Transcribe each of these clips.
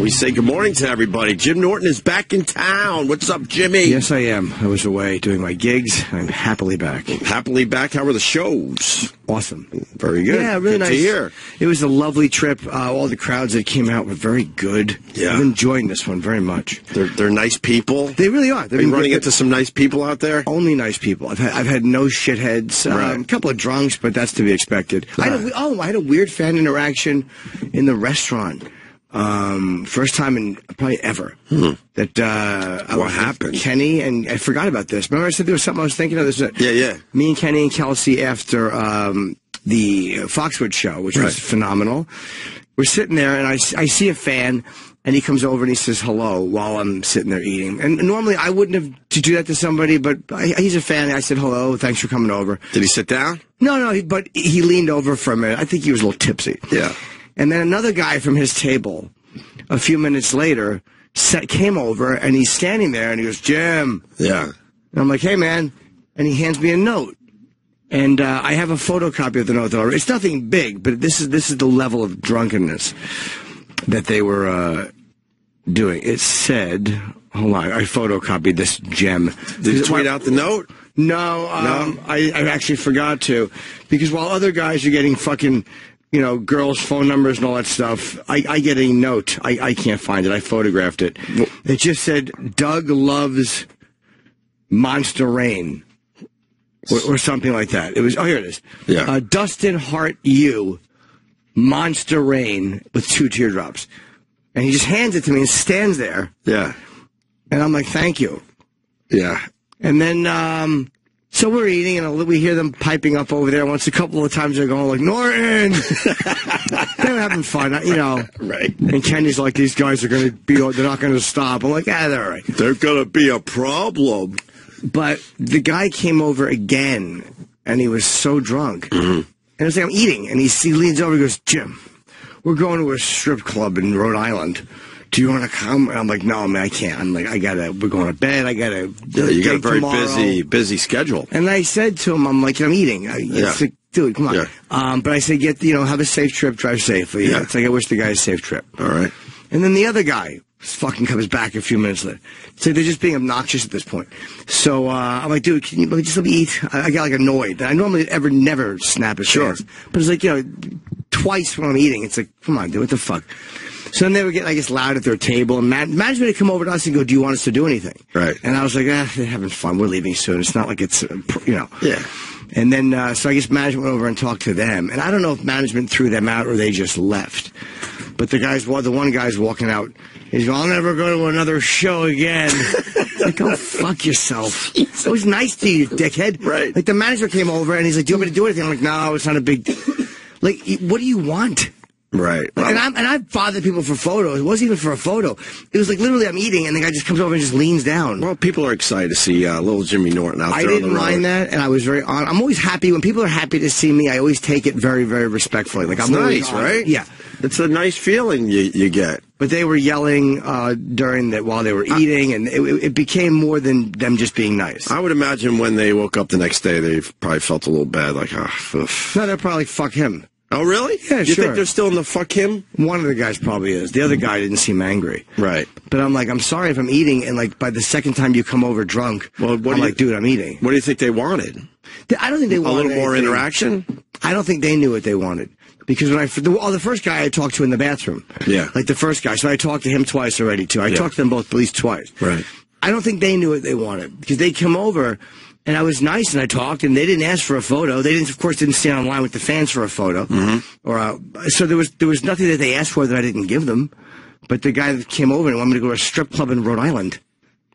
We say good morning to everybody. Jim Norton is back in town. What's up, Jimmy? Yes, I am. I was away doing my gigs. I'm happily back. Happily back? How were the shows? Awesome. Very good. Yeah, really good nice. To hear. It was a lovely trip. All the crowds that came out were very good. Yeah. I'm enjoying this one very much. They're nice people. They really are. They've been running into some nice people out there? Only nice people. I've had no shitheads. Right. A couple of drunks, but that's to be expected. Right. I had a weird fan interaction in the restaurant. First time in probably ever that what happened? Kenny and I forgot about this. Remember I said there was something I was thinking of. This yeah. Me and Kenny and Kelsey after the Foxwoods show, which was phenomenal. We're sitting there and I see a fan and he comes over and he says hello while I'm sitting there eating. And normally I wouldn't have to do that to somebody, but he's a fan. And I said hello, thanks for coming over. Did he sit down? No, but he leaned over for a minute. I think he was a little tipsy. Yeah. And then another guy from his table, a few minutes later, came over, and he's standing there, and he goes, Jim. Yeah. And I'm like, hey, man. And he hands me a note. And I have a photocopy of the note. It's nothing big, but this is the level of drunkenness that they were doing. It said, hold on, I photocopied this gem. Did you tweet out the note? No, I actually forgot to. Because while other guys are getting fucking... you know, girls' phone numbers and all that stuff. I get a note. I can't find it. I photographed it. It just said, Doug loves Monster Rain. Or something like that. It was, oh, here it is. Yeah. Dustin Hart U, Monster Rain with 2 teardrops. And he just hands it to me and stands there. Yeah. And I'm like, thank you. Yeah. And then, so we're eating, and we hear them piping up over there. Once a couple of times, they're going like, Norton! They're having fun, you know. Right. And Kenny's like, these guys are going to be, they're not going to stop. I'm like, ah, they're all right. They're going to be a problem. But the guy came over again, and he was so drunk. Mm-hmm. And I was like, I'm eating. And he leans over and goes, Jim, we're going to a strip club in Rhode Island. Do you want to come? And I'm like, no, man, I can't. I'm like, we're going to bed. You got a very busy schedule. And I said to him, I'm like, I'm eating. Like, dude, come on. Yeah. But I said, have a safe trip, drive safely. Yeah. It's like, I wish the guy a safe trip. All right. And then the other guy fucking comes back a few minutes later. So they're just being obnoxious at this point. So I'm like, dude, can you let me eat? I got like annoyed. I normally never snap at chance. But it's like, twice when I'm eating, it's like, come on, dude, what the fuck? So then they were getting, I guess, loud at their table. And management would come over to us and go, do you want us to do anything? Right. And I was like, they're having fun. We're leaving soon. It's not like it's, Yeah. And then, so I guess management went over and talked to them. And I don't know if management threw them out or they just left. But the one guy's walking out. He's going, I'll never go to another show again. Like, go fuck yourself. It was nice to you, dickhead. Right. Like, the manager came over and he's like, do you want me to do anything? I'm like, no, it's not a big deal. Like, what do you want? Right. Well, and I've bothered people for photos. It wasn't even for a photo. It was like literally I'm eating and the guy just comes over and just leans down. Well, people are excited to see little Jimmy Norton out there. I didn't mind that, and I was very honest. I'm always happy. When people are happy to see me, I always take it very, very respectfully. Like, I'm nice, right? Yeah. It's a nice feeling you get. But they were yelling while they were eating, and it became more than them just being nice. I would imagine when they woke up the next day, they probably felt a little bad, like, no, they're probably fuck him. Oh, really? Yeah, You think they're still in the fuck him? One of the guys probably is. The other guy didn't seem angry. Right. But I'm like, I'm sorry if I'm eating, and like by the second time you come over drunk, like, dude, I'm eating. What do you think they wanted? I don't think they wanted a little more interaction? I don't think they knew what they wanted. Because when the first guy I talked to in the bathroom. Yeah. Like the first guy. So I talked to him twice already, too. I talked to them both at least twice. Right. I don't think they knew what they wanted. Because they come over... and I was nice, and I talked, and they didn't ask for a photo. They, of course, didn't stand in line with the fans for a photo. Mm-hmm. So there was nothing that they asked for that I didn't give them. But the guy that came over and wanted me to go to a strip club in Rhode Island.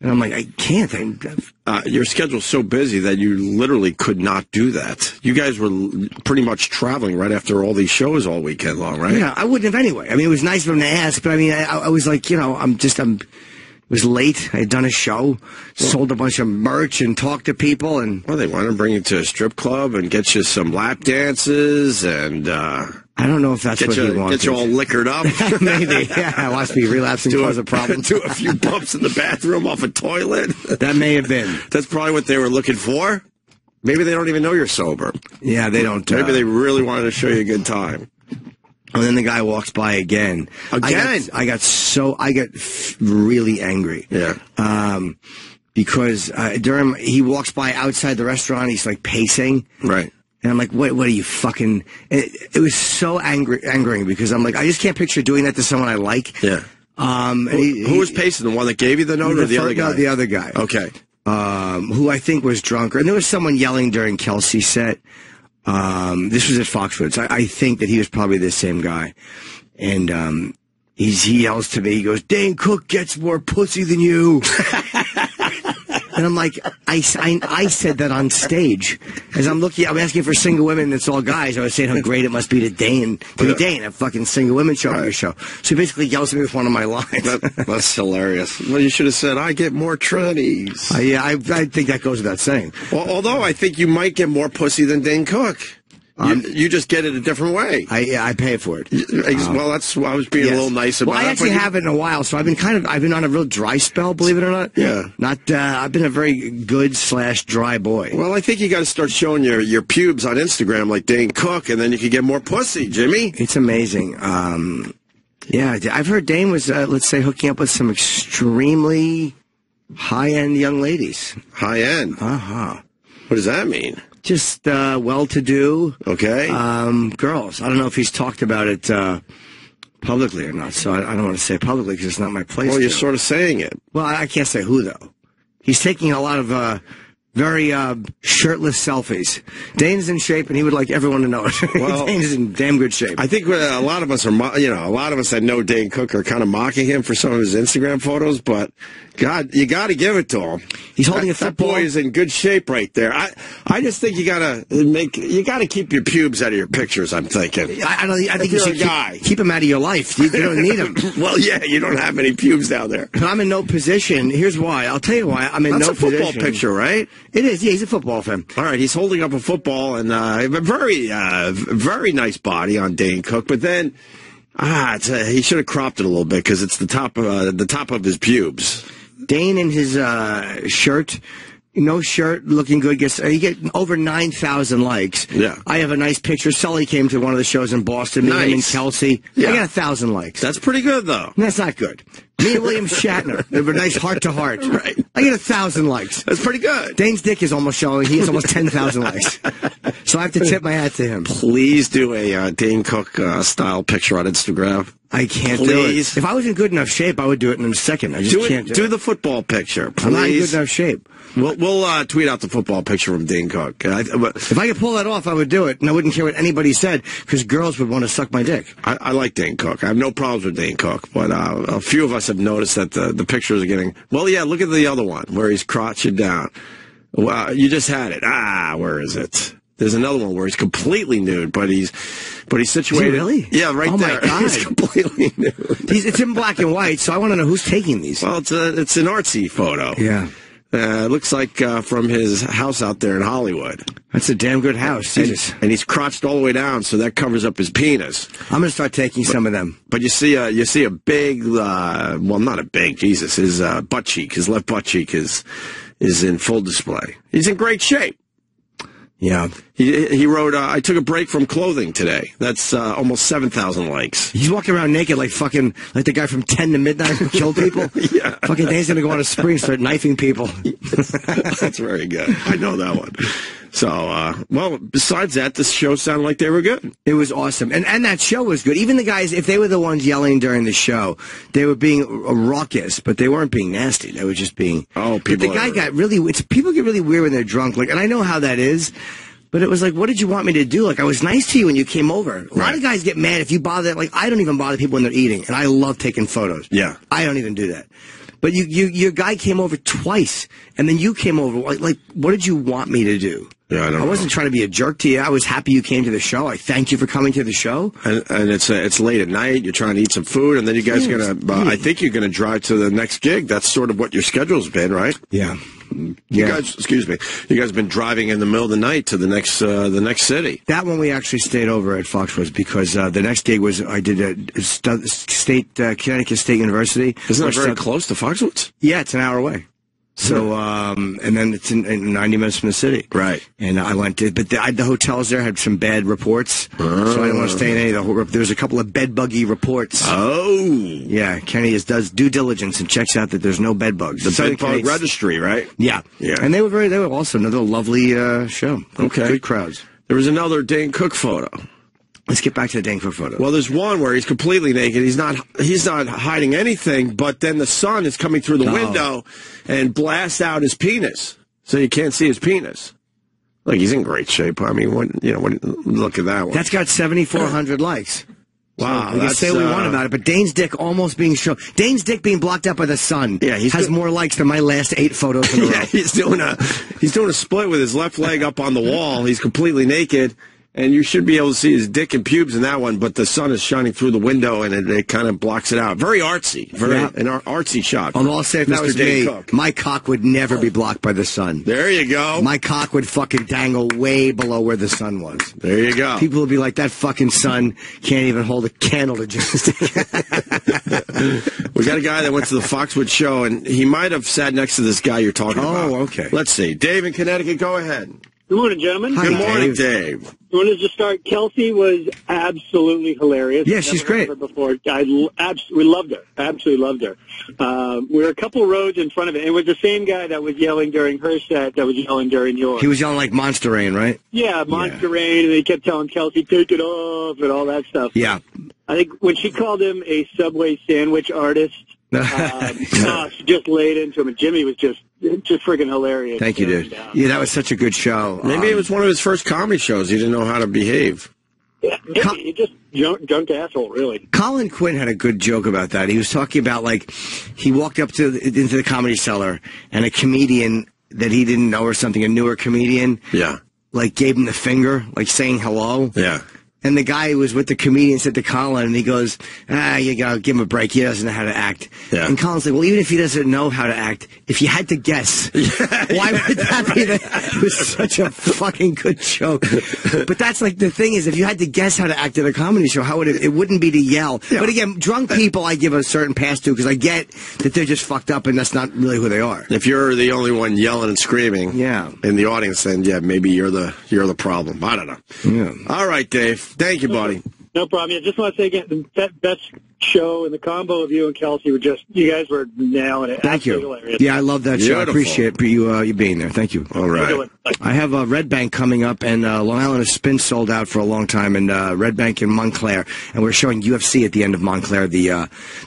And I'm like, I can't. Your schedule's so busy that you literally could not do that. You guys were pretty much traveling right after all these shows all weekend long, right? Yeah, I wouldn't have anyway. I mean, it was nice of them to ask, but I mean, I was like, it was late. I had done a show, sold a bunch of merch, and talked to people. And well, they wanted to bring you to a strip club and get you some lap dances, and I don't know if that's what he wanted. Get you all liquored up, maybe. Yeah, watch me relapsing cause a problem. Do a few bumps in the bathroom off a toilet. That may have been. That's probably what they were looking for. Maybe they don't even know you're sober. Yeah, they don't. Maybe they really wanted to show you a good time. And then the guy walks by again. I got really angry. Yeah. Because Durham, he walks by outside the restaurant. He's like pacing. Right. And I'm like, what are you fucking? It was so angering because I'm like, I just can't picture doing that to someone I like. Yeah. Who was pacing? The one that gave you the note, or the other guy? The other guy. Okay. Who I think was drunker. And there was someone yelling during Kelsey's set. This was at Foxwoods. I think that he was probably the same guy. And he yells to me. He goes, Dane Cook gets more pussy than you. And I'm like, I said that on stage. As I'm looking, I'm asking for single women, and it's all guys. I was saying how great it must be to be Dane, a fucking single women show on your show. So he basically yells at me with one of my lines. That's hilarious. Well, you should have said, I get more trannies. Yeah, I think that goes without saying. Well, although I think you might get more pussy than Dane Cook. You just get it a different way. I pay for it. Well, that's why I was being a little nice about it. Well, I actually haven't in a while, so I've been on a real dry spell, believe it or not. Yeah. I've been a very good / dry boy. Well, I think you got to start showing your pubes on Instagram like Dane Cook, and then you can get more pussy, Jimmy. It's amazing. Yeah, I've heard Dane was, let's say, hooking up with some extremely high-end young ladies. High-end? Uh-huh. What does that mean? Just well-to-do, okay, girls. I don't know if he's talked about it publicly or not, so I don't want to say publicly because it's not my place. Well, you're sort of saying it. Well, I can't say who, though. He's taking a lot of very shirtless selfies. Dane's in shape, and he would like everyone to know it. Well, Dane's in damn good shape. I think a lot of us are, a lot of us that know Dane Cook are kind of mocking him for some of his Instagram photos, but God, you got to give it to him. He's holding a football. That boy is in good shape right there. I just think you got to keep your pubes out of your pictures. I'm thinking. I think you're a guy. Keep them out of your life. You don't need them. Well, yeah, you don't have any pubes down there. But I'm in no position. Here's why. I'll tell you why. I'm in no position. That's a football picture, right? It is. Yeah, he's a football fan. All right, he's holding up a football, and a very, very nice body on Dane Cook. But then, he should have cropped it a little bit because it's the top of his pubes. Dane in his shirt, no shirt, looking good. You get over 9,000 likes. Yeah. I have a nice picture. Sully came to one of the shows in Boston. Nice. Me and Kelsey. Yeah. I got 1,000 likes. That's pretty good, though. That's not good. Me and William Shatner. They were nice heart-to-heart. Right. I get 1,000 likes. That's pretty good. Dane's dick is almost showing. He has almost 10,000 likes. So I have to tip my hat to him. Please do a Dane Cook-style picture on Instagram. I can't do it. If I was in good enough shape, I would do it in a second. I just can't do it. Do the football picture, please. I'm not in good enough shape. We'll tweet out the football picture from Dane Cook. If I could pull that off, I would do it, and I wouldn't care what anybody said, because girls would want to suck my dick. I like Dane Cook. I have no problems with Dane Cook, but a few of us have noticed that the pictures are getting... Well, yeah, look at the other one where he's crotched down. You just had it. Where is it? There's another one where he's completely nude, but he's situated... Is he really? Yeah, right there. Oh, my God. He's completely nude. It's in black and white, so I want to know who's taking these. Well, it's an artsy photo. Yeah. It looks like from his house out there in Hollywood. That's a damn good house. And he's crotched all the way down, so that covers up his penis. I'm going to start taking some of them. But you see a big, well, not a big, Jesus, his butt cheek, his left butt cheek is in full display. He's in great shape. Yeah. He wrote, I took a break from clothing today. That's almost 7,000 likes. He's walking around naked like the guy from 10 to midnight who killed people. Yeah. Fucking Dane's going to go on a spree and start knifing people. That's very good. I know that one. So, well, besides that, this show sounded like they were good. It was awesome. And that show was good. Even the guys, if they were the ones yelling during the show, they were being raucous, but they weren't being nasty. They were just being... Oh, people... But the guy got really... people get really weird when they're drunk. Like, and I know how that is. But it was like, what did you want me to do? Like, I was nice to you when you came over. A lot of guys get mad if you bother. Like, I don't even bother people when they're eating, and I love taking photos. Yeah. I don't even do that. But your guy came over twice, and then you came over. Like, what did you want me to do? Yeah, I wasn't trying to be a jerk to you. I was happy you came to the show. I thank you for coming to the show. And it's late at night. You're trying to eat some food, and then you guys are going to... I think you're going to drive to the next gig. That's sort of what your schedule's been, right? Yeah. You guys, excuse me. You guys have been driving in the middle of the night to the next city. That one we actually stayed over at Foxwoods because the next gig was I did a Connecticut State University. Isn't that very close to Foxwoods? Yeah, it's an hour away. So, and then it's in 90 minutes from the city. Right. And I went to, but the hotels there had some bad reports. Oh. So I didn't want to stay in any of the, there was a couple of bed buggy reports. Oh. Yeah. Kenny does due diligence and checks out that there's no bed bugs. The Bed Bug Registry, right? Yeah. Yeah. And they were also another lovely, show. Okay. Good crowds. There was another Dane Cook photo. Let's get back to the Dane Cook photo. Well, there's one where he's completely naked. He's not hiding anything, but then the sun is coming through the window and blasts out his penis. So you can't see his penis. Look, he's in great shape. I mean, look at that one. That's got 7,400 likes. Wow. So we can say what we want about it, but Dane's dick almost being shown. Dane's dick being blocked out by the sun has more likes than my last 8 photos in a row. Yeah, he's doing a split with his left leg up on the wall. He's completely naked. And you should be able to see his dick and pubes in that one, but the sun is shining through the window, and it kind of blocks it out. Very artsy. An artsy shot. Although I'll say, if that was me, my cock would never be blocked by the sun. There you go. My cock would fucking dangle way below where the sun was. There you go. People would be like, that fucking sun can't even hold a candle to Jim's dick. We got a guy that went to the Foxwoods show, and he might have sat next to this guy you're talking about. Oh, okay. Let's see. Dave in Connecticut, go ahead. Good morning, gentlemen. Hi, good morning, Dave. I wanted to start. Kelsey was absolutely hilarious. Yeah, she's great. We loved her. Absolutely loved her. We were a couple rows in front of it. It was the same guy that was yelling during her set that was yelling during yours. He was yelling like Monster Rain, right? Yeah, Monster Rain, and they kept telling Kelsey, take it off, and all that stuff. Yeah. I think when she called him a Subway sandwich artist, she just laid into him, and Jimmy was just freaking hilarious. Thank you, dude. Yeah, that was such a good show. Maybe it was one of his first comedy shows. He didn't know how to behave. Yeah, he just junked asshole, really. Colin Quinn had a good joke about that. He was talking about, like, he walked up into the Comedy Cellar, and a comedian that he didn't know or something, a newer comedian, like, gave him the finger, like, saying hello. Yeah. And the guy who was with the comedian said to Colin, and he goes, you gotta give him a break. He doesn't know how to act. Yeah. And Colin's like, well, even if he doesn't know how to act, if you had to guess, why would that be? It was such a fucking good joke. But that's like the thing is, if you had to guess how to act at a comedy show, how would it wouldn't be to yell. Yeah. But again, drunk people I give a certain pass to because I get that they're just fucked up and that's not really who they are. If you're the only one yelling and screaming in the audience, then yeah, maybe you're the problem. I don't know. Yeah. All right, Dave. Thank you, buddy. No problem. I just want to say again, that best show and the combo of you and Kelsey were you guys were nailing it. Thank you. Hilarious. Yeah, I love that show. I appreciate you being there. Thank you. All right. I have Red Bank coming up, and Long Island has been sold out for a long time, and Red Bank in Montclair, and we're showing UFC at the end of Montclair.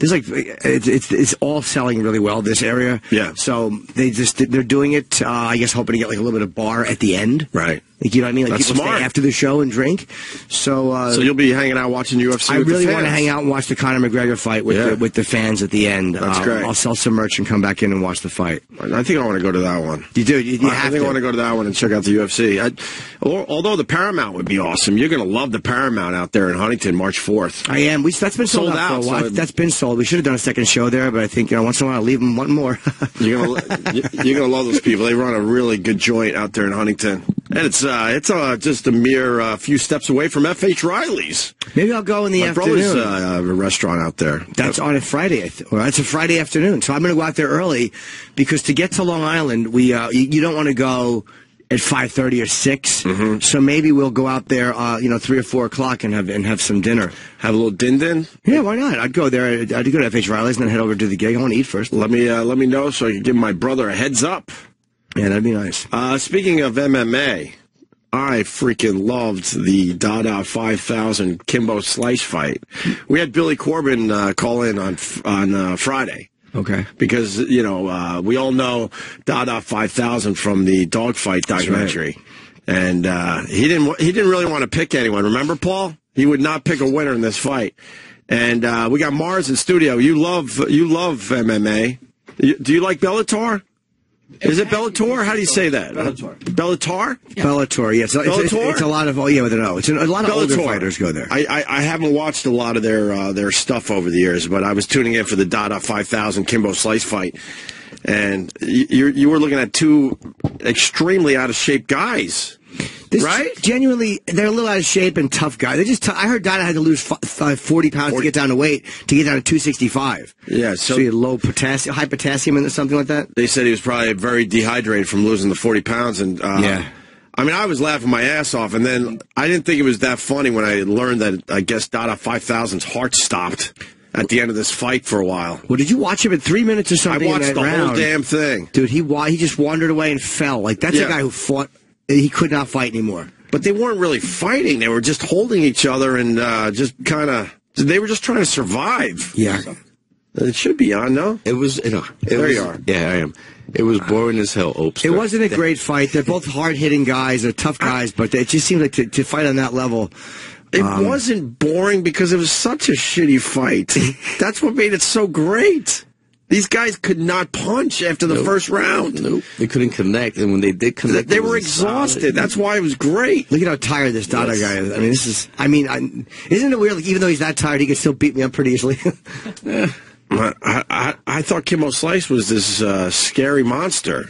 It's all selling really well, this area. Yeah. So they're doing it. I guess hoping to get like a little bit of bar at the end. Right. Like, you know what I mean? Like, that's people stay after the show and drink. So so you'll be hanging out watching UFC. I really want to hang out and watch the Conor McGregor fight with the fans at the end. That's great. I'll sell some merch and come back in and watch the fight. I think I want to go to that one. You do? I think I want to go to that one and check out the UFC. Although the Paramount would be awesome. You're going to love the Paramount out there in Huntington, March 4th. I am. That's been sold out for a while. So that's been sold. We should have done a second show there, but I think once in a while I'll leave them one more. You're gonna love those people. They run a really good joint out there in Huntington. And it's just a mere few steps away from F.H. Riley's. Maybe I'll go in the afternoon. My brother's a restaurant out there. That's on a Friday. That's a Friday afternoon. So I'm going to go out there early because to get to Long Island, you don't want to go at 5:30 or 6. Mm-hmm. So maybe we'll go out there, 3 or 4 o'clock and have some dinner. Have a little din-din? Yeah, why not? I'd go there. I'd go to F.H. Riley's and then head over to the gig. I want to eat first. Let me know so I can give my brother a heads up. Yeah, that'd be nice. Speaking of MMA, I freaking loved the Dada 5000 Kimbo Slice fight. We had Billy Corbin call in on Friday. Okay. Because, we all know Dada 5000 from the Dogfight documentary. Right. And he didn't really want to pick anyone. Remember, Paul? He would not pick a winner in this fight. And we got Mars in studio. You love MMA. Do you like Bellator? Is it Bellator? How do you say that? Bellator. Bellator? Yeah. Bellator, yes. It's a lot of older fighters go there. I haven't watched a lot of their stuff over the years, but I was tuning in for the Dada 5000 Kimbo Slice fight, and you were looking at two extremely out of shape guys. This right? Genuinely, they're a little out of shape and tough guys. They just. I heard Dada had to lose 40 pounds to get down to weight, to get down to 265. Yeah, so he had low potassium, high potassium, and something like that. They said he was probably very dehydrated from losing the 40 pounds, and yeah. I mean, I was laughing my ass off, and then I didn't think it was that funny when I learned that, I guess, Dada 5000's heart stopped at the end of this fight for a while. Well, did you watch him in 3 minutes or something? I watched the whole damn thing. Dude, he just wandered away and fell. Like, that's a guy who fought. He could not fight anymore. But they weren't really fighting. They were just holding each other and just kind of, they were just trying to survive. Yeah. So, it should be on, no? It was, you know. There you are. Yeah, I am. It was boring as hell, Opes. It wasn't a great fight. They're both hard-hitting guys. They're tough guys, but it just seemed like to fight on that level. It wasn't boring because it was such a shitty fight. That's what made it so great. These guys could not punch after the first round. Nope. They couldn't connect, and when they did connect, they were exhausted. Solid. That's why it was great. Look at how tired this Dada guy is. I mean, this is. I mean, isn't it weird? Like, even though he's that tired, he could still beat me up pretty easily. Yeah. I thought Kimbo Slice was this scary monster.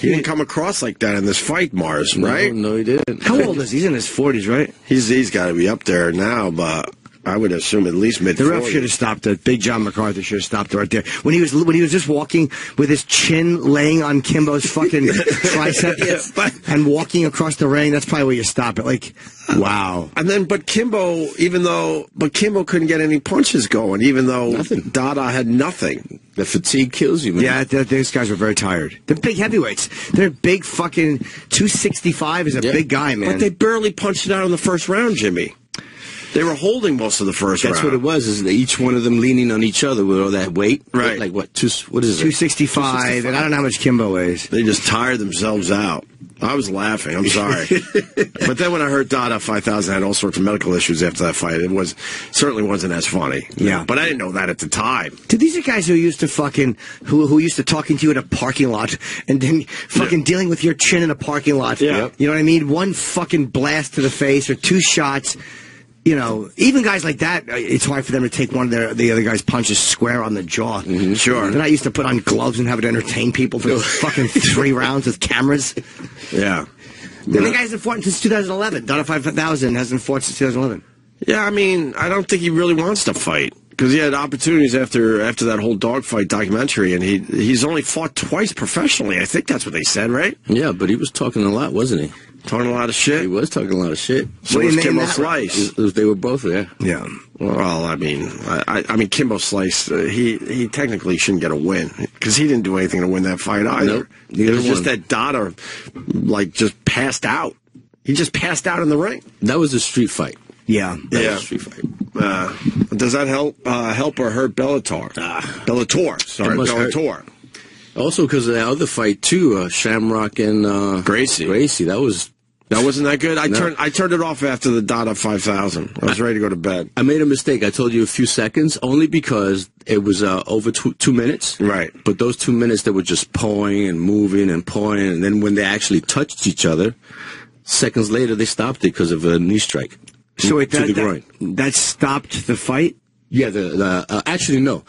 He didn't come across like that in this fight, Mars, right? No, he didn't. How old is he? He's in his 40s, right? He's got to be up there now, but I would assume at least mid-40s. The ref should have stopped it. Big John McCarthy should have stopped it right there. When he was just walking with his chin laying on Kimbo's fucking tricep and walking across the ring, that's probably where you stop it. Like, wow. And then, but Kimbo, Kimbo couldn't get any punches going, even though Dada had nothing. The fatigue kills you, man. Yeah, these guys were very tired. They're big heavyweights. They're big fucking 265 is a big guy, man. But they barely punched it out in the first round, Jimmy. They were holding most of the first round. That's what it was, is each one of them leaning on each other with all that weight. Right. Like, what, what is it? 265, and I don't know how much Kimbo weighs. They just tired themselves out. I was laughing. I'm sorry. But then when I heard Dada 5000 had all sorts of medical issues after that fight, it was certainly wasn't as funny. Yeah. But I didn't know that at the time. Dude, these are guys who used to fucking, who used to talking to you in a parking lot and then fucking dealing with your chin in a parking lot. Yeah. You know what I mean? One fucking blast to the face or two shots. You know, even guys like that, it's hard for them to take one of the other guy's punches square on the jaw. Mm-hmm. Sure. They're not used to put on gloves and have it entertain people for fucking 3 rounds with cameras. Yeah. The guy hasn't fought since 2011. Dada 5000 hasn't fought since 2011. Yeah, I mean, I don't think he really wants to fight. Because he had opportunities after that whole dogfight documentary, and he's only fought twice professionally. I think that's what they said, right? Yeah, but he was talking a lot, wasn't he? Talking a lot of shit? He was talking a lot of shit. So was Kimbo Slice. They were both there. Yeah. Well, I mean, I mean, Kimbo Slice, he technically shouldn't get a win because he didn't do anything to win that fight either. Nope. It was just that Dada, like, just passed out. He just passed out in the ring. That was a street fight. Yeah. That was a street fight. Does that help or hurt Bellator? Bellator. Sorry, Bellator. Hurt. Also, because of that other fight too, Shamrock and Gracie, that wasn't that good. I turned it off after the Dada 5000. I was ready to go to bed. I made a mistake. I told you a few seconds only because it was over 2 minutes. Right. But those 2 minutes that were just pawing and moving and pawing, and then when they actually touched each other, seconds later they stopped it because of a knee strike. So it that stopped the fight. Yeah. Actually, no.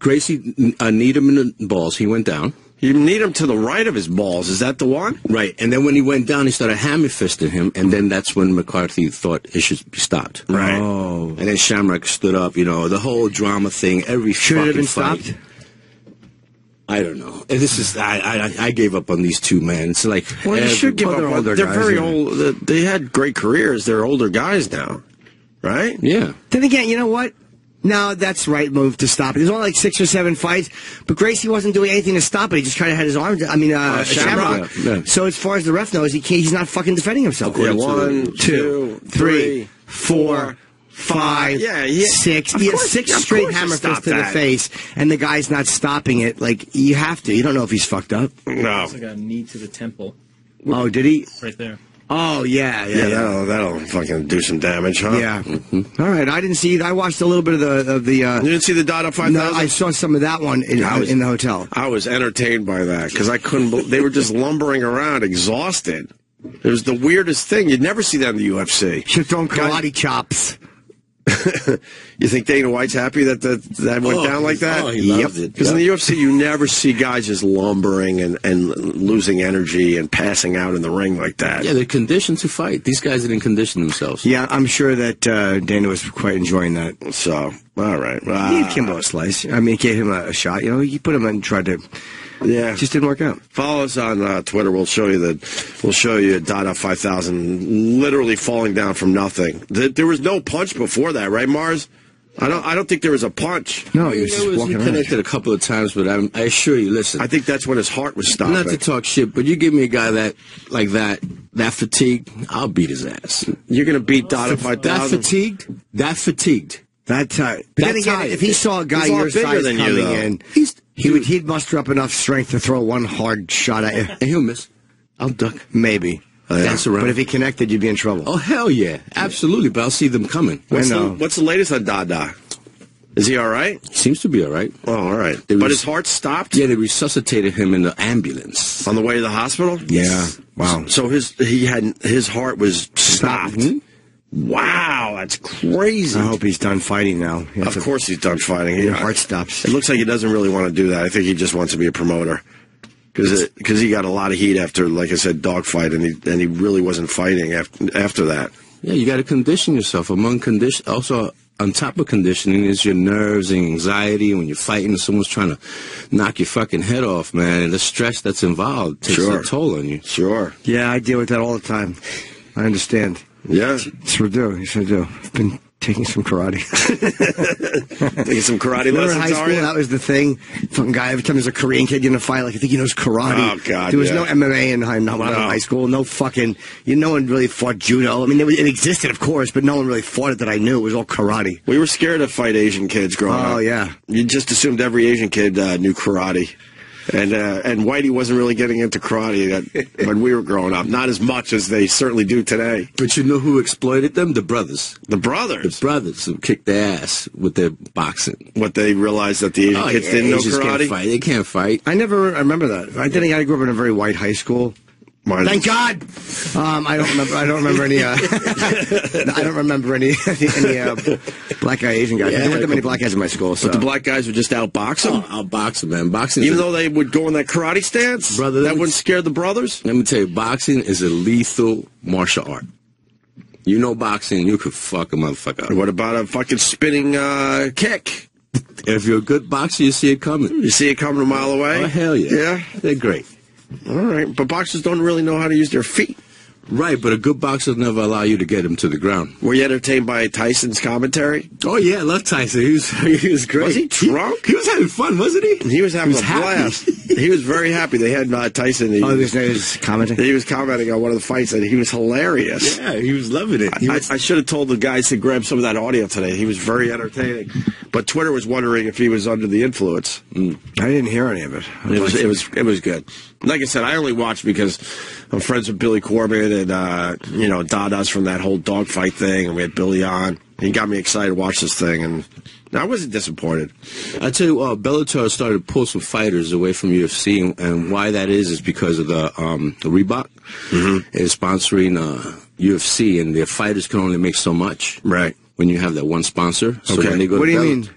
Gracie kneed him in the balls. He went down. He kneed him to the right of his balls. Is that the one? Right. And then when he went down, he started hammer-fisting him, and then that's when McCarthy thought it should be stopped. Right. Oh. And then Shamrock stood up. You know, the whole drama thing, every fucking fight. Should it have been stopped? I don't know. And this is I gave up on these two men. It's like you should give up on they're guys, very old. They had great careers. They're older guys now, right? Yeah. Then again, you know what? No, that's right move to stop it. There's only like 6 or 7 fights, but Gracie wasn't doing anything to stop it. He just tried to have his arms. I mean, Shamrock. Yeah. So as far as the ref knows, he's not fucking defending himself. Yeah, 1, 2, 3, 4, 5, six. He has 6 straight hammer fists to the face, and the guy's not stopping it. Like, you have to. You don't know if he's fucked up. No. It's like a knee to the temple. Oh, did he? Right there. Oh, yeah. That'll fucking do some damage, huh? Yeah. Mm-hmm. All right, I didn't see it. I watched a little bit of the you didn't see the Dada 5000? No, I saw some of that one in the hotel. I was entertained by that, because I couldn't believe they were just lumbering around, exhausted. It was the weirdest thing. You'd never see that in the UFC. You're throwing karate chops. You think Dana White's happy that that went down like that? Oh, he loved it. Because in the UFC, you never see guys just lumbering and losing energy and passing out in the ring like that. Yeah, they're conditioned to fight. These guys didn't condition themselves. Yeah, I'm sure that Dana was quite enjoying that. So, all right. He gave Kimbo a slice. I mean, he gave him a shot. You know, he put him in and tried to... Yeah, just didn't work out. Follow us on Twitter. We'll show you that. We'll show you Dada 5000 literally falling down from nothing. There was no punch before that, right, Mars? I don't think there was a punch. No, he was just walking around. He connected a couple of times, but I assure you, listen. I think that's when his heart was stopping. Not to talk shit, but you give me a guy that fatigued, I'll beat his ass. You're gonna beat Dada 5000. That fatigued. That tight. Then again, if he saw a guy your size coming in, he'd muster up enough strength to throw one hard shot at you. And he'll miss. I'll duck. Maybe. That's around. But if he connected, you'd be in trouble. Oh, hell yeah. Absolutely, but I'll see them coming. What's the latest on Dada? Is he all right? Seems to be all right. Oh, all right. But his heart stopped? Yeah, they resuscitated him in the ambulance. On the way to the hospital? Yeah. Wow. So his heart was stopped. Mm-hmm. Wow, that's crazy. I hope he's done fighting now. Of course he's done fighting. Your heart stops. It looks like he doesn't really want to do that. I think he just wants to be a promoter. Because he got a lot of heat after, like I said, dogfight, and he really wasn't fighting after that. Yeah, you got to condition yourself. Also, on top of conditioning is your nerves and anxiety when you're fighting and someone's trying to knock your fucking head off, man. And the stress that's involved takes a toll on you. Sure. Yeah, I deal with that all the time. I understand. Yeah, sure do. I've been taking some karate. Taking some karate lessons. Remember in high school, that was the thing. Fucking guy, every time there's a Korean kid in a fight, like I think he knows karate. Oh God, there was no MMA in high school. No fucking, no one really fought judo. I mean, it existed, of course, but no one really fought it that I knew. It was all karate. We were scared to fight Asian kids growing up. Oh yeah, you just assumed every Asian kid knew karate. And Whitey wasn't really getting into karate when we were growing up. Not as much as they certainly do today. But you know who exploited them? The brothers. The brothers? The brothers who kicked their ass with their boxing. What, they realized that the Asian kids didn't know karate? They can't fight. I remember that. I grew up in a very white high school. Thank God. I don't remember any black guy, Asian guys. Yeah, there weren't that many black guys in my school. So. But the black guys would just outbox them. Oh, outbox them, man. Boxing. Even though they would go in that karate stance, brother, that wouldn't scare the brothers. Let me tell you, boxing is a lethal martial art. You know boxing, you could fuck a motherfucker up. What about a fucking spinning kick? If you're a good boxer, you see it coming. You see it coming a mile away. Oh hell yeah! Yeah, they're great. All right, but boxers don't really know how to use their feet. Right, but a good boxer will never allow you to get him to the ground. Were you entertained by Tyson's commentary? Oh, yeah, I love Tyson. He was great. Was he drunk? He was having fun, wasn't he? He was having a blast. He was very happy. They had Tyson. He was commenting? He was commenting on one of the fights, and he was hilarious. Yeah, he was loving it. I should have told the guys to grab some of that audio today. He was very entertaining. But Twitter was wondering if he was under the influence. Mm. I didn't hear any of it. It was good. Like I said, I only watched because I'm friends with Billy Corbin and, Dada's from that whole dogfight thing, and we had Billy on. He got me excited to watch this thing, and I wasn't disappointed. I tell you, Bellator started to pull some fighters away from UFC, and why that is because of the Reebok is sponsoring UFC, and their fighters can only make so much. Right. When you have that one sponsor. Okay. So then they go to Bellator. What do you mean?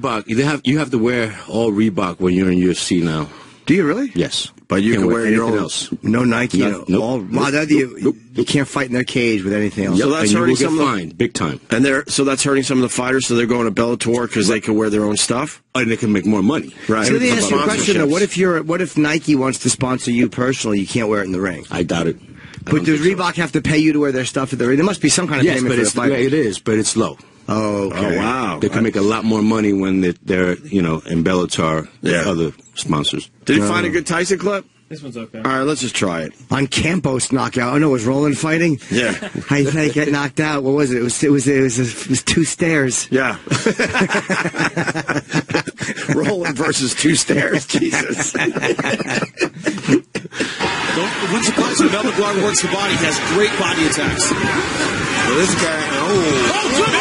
Reebok, you have to wear all Reebok when you're in UFC now. Do you really? Yes. But you can wear anything else. No Nike. No, nope. You can't fight in their cage with anything else. Yep. So that's hurting some of the big time. And that's hurting some of the fighters. So they're going to Bellator because they can wear their own stuff and they can make more money. Right. So let me ask you a question though. What if Nike wants to sponsor you personally? You can't wear it in the ring. I doubt it. But does Reebok have to pay you to wear their stuff at the ring? There must be some kind of payment for the fight. Yes, it is, but it's low. Oh, okay. Oh, wow. They can make a lot more money when they're in Bellator and other sponsors. Did you find a good Tyson clip? This one's okay. All right, let's just try it. On Campos knockout. Oh, no, it was Roland fighting? Yeah. I got knocked out. What was it? It was two stairs. Yeah. Roland versus two stairs. Jesus. What's the concept? Melvin works the body. Has great body attacks. Well, this guy. Trouble.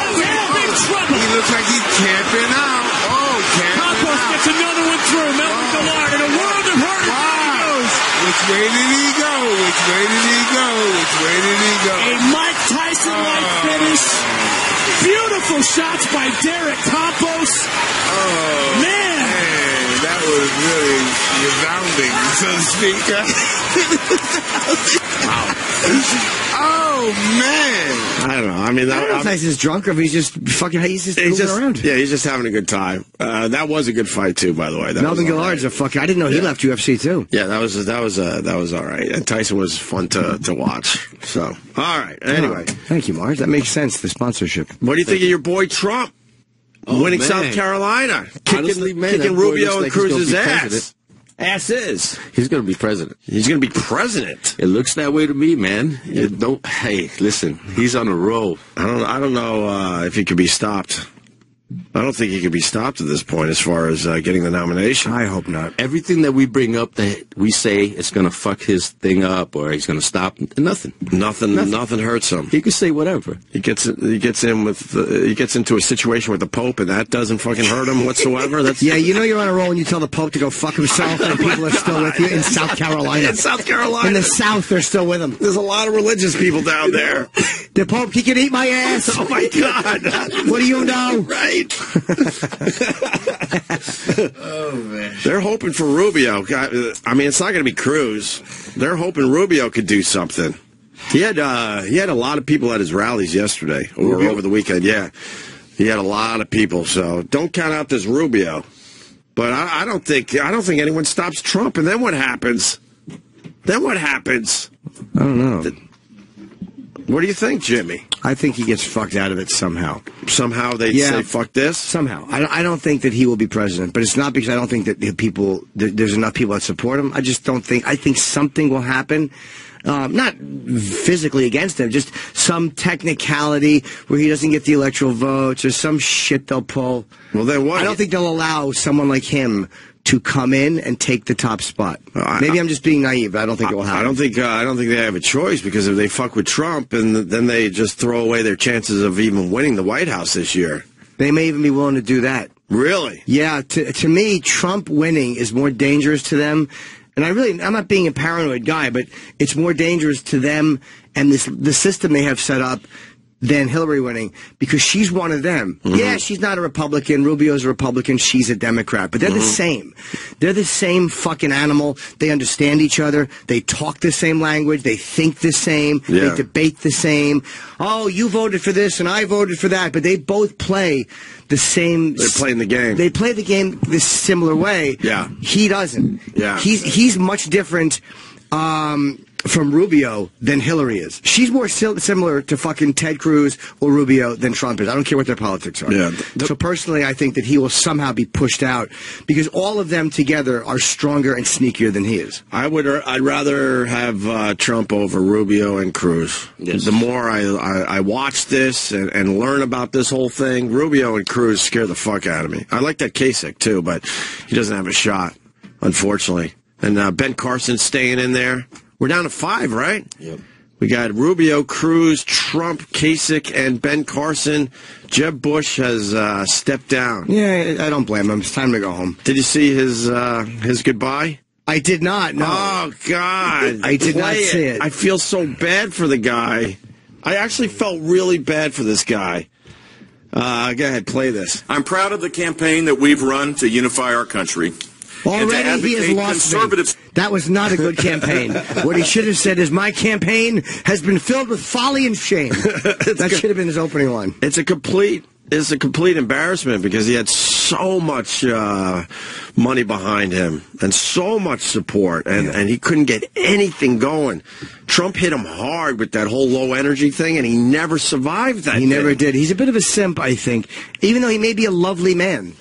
He looks like he's camping out. Oh, camping out. Gets another one through. Melvin in a world of hurt. Wow. Which way did he go? Which way did he go? Which way did he go? A Mike Tyson-like finish. Beautiful shots by Derek Campos. Oh, man. That was really resounding, so to speak. Wow. Oh, man. I don't know. I mean, I don't know if Tyson's drunk or if he's just fucking he's just around. Yeah, he's just having a good time. That was a good fight, too, by the way. That Melvin Gillard's a fucking... I didn't know he left UFC, too. Yeah, that was all right. And Tyson was fun to watch. So, all right. Anyway. Oh, thank you, Marge. That makes sense, the sponsorship. What do you think of your boy Trump? Oh, winning man. South Carolina, kicking Rubio and Cruz's ass. Ass is. He's going to be president. He's going to be president. It looks that way to me, man. Yeah. Don't. Hey, listen, he's on a roll. I don't know if he could be stopped. I don't think he could be stopped at this point as far as getting the nomination. I hope not. Everything that we bring up that we say is going to fuck his thing up or he's going to stop, nothing hurts him. He can say whatever. He gets into a situation with the Pope and that doesn't fucking hurt him whatsoever. That's yeah, you know you're on a roll when you tell the Pope to go fuck himself and people are still with you in South Carolina. In South Carolina. In the South, they're still with him. There's a lot of religious people down there. The Pope, he can eat my ass. Oh, my God. What do you know? Right. Oh, man. They're hoping for Rubio. I mean, it's not going to be Cruz. They're hoping Rubio could do something. He had a lot of people at his rallies yesterday or over the weekend. Yeah, he had a lot of people. So don't count out this Rubio. But I don't think anyone stops Trump. And then what happens? I don't know. What do you think, Jimmy? I think he gets fucked out of it somehow. Somehow they say, fuck this? Somehow. I don't think that he will be president, but it's not because I don't think that there's enough people that support him. I just don't think. I think something will happen. Not physically against him, just some technicality where he doesn't get the electoral votes or some shit they'll pull. Well, then what? I don't think they'll allow someone like him to come in and take the top spot. Maybe I'm just being naive, but I don't think it will happen. I don't think they have a choice, because if they fuck with Trump, and then they just throw away their chances of even winning the White House this year. They may even be willing to do that. Really? Yeah, to me, Trump winning is more dangerous to them. And I'm not being a paranoid guy, but it's more dangerous to them and the system they have set up than Hillary winning, because she's one of them. Mm-hmm. Yeah, she's not a Republican. Rubio's a Republican. She's a Democrat. But they're the same. They're the same fucking animal. They understand each other. They talk the same language. They think the same. Yeah. They debate the same. Oh, you voted for this and I voted for that. But they both play the same. They're playing the game. They play the game this similar way. Yeah. He doesn't. Yeah. He's much different from Rubio than Hillary is. She's more similar to fucking Ted Cruz or Rubio than Trump is. I don't care what their politics are. Yeah. So personally, I think that he will somehow be pushed out, because all of them together are stronger and sneakier than he is. I'd rather have Trump over Rubio and Cruz. Yes. The more I watch this and learn about this whole thing, Rubio and Cruz scare the fuck out of me. I like that Kasich too, but he doesn't have a shot, unfortunately. And Ben Carson's staying in there. We're down to 5, right? Yep. We got Rubio, Cruz, Trump, Kasich, and Ben Carson. Jeb Bush has stepped down. Yeah, I don't blame him. It's time to go home. Did you see his goodbye? I did not, no. Oh, God. I did not see it. I feel so bad for the guy. I actually felt really bad for this guy. Go ahead, play this. I'm proud of the campaign that we've run to unify our country. Already he has lost me. That was not a good campaign. What he should have said is, my campaign has been filled with folly and shame. That should have been his opening line. It's a complete embarrassment, because he had so much money behind him and so much support, and he couldn't get anything going. Trump hit him hard with that whole low energy thing, and he never survived that. He never did. He's a bit of a simp, I think, even though he may be a lovely man.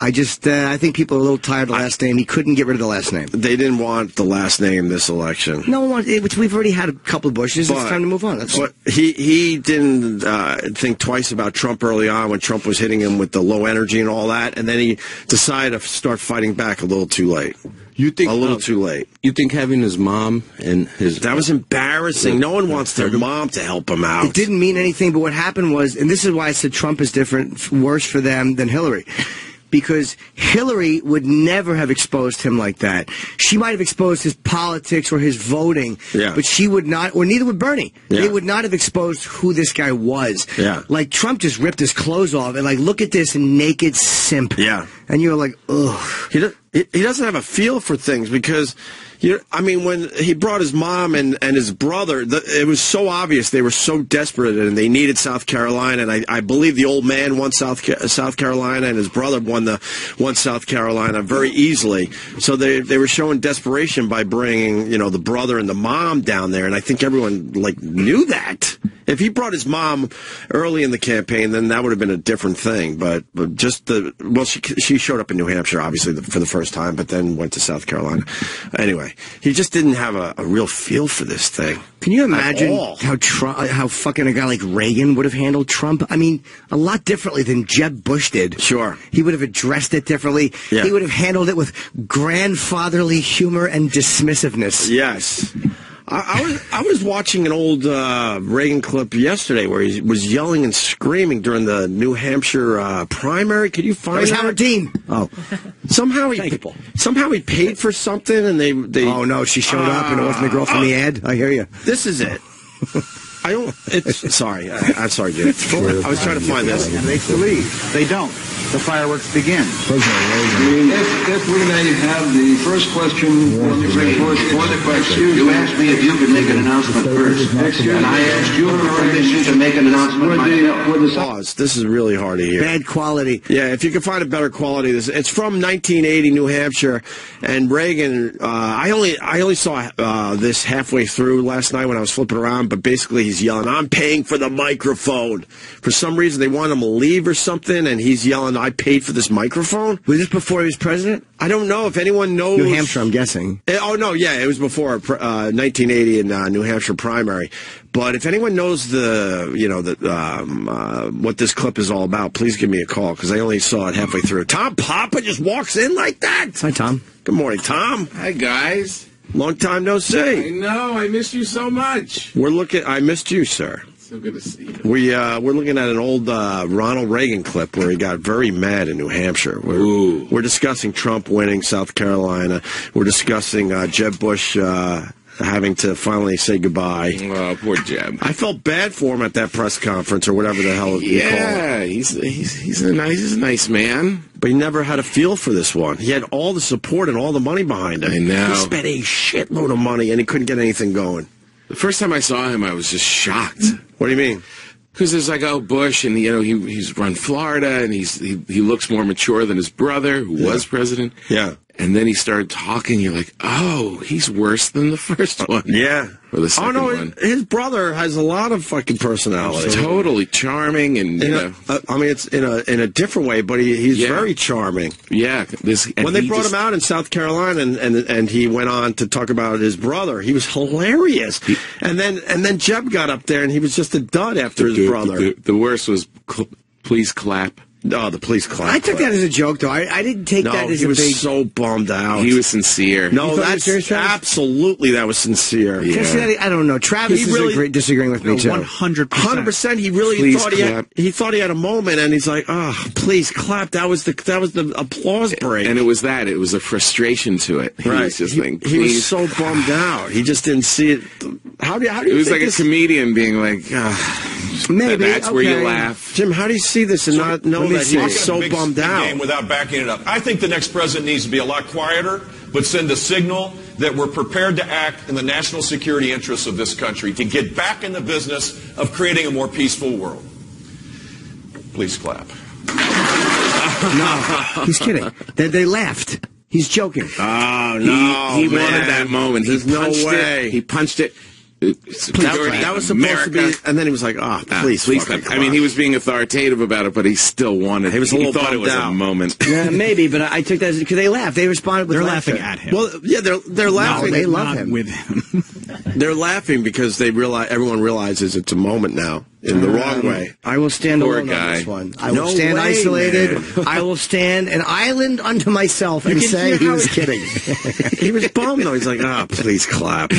I think people are a little tired of the last name. He couldn't get rid of the last name. They didn't want the last name this election. No one wanted, which we've already had a couple of Bushes. It's time to move on. That's what he didn't think twice about Trump early on, when Trump was hitting him with the low energy and all that, and then he decided to start fighting back a little too late. You think a little too late. You think having his mom and his... That was embarrassing. No one wants their mom to help him out. It didn't mean anything, but what happened was, and this is why I said Trump is different, worse for them than Hillary. because Hillary would never have exposed him like that. She might have exposed his politics or his voting, but she would not, or neither would Bernie. They would not have exposed who this guy was. Like, Trump just ripped his clothes off and, like, look at this naked simp. And you're like, ugh. He doesn't have a feel for things because... I mean, when he brought his mom and his brother, it was so obvious they were so desperate and they needed South Carolina. And I believe the old man won South Carolina and his brother won South Carolina very easily. So they were showing desperation by bringing, you know, the brother and the mom down there. And I think everyone, like, knew that. If he brought his mom early in the campaign, then that would have been a different thing. But just the, well, she showed up in New Hampshire, obviously, for the first time, but then went to South Carolina. Anyway, he just didn't have a real feel for this thing. Can you imagine how fucking a guy like Reagan would have handled Trump? I mean, a lot differently than Jeb Bush did. Sure. He would have addressed it differently. Yeah. He would have handled it with grandfatherly humor and dismissiveness. Yes. I was watching an old Reagan clip yesterday where he was yelling and screaming during the New Hampshire primary. Could you find that? It was Howard Dean. Oh, somehow he paid for something and they oh no, she showed up and it wasn't the girl from the ad. I hear you. This is it. I don't. It's sorry. I'm sorry, dude. I was trying to find this. They leave. They don't. The fireworks begin. Okay, I mean, if we may have the first question on the Great Bush for the question. You asked me if you could make an announcement first. And I asked you for permission to make an announcement myself. This is really hard to hear. Bad quality. Yeah, if you can find a better quality. It's from 1980 New Hampshire. And Reagan, I only saw this halfway through last night when I was flipping around. But basically he's yelling, I'm paying for the microphone. For some reason they want him to leave or something. And he's yelling, I paid for this microphone? Was this before he was president? I don't know if anyone knows. New Hampshire, I'm guessing. Oh, no, yeah, it was before 1980 in New Hampshire primary. But if anyone knows what this clip is all about, please give me a call, because I only saw it halfway through. Tom Papa just walks in like that. Hi, Tom. Good morning, Tom. Hi, guys. Long time no see. I know. I missed you so much. I missed you, sir. So good to see you. We're looking at an old Ronald Reagan clip where he got very mad in New Hampshire. We're discussing Trump winning South Carolina. We're discussing Jeb Bush having to finally say goodbye. Oh, poor Jeb. I felt bad for him at that press conference or whatever the hell you call it. Yeah, he's a nice man. But he never had a feel for this one. He had all the support and all the money behind him. I know. He spent a shitload of money and he couldn't get anything going. The first time I saw him, I was just shocked. What do you mean? Because it's like, oh, Bush, and you know he's run Florida, and he looks more mature than his brother, who was president. Yeah. And then he started talking. You're like, oh, he's worse than the first one. Yeah. Or the second one. His brother has a lot of fucking personality. He's totally charming, and it's in a different way, but he's very charming. Yeah. When they brought him out in South Carolina, and he went on to talk about his brother, he was hilarious. And then Jeb got up there, and he was just a dud after his brother. The worst was, please clap. Oh, the police clap. I took that as a joke, though. I didn't take that as a big... No, he was so bummed out. He was sincere. No, absolutely that was sincere. Yeah. Cincinnati, I don't know. Travis is really disagreeing with me, too. 100%. 100%. He really thought he had a moment, and he's like, oh, please clap. That was the applause break. And it was that. It was a frustration to it. He was just like, please. He was so bummed out. He just didn't see it. How do you think it was like a comedian being like, maybe that's where you laugh. Jim, how do you see this and not know? He's so bummed out. Without backing it up, I think the next president needs to be a lot quieter, but send a signal that we're prepared to act in the national security interests of this country to get back in the business of creating a more peaceful world. Please clap. No, he's kidding. They laughed. He's joking. Oh no, he wanted that moment. There's no way. He punched it. That was supposed to be, and then he was like, "Ah, oh, please!" I mean, he was being authoritative about it, but he still wanted. He thought it was a moment. Yeah, maybe, but I took that as because they laughed. They responded with laughing at him. Well, yeah, they're laughing. No, they love him. They're laughing because everyone realizes it's a moment now. in the wrong way. I will stand alone on this one. I will stand isolated. I will stand an island unto myself and say he was kidding. He was bummed, though. He's like, oh, please clap.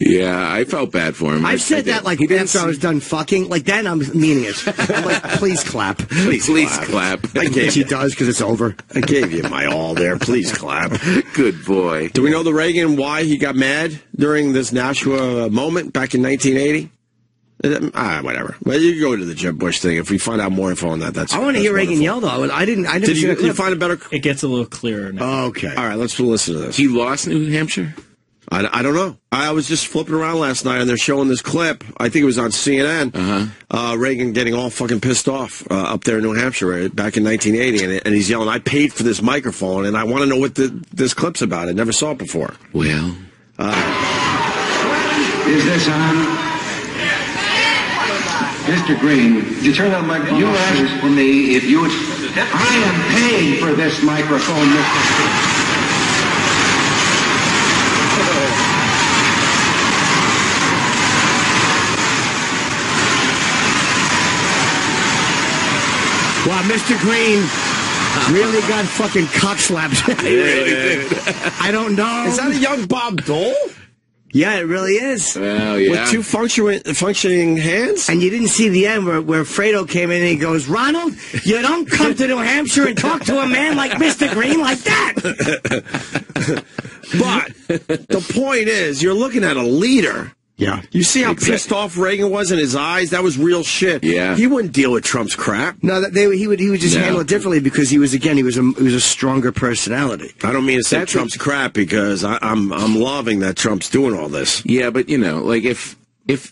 Yeah, I felt bad for him. I've said that like after I was done fucking. Like, then I'm meaning it. I'm like, please clap. Please clap. I guess he does because it's over. I gave you my all there. Please clap. Good boy. Do we know the Reagan why he got mad during this Nashua moment back in 1980? Whatever. Well, you go to the Jeb Bush thing. If we find out more info on that, that's. I want to hear Reagan yell though. I didn't. Did you find a better? It gets a little clearer now. Oh, okay. All right. Let's listen to this. He lost New Hampshire. I don't know. I was just flipping around last night, and they're showing this clip. I think it was on CNN. Reagan getting all fucking pissed off up there in New Hampshire back in 1980, and he's yelling, "I paid for this microphone, and I want to know what this clip's about. I never saw it before." Well, is this on? Mr. Green, you turn on my microphone. You asked for me if you would. I am paying for this microphone, Mr. Green. Wow, Mr. Green really got fucking cock slapped. He really did. I don't know. Is that a young Bob Dole? Yeah, it really is. Well, yeah. With two functioning hands? And you didn't see the end where Fredo came in and he goes, Ronald, you don't come to New Hampshire and talk to a man like Mr. Green like that! But the point is, you're looking at a leader. Yeah. You see how pissed off Reagan was in his eyes? That was real shit. Yeah. He wouldn't deal with Trump's crap. No, he would just handle it differently because he was, again, he was a stronger personality. I don't mean to say Trump's crap because I'm loving that Trump's doing all this. Yeah, but you know, like if this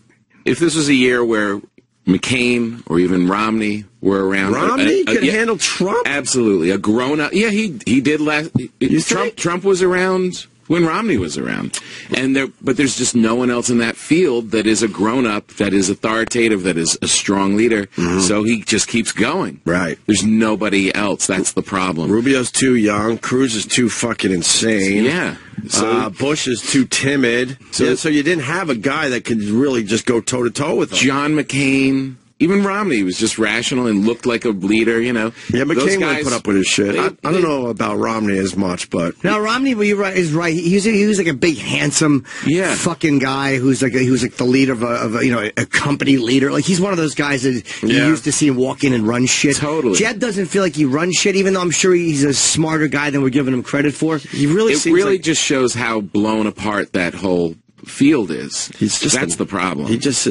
was a year where McCain or even Romney were around. Romney could handle Trump? Absolutely. A grown up. Yeah, he did last. Trump was around when Romney was around, but there's just no one else in that field that is a grown-up, that is authoritative, that is a strong leader. Mm-hmm. So he just keeps going. Right. There's nobody else. That's the problem. Rubio's too young. Cruz is too fucking insane. Yeah. So Bush is too timid. So you didn't have a guy that could really just go toe-to-toe with him. John McCain. Even Romney was just rational and looked like a leader, you know. Yeah, McCain wouldn't put up with his shit. I don't know about Romney as much, but now Romney, well, you're right, is right. He was like a big, handsome, fucking guy who was like the leader of a a company leader. Like he's one of those guys that you used to see him walk in and run shit. Totally. Jeb doesn't feel like he runs shit, even though I'm sure he's a smarter guy than we're giving him credit for. He really just shows how blown apart that whole field is. That's the problem. He's just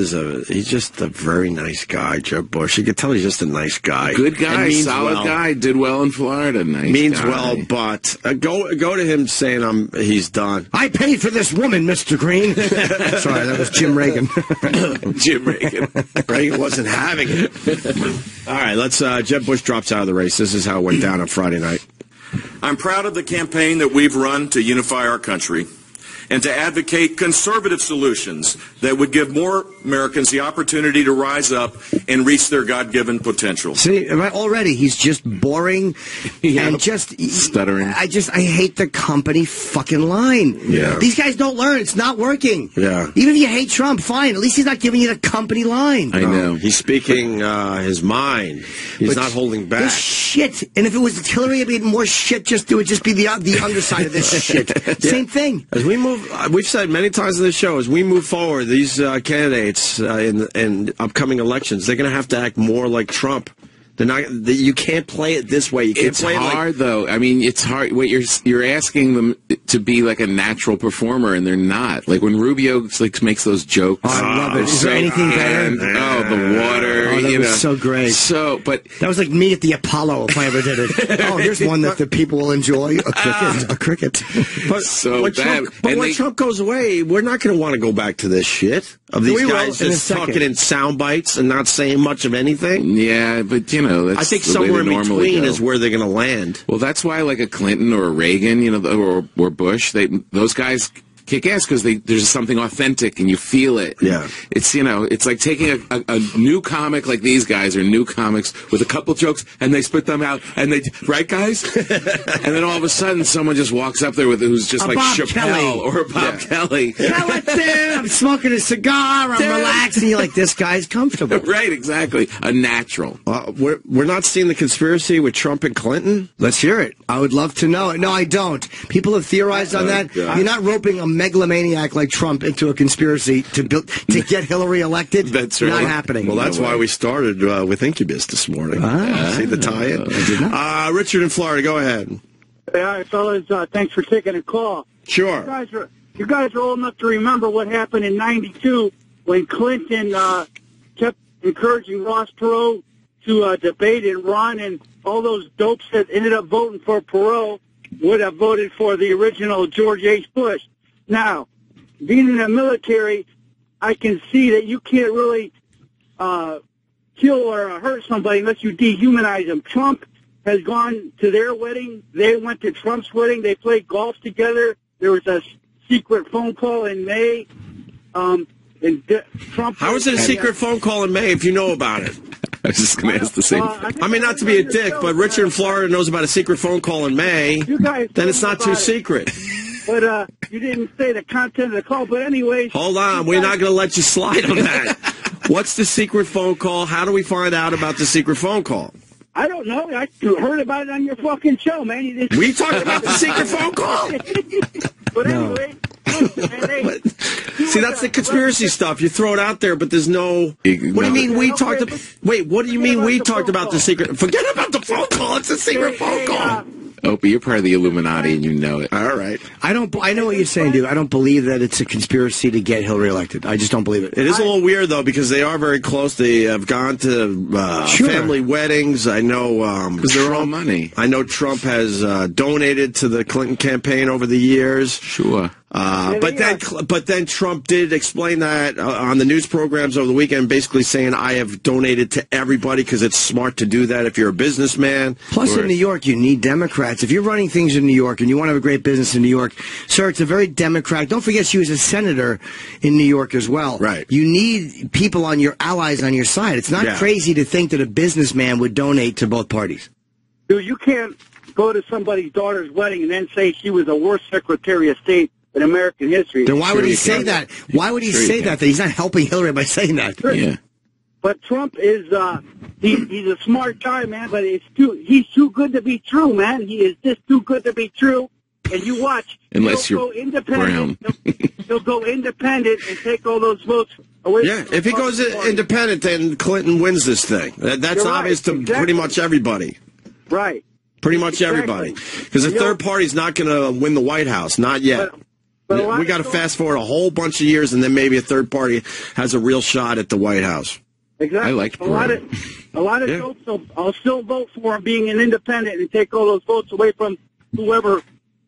a very nice guy, Jeb Bush. You can tell he's just a nice guy, good guy, solid guy. Did well in Florida. Nice means guy. Well, but go to him saying he's done. I paid for this woman, Mr. Green. Sorry, that was Jim Reagan. Jim Reagan. Reagan wasn't having it. All right, let's. Jeb Bush drops out of the race. This is how it went down on Friday night. I'm proud of the campaign that we've run to unify our country and to advocate conservative solutions that would give more Americans the opportunity to rise up and reach their God-given potential. See, already he's just boring and just stuttering. I hate the company fucking line. Yeah. These guys don't learn. It's not working. Yeah. Even if you hate Trump, fine. At least he's not giving you the company line. I know. He's speaking his mind. He's not holding back. This shit. And if it was Hillary, it'd be more shit. It would just be the underside of this shit. Same thing. As we move, we've said many times on this show, as we move forward, these candidates in upcoming elections, they're going to have to act more like Trump. They're not. You can't play it this way. You can't play it like... It's hard, though. I mean, it's hard. What you're asking them to be like a natural performer, and they're not. Like when Rubio like makes those jokes. Oh, I love it. Is there anything better? Oh, the water. Oh, that was so great. So, but that was like me at the Apollo if I ever did it. Oh, here's one that the people will enjoy. A cricket. A cricket. But so when bad. Trump, but when Trump goes away, we're not going to want to go back to this shit of these guys just talking in sound bites and not saying much of anything. Yeah, but you know, that's I think somewhere in between is where they're going to land. Well, that's why, like a Clinton or a Reagan, or Bush, those guys kick ass because there's something authentic and you feel it. Yeah. It's, you know, it's like taking a new comic like these guys are new comics with a couple jokes and they spit them out and they, right guys? And then all of a sudden someone just walks up there with who's just like Bob Chappelle or Bob Kelly. Yeah, what's up? I'm smoking a cigar. I'm relaxing. You're like, this guy's comfortable. Right, exactly. A natural. We're not seeing the conspiracy with Trump and Clinton. Let's hear it. I would love to know it. No, I don't. People have theorized on that. God. You're not roping a megalomaniac like Trump into a conspiracy to get Hillary elected. That's right. Not happening. Well, that's why we started with Incubus this morning. See the tie-in? Richard in Florida, go ahead. Hey, all right, fellas. Thanks for taking a call. Sure. You guys are old enough to remember what happened in '92 when Clinton kept encouraging Ross Perot to debate and run, and all those dopes that ended up voting for Perot would have voted for the original George H. Bush. Now, being in the military, I can see that you can't really kill or hurt somebody unless you dehumanize them. Trump has gone to their wedding. They went to Trump's wedding. They played golf together. There was a secret phone call in May. And Trump. How is it a secret phone call in May if you know about it? I was just going to ask the same thing. I mean, not to be a dick, but Richard in Florida knows about a secret phone call in May. You guys then it's not too secret. But you didn't say the content of the call. But anyways. Hold on. We're not going to let you slide on that. What's the secret phone call? How do we find out about the secret phone call? I don't know. I heard about it on your fucking show, man. We talked about the secret phone call. But anyway. See, that's the conspiracy stuff. You throw it out there, but there's no... What do you mean we talked about... Wait, what do you mean we talked about the secret... Forget about the phone call. It's a secret phone call. Opie, you're part of the Illuminati, and you know it. All right. I know what you're saying, dude. I don't believe that it's a conspiracy to get Hillary elected. I just don't believe it. It is a little weird, though, because they are very close. They have gone to family weddings. I know... because they're all money. I know Trump has donated to the Clinton campaign over the years. Sure. But then Trump did explain that on the news programs over the weekend, basically saying, I have donated to everybody because it's smart to do that if you're a businessman. Plus, in New York, you need Democrats. If you're running things in New York and you want to have a great business in New York, sir, it's a very Democratic. Don't forget she was a senator in New York as well. Right. You need people on your allies on your side. It's not crazy to think that a businessman would donate to both parties. Dude, you can't go to somebody's daughter's wedding and then say she was the worst Secretary of State in American history. Then why would he say that? Why would he say that? That he's not helping Hillary by saying that. Sure. Yeah. But Trump is he's a smart guy, man. But he's too good to be true, man. He is just too good to be true. And you watch. Unless you're brown. He'll go independent and take all those votes away. Yeah, if he goes independent, then Clinton wins this thing. That's obvious to pretty much everybody. Right. Pretty much everybody, because the third party's not going to win the White House, not yet. Yeah, we got to fast forward a whole bunch of years, and then maybe a third party has a real shot at the White House. Exactly. I like a lot of votes. So I'll still vote for him being an independent and take all those votes away from whoever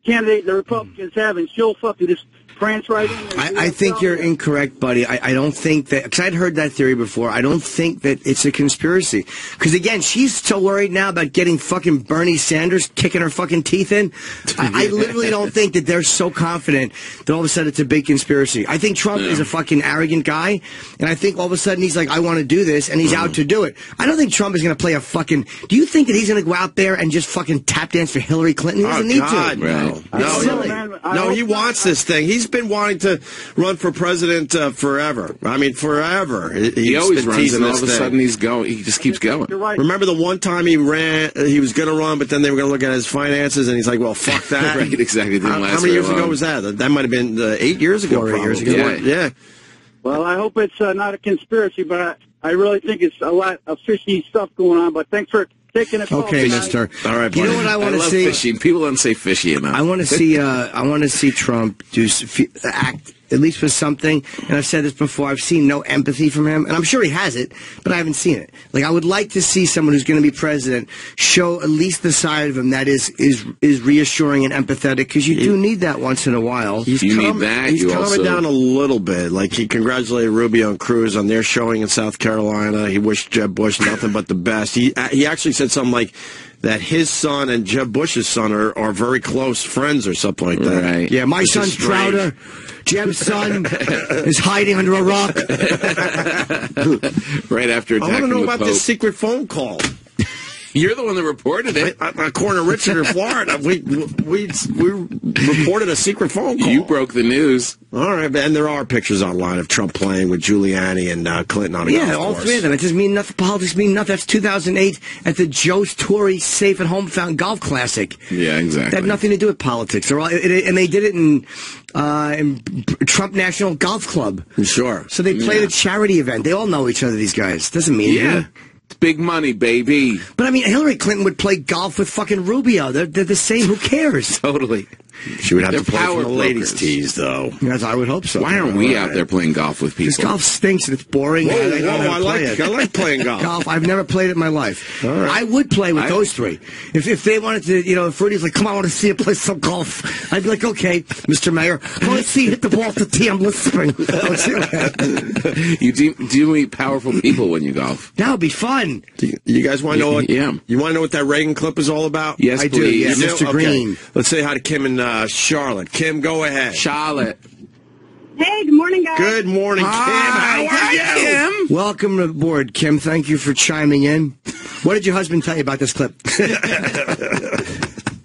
candidate the Republicans have, and she'll fucking just prance right in. I think you're incorrect, buddy. I don't think that, because I'd heard that theory before. I don't think that it's a conspiracy. Because again, she's so worried now about getting fucking Bernie Sanders kicking her fucking teeth in. I literally don't think that they're so confident that all of a sudden it's a big conspiracy. I think Trump is a fucking arrogant guy, and I think all of a sudden he's like, I want to do this, and he's out to do it. I don't think Trump is going to play a fucking... Do you think that he's going to go out there and just fucking tap dance for Hillary Clinton? He doesn't need to. No, he wants this thing. He's been wanting to run for president forever. I mean, forever. He always runs, and all of a sudden he's going. He just keeps going. Right. Remember the one time he ran? He was going to run, but then they were going to look at his finances, and he's like, "Well, fuck that." Right, exactly. How many years ago was that? That might have been 8 years ago. 4 or 8 years ago. Yeah. Well, I hope it's not a conspiracy, but I really think it's a lot of fishy stuff going on. But thanks for taking a call. Okay, mister. All right, buddy. You know what I want to see? Fishing. People don't say fishy enough. I want to see. I want to see Trump act at least for something. And I've said this before. I've seen no empathy from him, and I'm sure he has it, but I haven't seen it. Like I would like to see someone who's going to be president show at least the side of him that is reassuring and empathetic, because you do need that once in a while. He's calming down a little bit. Like he congratulated Rubio and Cruz on their showing in South Carolina. He wished Jeb Bush nothing but the best. He actually said something like, that his son and Jeb Bush's son are very close friends or something like that. Right. Yeah, my son's Crowder. Jeb's son is hiding under a rock. Right after attacking the Pope. I want to know about this secret phone call. You're the one that reported it. Corner Richard in Florida. We reported a secret phone call. You broke the news. All right, and there are pictures online of Trump playing with Giuliani and Clinton on a golf course. Yeah, all three of them. It just mean nothing. Politics mean nothing. That's 2008 at the Joe's Torre Safe at Home Found Golf Classic. Yeah, exactly. That had nothing to do with politics. They're all, and they did it in Trump National Golf Club. Sure. So they played a charity event. They all know each other, these guys. Doesn't mean anything. It's big money, baby. But, I mean, Hillary Clinton would play golf with fucking Rubio. They're the same. Who cares? Totally. She would have to play for the ladies' tees, though. Yes, I would hope so. Why aren't we out there playing golf with people? Because golf stinks and it's boring. Whoa, I like playing golf. Golf, I've never played it in my life. All right. I would play with those three. If they wanted to, you know, if Rudy's like, come on, I want to see you play some golf. I'd be like, okay, Mr. Mayor, I want to see you hit the ball off the tee. I'm listening. You do meet powerful people when you golf. That would be fun. You guys want to know what? Yeah. You want to know what that Reagan clip is all about? Yes, I do. Yeah, Mr. Green. Okay. Let's say hi to Kim and Charlotte. Kim, go ahead. Charlotte. Hey, good morning, guys. Good morning, Kim. How are you? Kim? Welcome aboard, Kim. Thank you for chiming in. What did your husband tell you about this clip?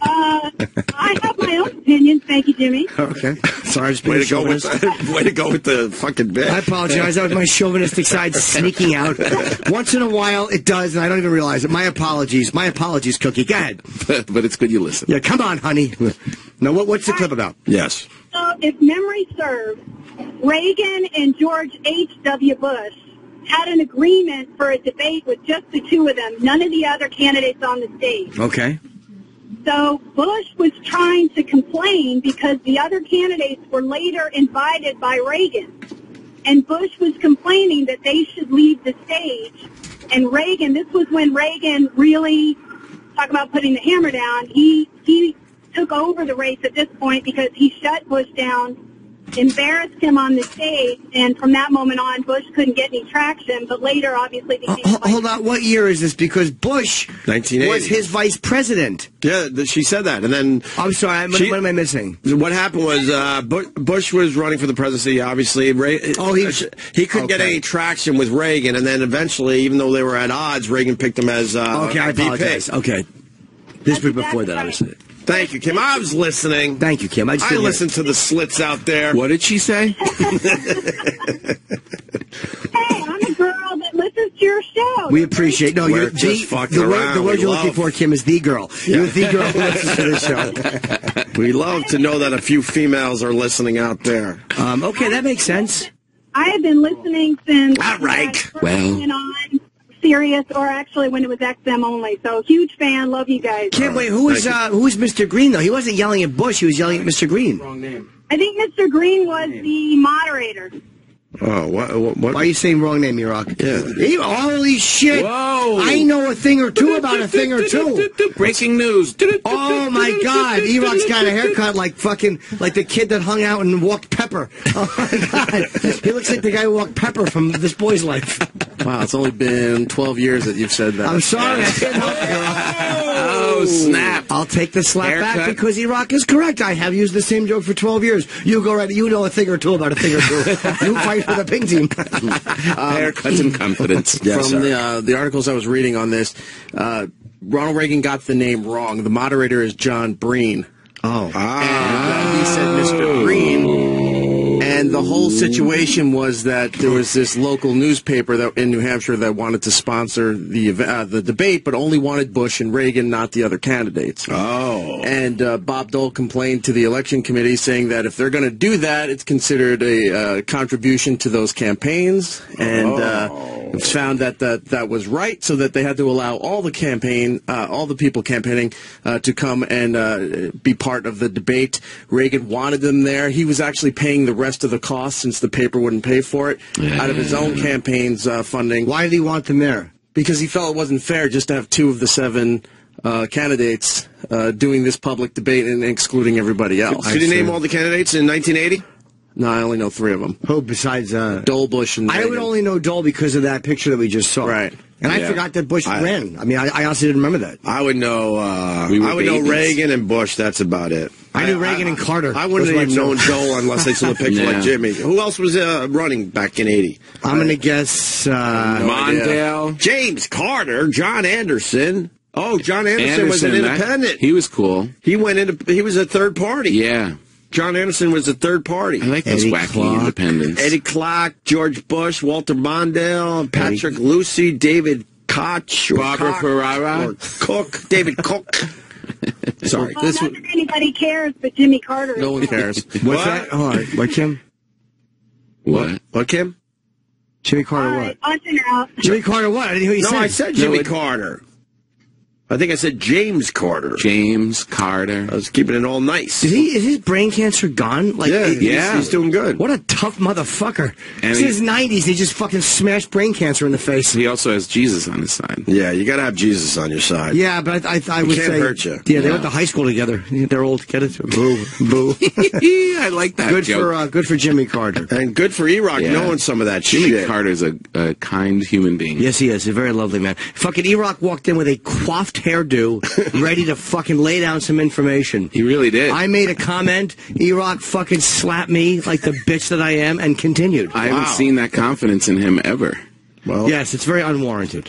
I have my own opinion. Thank you, Jimmy. Okay. Sorry, just being chauvinist. Way to go with the fucking bit. I apologize. That was my chauvinistic side sneaking out. Once in a while, it does, and I don't even realize it. My apologies. My apologies, Cookie. Go ahead. But it's good you listen. Yeah, come on, honey. Now, what's the clip about? Yes. So, if memory serves, Reagan and George H. W. Bush had an agreement for a debate with just the two of them, none of the other candidates on the stage. Okay. So Bush was trying to complain because the other candidates were later invited by Reagan. And Bush was complaining that they should leave the stage. And Reagan, this was when Reagan really, talk about putting the hammer down, he took over the race at this point because he shut Bush down, embarrassed him on the stage, and from that moment on, Bush couldn't get any traction, but later obviously became... hold on, what year is this? Because Bush was his vice president. Yeah, she said that, and then... I'm sorry, what am I missing? What happened was Bush was running for the presidency, obviously. He couldn't get any traction with Reagan, and then eventually, even though they were at odds, Reagan picked him as okay, I apologize. VP. Okay. This was before that, obviously. Thank you, Kim. I was listening. Thank you, Kim. I listened to the slits out there. What did she say? Hey, I'm a girl that listens to your show. We appreciate. No, you're just fucking around. The word you're looking for, Kim, is the girl. Yeah. You're the girl who listens to this show. We love to know that a few females are listening out there. Okay, that makes sense. I have been listening since. All right. Serious, or actually when it was XM only. So huge fan, love you guys. Kim, wait, who is Mr. Green though? He wasn't yelling at Bush, he was yelling at Mr. Green. Wrong name. I think Mr. Green was the moderator. Oh, what? Why are you saying wrong name, Iraq? Yeah. Holy shit! Whoa! I know a thing or two about a thing or two. Breaking news! Oh my God! Iraq's got a haircut like the kid that hung out and walked Pepper. Oh my God! He looks like the guy who walked Pepper from This Boy's Life. Wow! It's only been 12 years that you've said that. I'm sorry. I can't help it, Iraq. Oh, snap. I'll take the slap back because Iraq is correct. I have used the same joke for 12 years. You go right. You know a thing or two about a thing or two. You fight for the pink team. Haircuts and confidence. Yes, from the articles I was reading on this, Ronald Reagan got the name wrong. The moderator is John Breen. Oh. And he said Mr. Breen. And the whole situation was that there was this local newspaper that in New Hampshire that wanted to sponsor the debate, but only wanted Bush and Reagan, not the other candidates. Oh. And Bob Dole complained to the election committee saying that if they're going to do that, it's considered a contribution to those campaigns. And found that that was right, so that they had to allow all the people campaigning to come and be part of the debate. Reagan wanted them there. He was actually paying the rest of the cost since the paper wouldn't pay for it out of his own campaign's funding. Why did he want them there? Because he felt it wasn't fair just to have two of the seven candidates doing this public debate and excluding everybody else. Could you name all the candidates in 1980? No, I only know three of them. Who besides Dole, Bush, and Reagan? I would only know Dole because of that picture that we just saw. Right. And I forgot that Bush ran. I mean, I honestly didn't remember that. I would know. I would know Reagan and Bush. That's about it. I knew Reagan and Carter. I wouldn't have known Joe unless I saw a picture like Jimmy. Who else was running back in '80? I'm going to guess Mondale, James Carter, John Anderson. Oh, John Anderson was an independent. He was cool. He went into. He was a third party. Yeah. John Anderson was a third party. I like those wacky independents. Eddie Clark, George Bush, Walter Mondale, Patrick Lucy, David Koch, Barbara Ferrara, Cook, David Cook. Sorry, well, this not that anybody cares, but Jimmy Carter. No one cares. What's that? Oh, what, Kim? What? What, Kim? Jimmy Carter. What? Jimmy Carter. What? I didn't hear you say. No, I said Jimmy Carter. I think I said James Carter. James Carter. I was keeping it all nice. Is his brain cancer gone? Like, yeah, he's doing good. What a tough motherfucker. And since his 90s, they just fucking smashed brain cancer in the face. He also has Jesus on his side. Yeah, you got to have Jesus on your side. Yeah, but I would say... It can't hurt you. Yeah, they went to high school together. They're old. Get it? Boo. Boo. I like that good joke. Good for Jimmy Carter. And good for E-Rock knowing some of that shit. Jimmy Carter's a kind human being. Yes, he is. A very lovely man. Fucking E-Rock walked in with a quaffed hairdo, ready to fucking lay down some information. He really did. I made a comment, E-Rock fucking slapped me like the bitch that I am, and continued. I haven't seen that confidence in him ever. Well, yes, it's very unwarranted.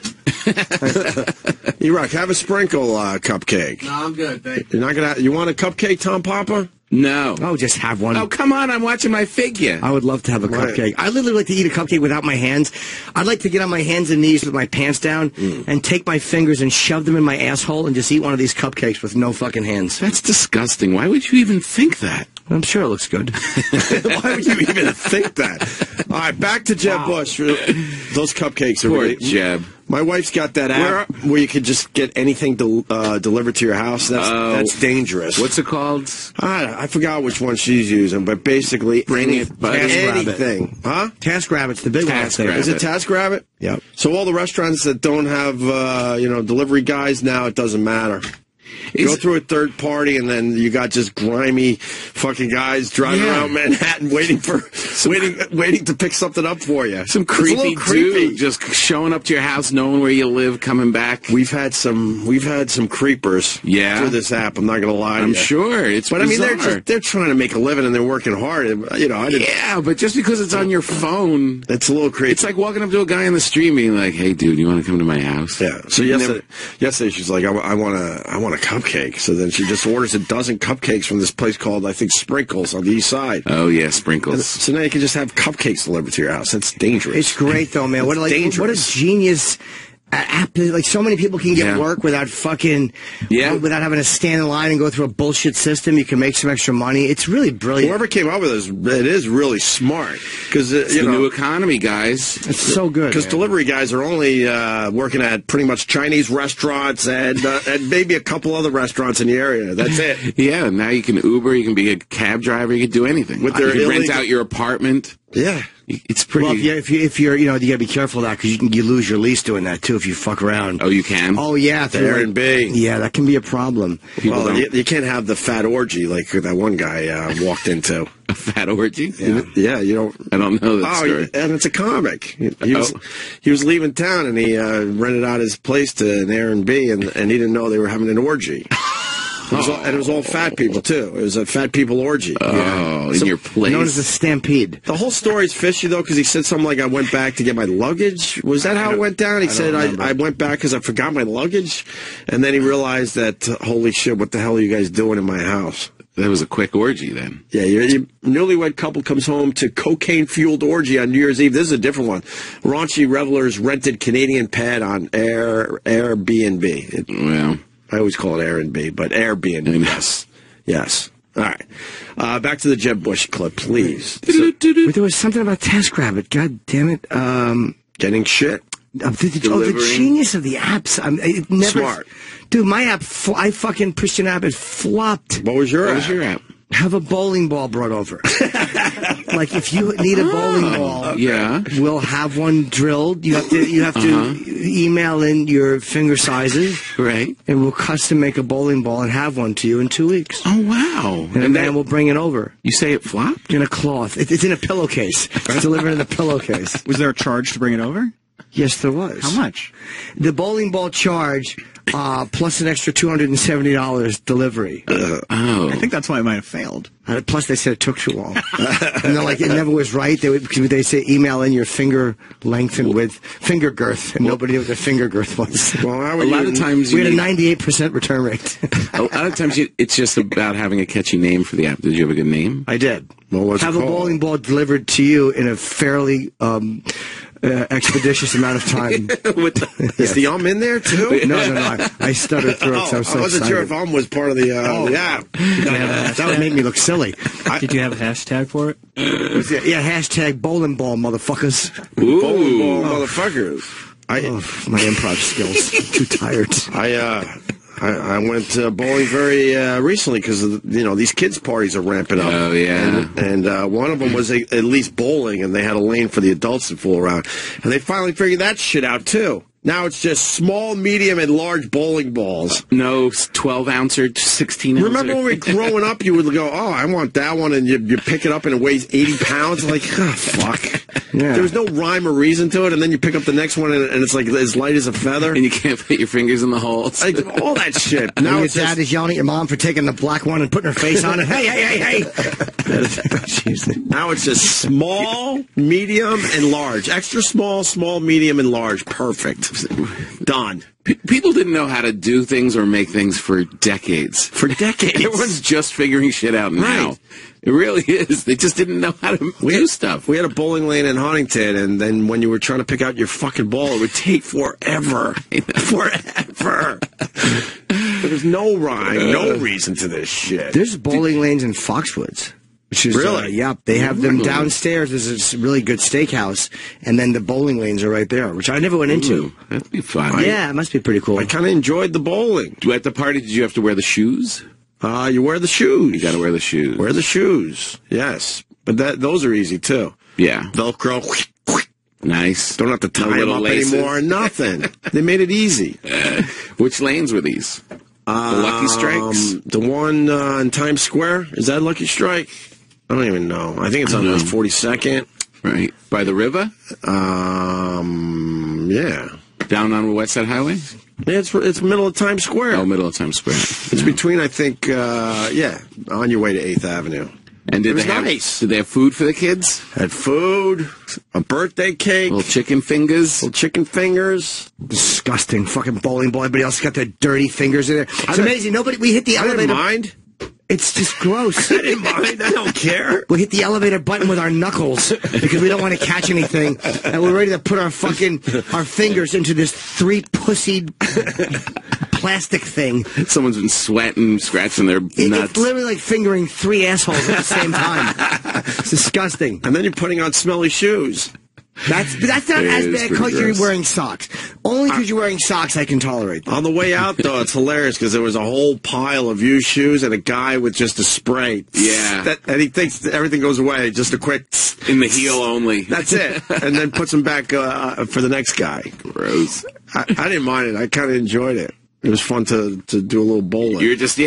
E-Rock, have a sprinkle cupcake. No, I'm good, thank you. You're not gonna, you want a cupcake, Tom Papa? No. Oh, just have one. Oh, come on, I'm watching my figure. I would love to have a cupcake. I literally like to eat a cupcake without my hands. I'd like to get on my hands and knees with my pants down and take my fingers and shove them in my asshole and just eat one of these cupcakes with no fucking hands. That's disgusting. Why would you even think that? I'm sure it looks good. Why would you even think that? All right, back to Jeb Bush. Those cupcakes are really... Poor Jeb. My wife's got that app where you could just get anything delivered to your house. That's dangerous. What's it called? I forgot which one she's using, but basically anything. Huh? TaskRabbit's the big one. Is it TaskRabbit? Yeah. So all the restaurants that don't have delivery guys now, it doesn't matter. Go through a third party, and then you got just grimy fucking guys driving around Manhattan waiting to pick something up for you. Some creepy dude just showing up to your house, knowing where you live, coming back. We've had some creepers through this app. I'm not gonna lie to you. I'm sure it's bizarre. I mean, they're trying to make a living and they're working hard. You know, but just because it's on your phone, that's a little creepy. It's like walking up to a guy on the street, being like, "Hey, dude, you want to come to my house?" Yeah. So yesterday she's like, "I want a cupcake." So then she just orders a dozen cupcakes from this place called, I think, Sprinkles on the east side. Oh, yeah, Sprinkles. And so now you can just have cupcakes delivered to your house. That's dangerous. It's great, though, man. What a genius app. Like, so many people can get work without fucking, without having to stand in line and go through a bullshit system. You can make some extra money. It's really brilliant. Whoever came up with this, it is really smart. Because the new economy, guys. It's so good. Because delivery guys are only working at pretty much Chinese restaurants and maybe a couple other restaurants in the area. That's it. Yeah, now you can Uber, you can be a cab driver, you can do anything. With you can rent out your apartment. Yeah. It's pretty... Well, you got to be careful now, because you lose your lease doing that, too, if you fuck around. Oh, you can? Oh, yeah. Airbnb. Yeah, that can be a problem. Well, you can't have the fat orgy like that one guy walked into. A fat orgy? Yeah. I don't know that story. And it's a comic. He was leaving town, and he rented out his place to an Airbnb, and he didn't know they were having an orgy. And it was all fat people, too. It was a fat people orgy. Oh, in your place. Known as a stampede. The whole story's fishy, though, because he said something like, "I went back to get my luggage." Was that how it went down? He said, I went back because I forgot my luggage. And then he realized that, holy shit, what the hell are you guys doing in my house? That was a quick orgy, then. Yeah, your newlywed couple comes home to cocaine-fueled orgy on New Year's Eve. This is a different one. Raunchy revelers rented Canadian pad on Airbnb. I always call it Airbnb, but Airbnb. Yes. Yes. All right. Back to the Jeb Bush clip, please. So, there was something about TaskRabbit. God damn it. Getting shit. The genius of the apps. It never, smart. Dude, my app, I fucking pushed an app. It flopped. What was your app? Have a bowling ball brought over. Like, if you need a bowling ball, we'll have one drilled. You have to email in your finger sizes, right? And we'll custom make a bowling ball and have one to you in 2 weeks. Oh, wow. And then we'll bring it over. You say it flopped? In a cloth. It's in a pillowcase. It's delivered in a pillowcase. Was there a charge to bring it over? Yes, there was. How much? The bowling ball charge plus an extra $270 delivery. Oh. I think that's why it might have failed. Plus, they said it took too long. And they're like, it never was right. They say email in your finger length and width, finger girth, and nobody knew what their finger girth was. Well, a lot of times we had a 98% return rate. A lot of times it's just about having a catchy name for the app. Did you have a good name? I did. Well, what's have it a bowling ball delivered to you in a fairly... expeditious amount of time. Is the in there too? No. I stuttered through it. So I wasn't sure if was part of the app. That would make me look silly. Did you have a hashtag for it? Yeah, hashtag bowling ball motherfuckers. Ooh. Bowling ball motherfuckers. My improv skills. Too tired. I went bowling very recently because, you know, these kids' parties are ramping up. Oh, yeah. And one of them was at least bowling, and they had a lane for the adults to fool around. And they finally figured that shit out, too. Now it's just small, medium, and large bowling balls. No 12-ouncer, 16-ouncer. Remember when we were growing up, you would go, oh, I want that one, and you pick it up and it weighs 80 pounds? I'm like, oh, fuck. Yeah. There was no rhyme or reason to it, and then you pick up the next one, and it's like as light as a feather. And you can't put your fingers in the holes. Like, all that shit. Now your dad is yelling at your mom for taking the black one and putting her face on it. Hey. Now it's just small, medium, and large. Extra small, small, medium, and large. Perfect. Done. People didn't know how to do things or make things for decades. For decades. Everyone's just figuring shit out now. Right. It really is. They just didn't know how to do stuff. We had a bowling lane in Huntington, and then when you were trying to pick out your fucking ball, it would take forever. Forever. There was no rhyme, no reason to this shit. There's bowling lanes in Foxwoods. Which is, really? Yeah, they have them downstairs. There's a really good steakhouse, and then the bowling lanes are right there, which I never went into. That'd be fun. Yeah, it must be pretty cool. I kind of enjoyed the bowling. At the party, did you have to wear the shoes? You wear the shoes. You got to wear the shoes. Wear the shoes, yes. But those are easy, too. Yeah. Velcro. Nice. Don't have to tie them up anymore. Nothing. They made it easy. Which lanes were these? The Lucky Strikes? The one in Times Square? Is that Lucky Strike? I don't even know. I think it's on the 42nd. Right. By the river? Yeah. Down on West Side Highway? Yeah, it's middle of Times Square. Oh, middle of Times Square. It's between, I think, on your way to 8th Avenue. And did they have food for the kids? Had food, a birthday cake. Little chicken fingers. Little chicken fingers. Disgusting fucking bowling ball. Everybody else got their dirty fingers in there. It's amazing. We hit the elevator. I didn't mind. It's just gross. I didn't mind. I don't care. We hit the elevator button with our knuckles because we don't want to catch anything, and we're ready to put our fingers into this three-pussied plastic thing. Someone's been sweating, scratching their nuts. It's literally like fingering three assholes at the same time. It's disgusting. And then you're putting on smelly shoes. That's not as bad because you're wearing socks. Only because you're wearing socks I can tolerate that. On the way out, though, it's hilarious because there was a whole pile of used shoes and a guy with just a spray. Yeah. And he thinks that everything goes away, just a quick... In the heel only. That's it. And then puts them back for the next guy. Gross. I didn't mind it. I kind of enjoyed it. It was fun to do a little bowling. You're just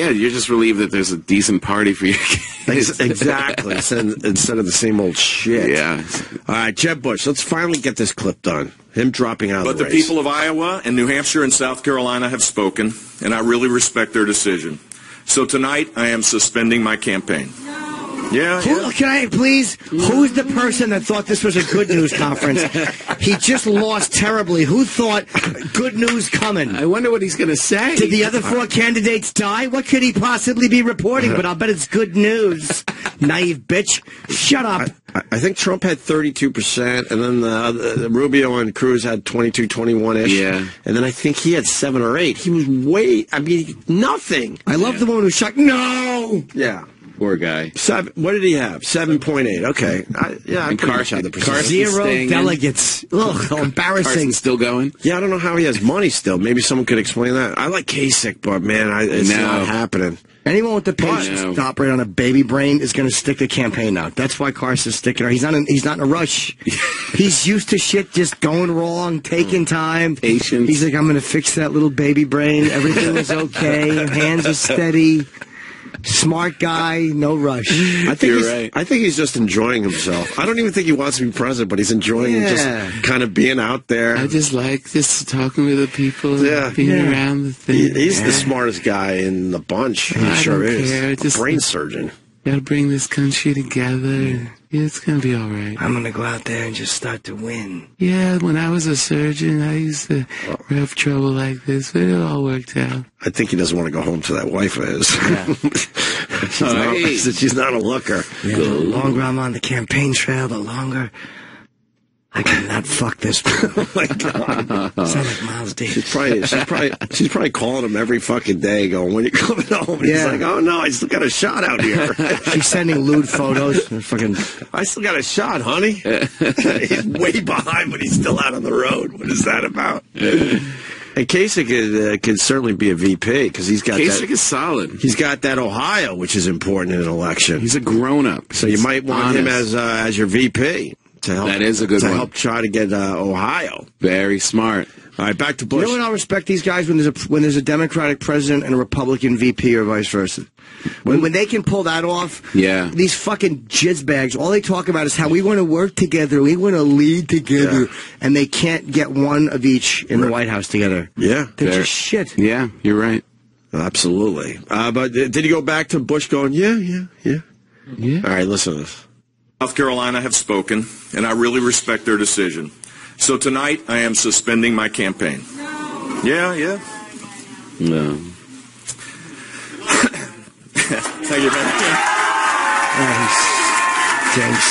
relieved that there's a decent party for your kids. Exactly. Instead of the same old shit. Yeah. All right, Jeb Bush. Let's finally get this clip done. Him dropping out of the race. But the people of Iowa and New Hampshire and South Carolina have spoken, and I really respect their decision. So tonight, I am suspending my campaign. Yeah. Can I please? Who's the person that thought this was a good news conference? He just lost terribly. Who thought good news coming? I wonder what he's going to say. Did the other four candidates die? What could he possibly be reporting? But I'll bet it's good news. Naive bitch. Shut up. I think Trump had 32%, and then the Rubio and Cruz had 22, 21-ish. Yeah. And then I think he had 7 or 8. He was nothing. I love the woman who shot, no! Yeah. Poor guy. What did he have? 7.8. Okay. And Carson, the percentage. 0 delegates. Ugh, embarrassing. Carson's still going? Yeah, I don't know how he has money still. Maybe someone could explain that. I like Kasich, but, man, it's not happening. Anyone with the patience to operate on a baby brain is going to stick the campaign out. That's why Carson's sticking around. He's not in a rush. He's used to shit just going wrong, taking time. Patience. He's like, I'm going to fix that little baby brain. Everything is okay. Hands are steady. Smart guy, no rush. I think you're right. I think he's just enjoying himself. I don't even think he wants to be president, but he's enjoying just kind of being out there. I just like this, talking with the people, being around the thing. He's the smartest guy in the bunch. He sure is. Just a brain surgeon. Gotta bring this country together. Yeah, it's gonna be all right. I'm gonna go out there and just start to win. Yeah, when I was a surgeon, I used to have trouble like this, but it all worked out. I think he doesn't want to go home to that wife of his. Yeah. She's not a looker. Yeah, the longer I'm on the campaign trail, the longer I cannot fuck this. Oh my God. Sounds like Miles Davis. She's probably calling him every fucking day going, when are you coming home? And he's like, oh no, I still got a shot out here. She's sending lewd photos. Fucking, I still got a shot, honey. He's way behind, but he's still out on the road. What is that about? And Kasich could certainly be a VP because he's got Kasich is solid. He's got that Ohio, which is important in an election. He's a grown-up. So you might want him as your VP. Help, that is a good one. To help try to get Ohio. Very smart. All right, back to Bush. You know what, I'll respect these guys when there's a Democratic president and a Republican VP or vice versa. When they can pull that off, these fucking jizzbags, all they talk about is how we want to work together, we want to lead together, and they can't get one of each in the White House together. Yeah. They're just shit. Yeah, you're right. Absolutely. But did you go back to Bush going, yeah? All right, listen to this. South Carolina have spoken, and I really respect their decision. So tonight, I am suspending my campaign. No. No. Thank you, man. Thanks.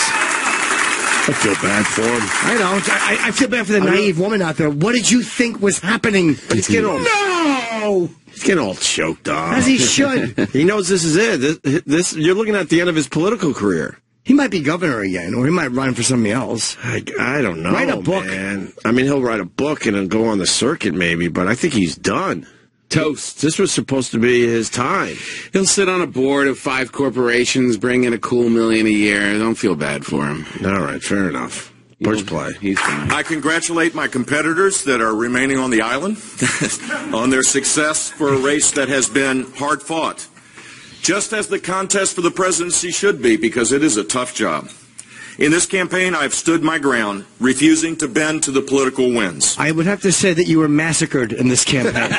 I feel bad for him. I know. I feel bad for the naive woman out there. What did you think was happening? It's getting all... No! He's getting all choked up. As he should. He knows this is it. This you're looking at the end of his political career. He might be governor again, or he might run for something else. I don't know. Write a book. Man. I mean, he'll write a book and then go on the circuit maybe, but I think he's done. Toast. This was supposed to be his time. He'll sit on a board of 5 corporations, bring in a cool $1 million a year. Don't feel bad for him. All right, fair enough. Bush play. He's fine. I congratulate my competitors that are remaining on the island on their success for a race that has been hard fought. Just as the contest for the presidency should be, because it is a tough job. In this campaign, I have stood my ground, refusing to bend to the political winds. I would have to say that you were massacred in this campaign.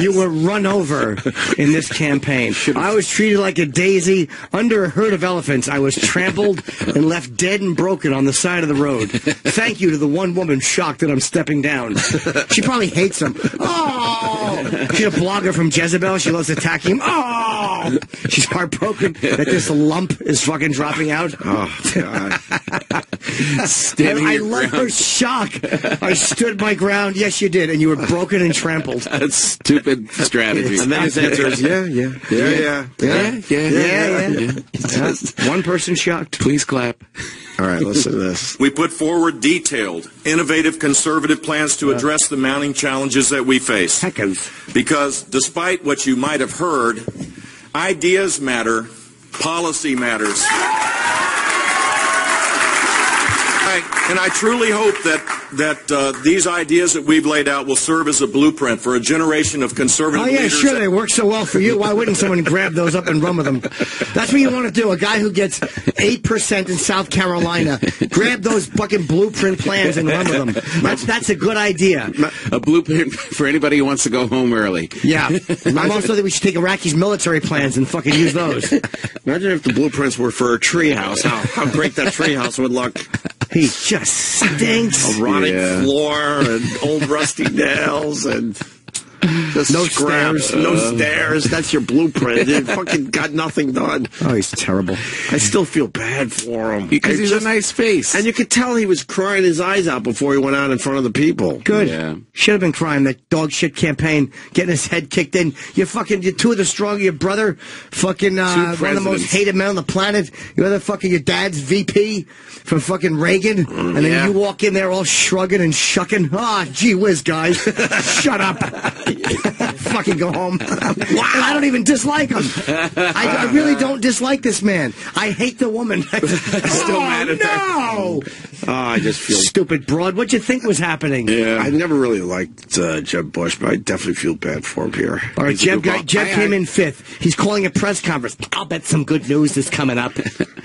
You were run over in this campaign. I was treated like a daisy under a herd of elephants. I was trampled and left dead and broken on the side of the road. Thank you to the one woman shocked that I'm stepping down. She probably hates him. Oh! She's a blogger from Jezebel. She loves attacking him. Oh! She's heartbroken that this lump is fucking dropping out. Oh, God. I love her shock. I stood my ground. Yes, you did, and you were broken and trampled. That's stupid strategy. And then his answer is, yeah. One person shocked. Please clap. All right, listen to this. We put forward detailed, innovative, conservative plans to address the mounting challenges that we face. Because despite what you might have heard, ideas matter, policy matters. And I truly hope that these ideas that we've laid out will serve as a blueprint for a generation of conservative leaders. Oh, yeah, sure, they work so well for you. Why wouldn't someone grab those up and run with them? That's what you want to do. A guy who gets 8% in South Carolina, grab those fucking blueprint plans and run with them. That's a good idea. A blueprint for anybody who wants to go home early. Yeah. I'm also think we should take Iraqi's military plans and fucking use those. Imagine if the blueprints were for a treehouse, how great that treehouse would look. He just stinks. A rotting floor and old rusty nails and just no scraps, stairs. No stairs. That's your blueprint. You fucking got nothing done. Oh, he's terrible. I still feel bad for him. Because he's a nice face. And you could tell he was crying his eyes out before he went out in front of the people. Good. Yeah. Should have been crying. That dog shit campaign, getting his head kicked in. You're two of the strongest. Your brother, fucking one of the most hated men on the planet. You're the fucking, your dad's VP from fucking Reagan. And then you walk in there all shrugging and shucking. Ah, oh, gee whiz, guys. Shut up. Fucking go home. Wow, I don't even dislike him. I really don't dislike this man. I hate the woman. I'm still mad at her. Oh, I just feel... Stupid broad. What'd you think was happening? Yeah, I never really liked Jeb Bush, but I definitely feel bad for him here. All right, Jeb came in fifth. He's calling a press conference. I'll bet some good news is coming up.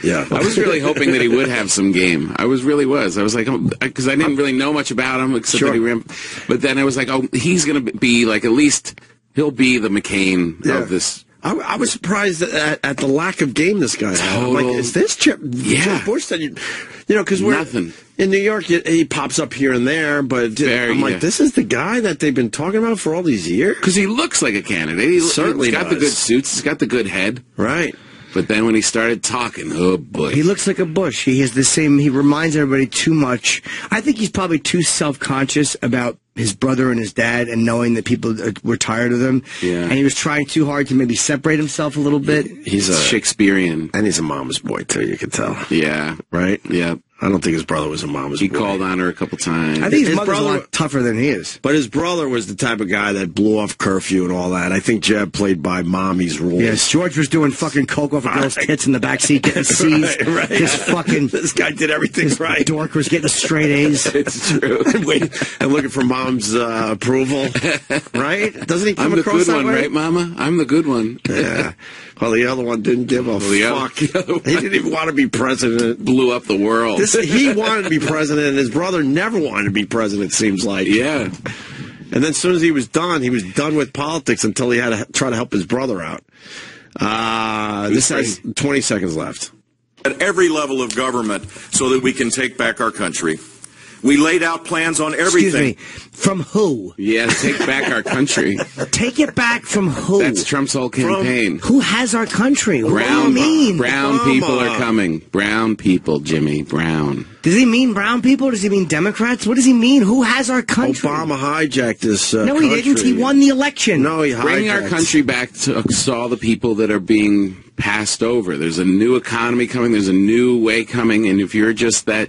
Yeah. I was really hoping that he would have some game. I was really was. I was like, because I didn't really know much about him except that he ran. But then I was like, oh, he's going to be like, at least he'll be the McCain of this. I was surprised at the lack of game this guy had. I'm like, is this Jeb Bush? That you know, because we're in New York, he pops up here and there, but I'm like, this is the guy that they've been talking about for all these years? Because he looks like a candidate. He certainly He's got the good suits. He's got the good head. Right. But then when he started talking, oh boy. He looks like a Bush. He has the same, he reminds everybody too much. I think he's probably too self-conscious about his brother and his dad and knowing that people were tired of them. Yeah. And he was trying too hard to maybe separate himself a little bit. He's a Shakespearean. And he's a mama's boy, too, you could tell. Yeah. Right? Yeah. I don't think his brother was a mama's boy. He called on her a couple times. I think his brother's a lot tougher than he is. But his brother was the type of guy that blew off curfew and all that. I think Jeb played by mommy's rules. Yes, George was doing fucking coke off a girl's tits in the backseat, getting seized. Right. This guy did everything right. Dork was getting straight A's. It's true. And looking for mom's approval. Right? Doesn't he come across that way? I'm the good one, right, Mama? I'm the good one. Yeah. Well, the other one didn't give a fuck. He didn't even want to be president. Blew up the world. He wanted to be president, and his brother never wanted to be president, it seems like. Yeah. And then as soon as he was done with politics until he had to try to help his brother out. This has 20 seconds left. At every level of government so that we can take back our country. We laid out plans on everything. Excuse me. From who? Yeah, take back our country. Take it back from who? That's Trump's whole campaign. Who has our country? Brown, what do you mean? Brown people are coming. Brown people, Jimmy. Brown. Does he mean brown people? Does he mean Democrats? What does he mean? Who has our country? Obama hijacked this No, he didn't. He won the election. No, he hijacked. Bringing our country back to all the people that are being... passed over. There's a new economy coming. There's a new way coming. And if you're just that,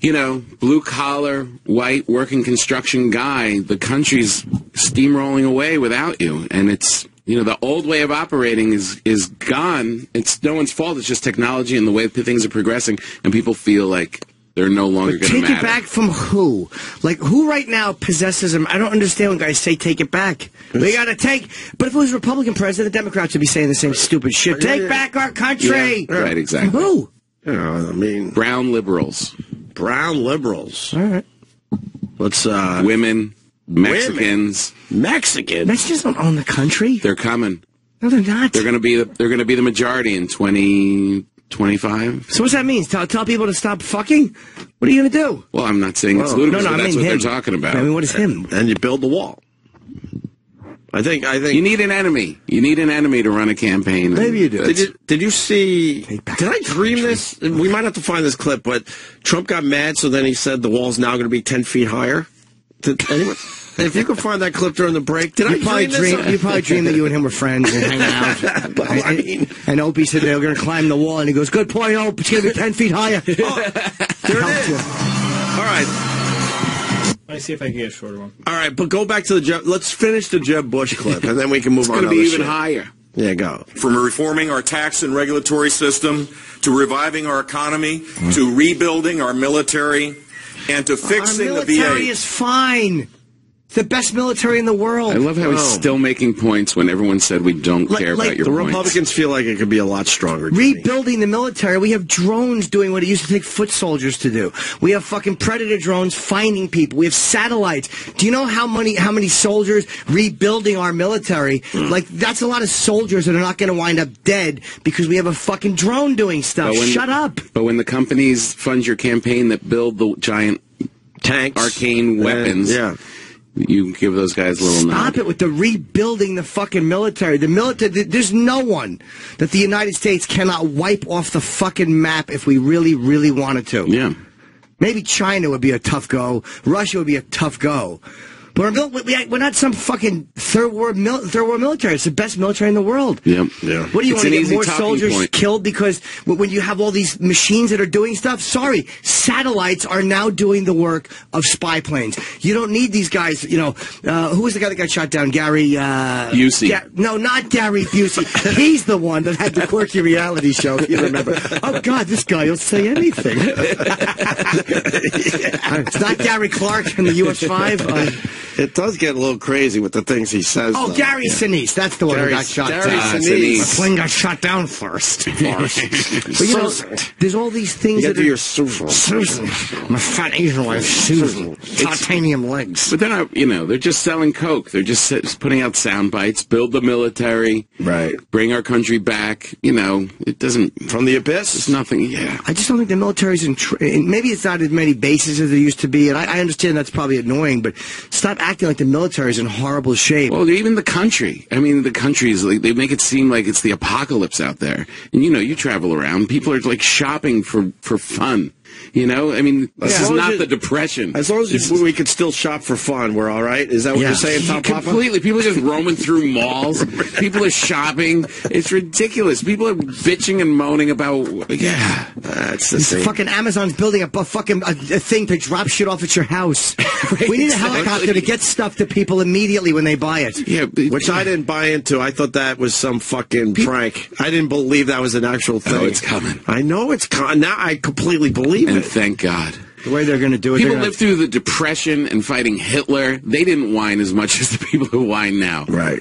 you know, blue-collar, white, working construction guy, the country's steamrolling away without you. And it's, you know, the old way of operating is gone. It's no one's fault. It's just technology and the way things are progressing. And people feel like... they're no longer going to matter. Take it back from who? Like, who right now possesses them? I don't understand when guys say take it back. We got to take... But if it was a Republican president, the Democrats would be saying the same stupid shit. Take back our country! Yeah, right, exactly. From who? You know, I mean... brown liberals. Brown liberals. All right. Let's, women. Mexicans. Women. Mexicans? Mexicans don't own the country. They're coming. No, they're not. They're going to be the majority in 2025. So what's that mean? Tell people to stop fucking? What are you going to do? Well, I'm not saying it's ludicrous, but that's what they're talking about. I mean, what is him? And you build the wall. I think you need an enemy. You need an enemy to run a campaign. Maybe you do. Did you see... did I dream this? We might have to find this clip, but Trump got mad, so then he said the wall's now going to be 10 feet higher. Did anyone... if you could find that clip during the break, you probably dreamed that you and him were friends and hanging out. But I mean, and Opie said they were going to climb the wall, and he goes, "Good point, Opie. It's going to be 10 feet higher." Oh, there it is. You. All right. Let me see if I can get a shorter one. All right, but go back to the Jeb. Let's finish the Jeb Bush clip, and then we can move on. It's going to be even higher. Yeah, go. From reforming our tax and regulatory system to reviving our economy to rebuilding our military and to fixing the VA. Our military is fine. The best military in the world. I love how he's still making points when everyone said we don't care about your points. The Republicans feel like it could be a lot stronger. Rebuilding the military, we have drones doing what it used to take foot soldiers to do. We have fucking predator drones finding people. We have satellites. Do you know how many soldiers rebuilding our military? Like, that's a lot of soldiers that are not going to wind up dead because we have a fucking drone doing stuff. Shut up. But when the companies fund your campaign that build the giant tanks, arcane weapons... yeah. You give those guys a little nod. Stop it with the rebuilding the fucking military. The military, there's no one that the United States cannot wipe off the fucking map if we really, really wanted to. Yeah. Maybe China would be a tough go. Russia would be a tough go. We're not some fucking third world military. It's the best military in the world. Yeah, yeah. What do you want to get more soldiers killed because when you have all these machines that are doing stuff? Sorry, satellites are now doing the work of spy planes. You don't need these guys. You know, who was the guy that got shot down? Gary Busey. No, not Gary Busey. He's the one that had the quirky reality show. If you remember? Oh God, this guy will say anything. It's not Gary Clark in the US-5. It does get a little crazy with the things he says. Oh, though. Gary Sinise. That's the one who got shot down. Gary Sinise. The plane got shot down first. But you know, there's all these things that are... Susan. My fat Asian wife, Susan. Titanium legs. But then, you know, they're just selling coke. They're just putting out sound bites, build the military. Right. Bring our country back. You know, it doesn't... From the abyss? It's nothing, yeah. I just don't think the military's in... Maybe it's not as many bases as there used to be, and I understand that's probably annoying, but stop acting like the military's in horrible shape. Well, even the country. I mean, the country's, like, they make it seem like it's the apocalypse out there. And, you know, you travel around, people are, like, shopping for fun. You know, I mean, this is not the Depression. As long as we could still shop for fun, we're all right. Is that what you're saying, Tom Papa? Completely. People are just roaming through malls. People are shopping. It's ridiculous. People are bitching and moaning about, that's the thing. Fucking Amazon's building a thing to drop shit off at your house. We need a helicopter to get stuff to people immediately when they buy it. Yeah, which I didn't buy into. I thought that was some fucking prank. I didn't believe that was an actual thing. Oh, it's coming. I know it's coming. Now I completely believe it. And thank God. The way they're going to do it. People lived through the Depression and fighting Hitler. They didn't whine as much as the people who whine now. Right.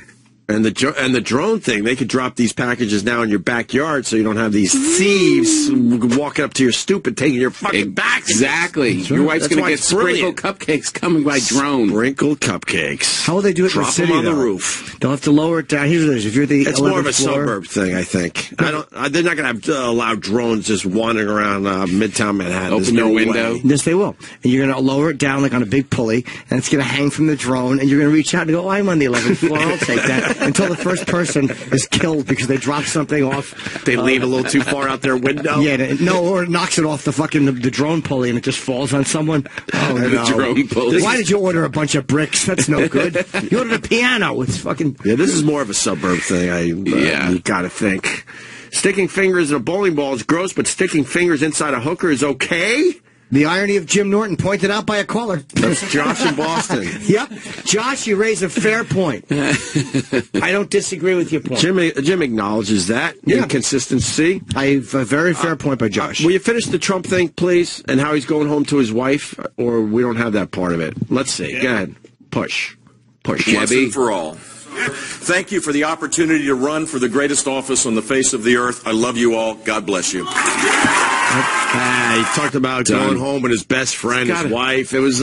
And the drone thing, they could drop these packages now in your backyard so you don't have these thieves walking up to your stoop and taking your fucking bags. Exactly. Your wife's going to get sprinkled cupcakes coming by drone. Sprinkled cupcakes. How will they do it in the city, though? Drop them on the roof. They'll have to lower it down. Here's what it is. If you're the 11th floor. It's more of a suburb thing, I think. I don't. They're not going to allow drones just wandering around midtown Manhattan. Open your window. Yes, they will. And you're going to lower it down like on a big pulley, and it's going to hang from the drone, and you're going to reach out and go, oh, I'm on the 11th floor. I'll take that. Until the first person is killed because they drop something off. They leave a little too far out their window? Yeah, no, or it knocks it off the fucking the drone pulley and it just falls on someone. Oh, no. The drone pulley. Why did you order a bunch of bricks? That's no good. You ordered a piano. It's fucking... Yeah, this is more of a suburb thing, you gotta think. Sticking fingers in a bowling ball is gross, but sticking fingers inside a hooker is okay? The irony of Jim Norton, pointed out by a caller. That's Josh in Boston. Yep. Josh, you raise a fair point. I don't disagree with your point. Jim acknowledges that. Yeah. Inconsistency. I have a very fair point by Josh. Will you finish the Trump thing, please, and how he's going home to his wife? Or we don't have that part of it. Let's see. Yeah. Go ahead. Push. Push. Once and for all. Thank you for the opportunity to run for the greatest office on the face of the earth. I love you all. God bless you. He talked about going home with his best friend, his wife. It was.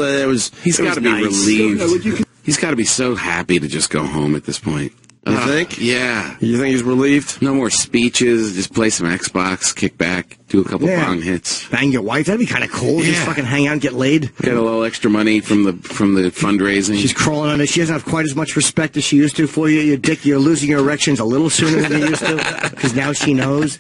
He's got to be relieved. He's got to be so happy to just go home at this point. You think? Yeah. You think he's relieved? No more speeches. Just play some Xbox, kick back, do a couple bong hits. Bang your wife. That'd be kind of cool. Yeah. Just fucking hang out and get laid. Get a little extra money from the fundraising. She's crawling on it. She doesn't have quite as much respect as she used to for you. Your dick, you're losing your erections a little sooner than you used to because now she knows.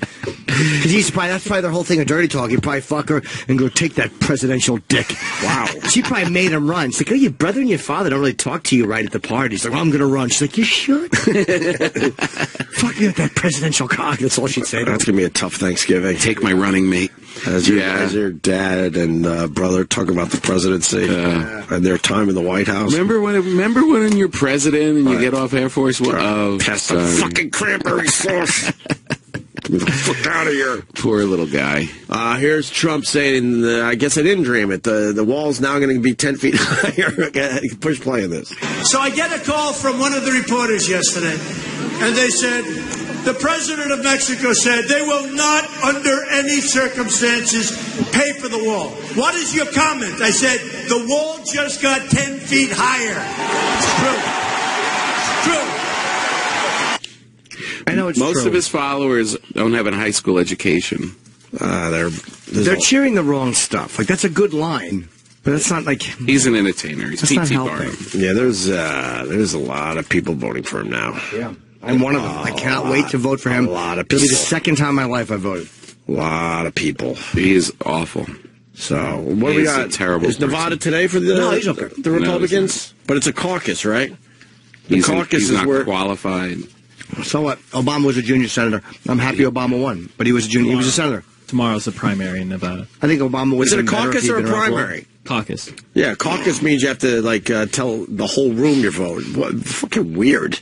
Because that's probably the whole thing of dirty talk. You'd probably fuck her and go take that presidential dick. Wow. She probably made him run. She's like, oh, your brother and your father don't really talk to you right at the party. He's like, well, I'm going to run. She's like, you should. Fuck you with that presidential cock. That's all she'd say. That's going to be a tough Thanksgiving. Take my running mate. As your dad and brother talking about the presidency and their time in the White House. Remember when you're president and you get off Air Force One? Oh, pass the fucking cranberry sauce. Get the fuck out of here. Poor little guy. Here's Trump saying, I guess I didn't dream it. The wall's now going to be 10 feet higher. Push play on this. So I get a call from one of the reporters yesterday, and they said, the president of Mexico said they will not, under any circumstances, pay for the wall. What is your comment? I said, the wall just got 10 feet higher. It's true. It's true. I know it's most of his followers don't have a high school education. They're cheering the wrong stuff. Like, that's a good line, but that's not like... He's an entertainer. He's P.T. Barnum. Yeah, there's a lot of people voting for him now. Yeah, I'm one of them. I cannot wait to vote for him. A lot of people. It'll be the second time in my life I voted. A lot of people. He is awful. So what we got? Terrible. Is Nevada today for the Republicans? No, but it's a caucus, right? The caucus is where qualified. So what? Obama was a junior senator. I'm happy Obama won, but he was a junior. He was a senator. Tomorrow's the primary in Nevada. I think Obama was. Is it a caucus or a primary? Caucus. Yeah, caucus means you have to like tell the whole room your vote. What, fucking weird.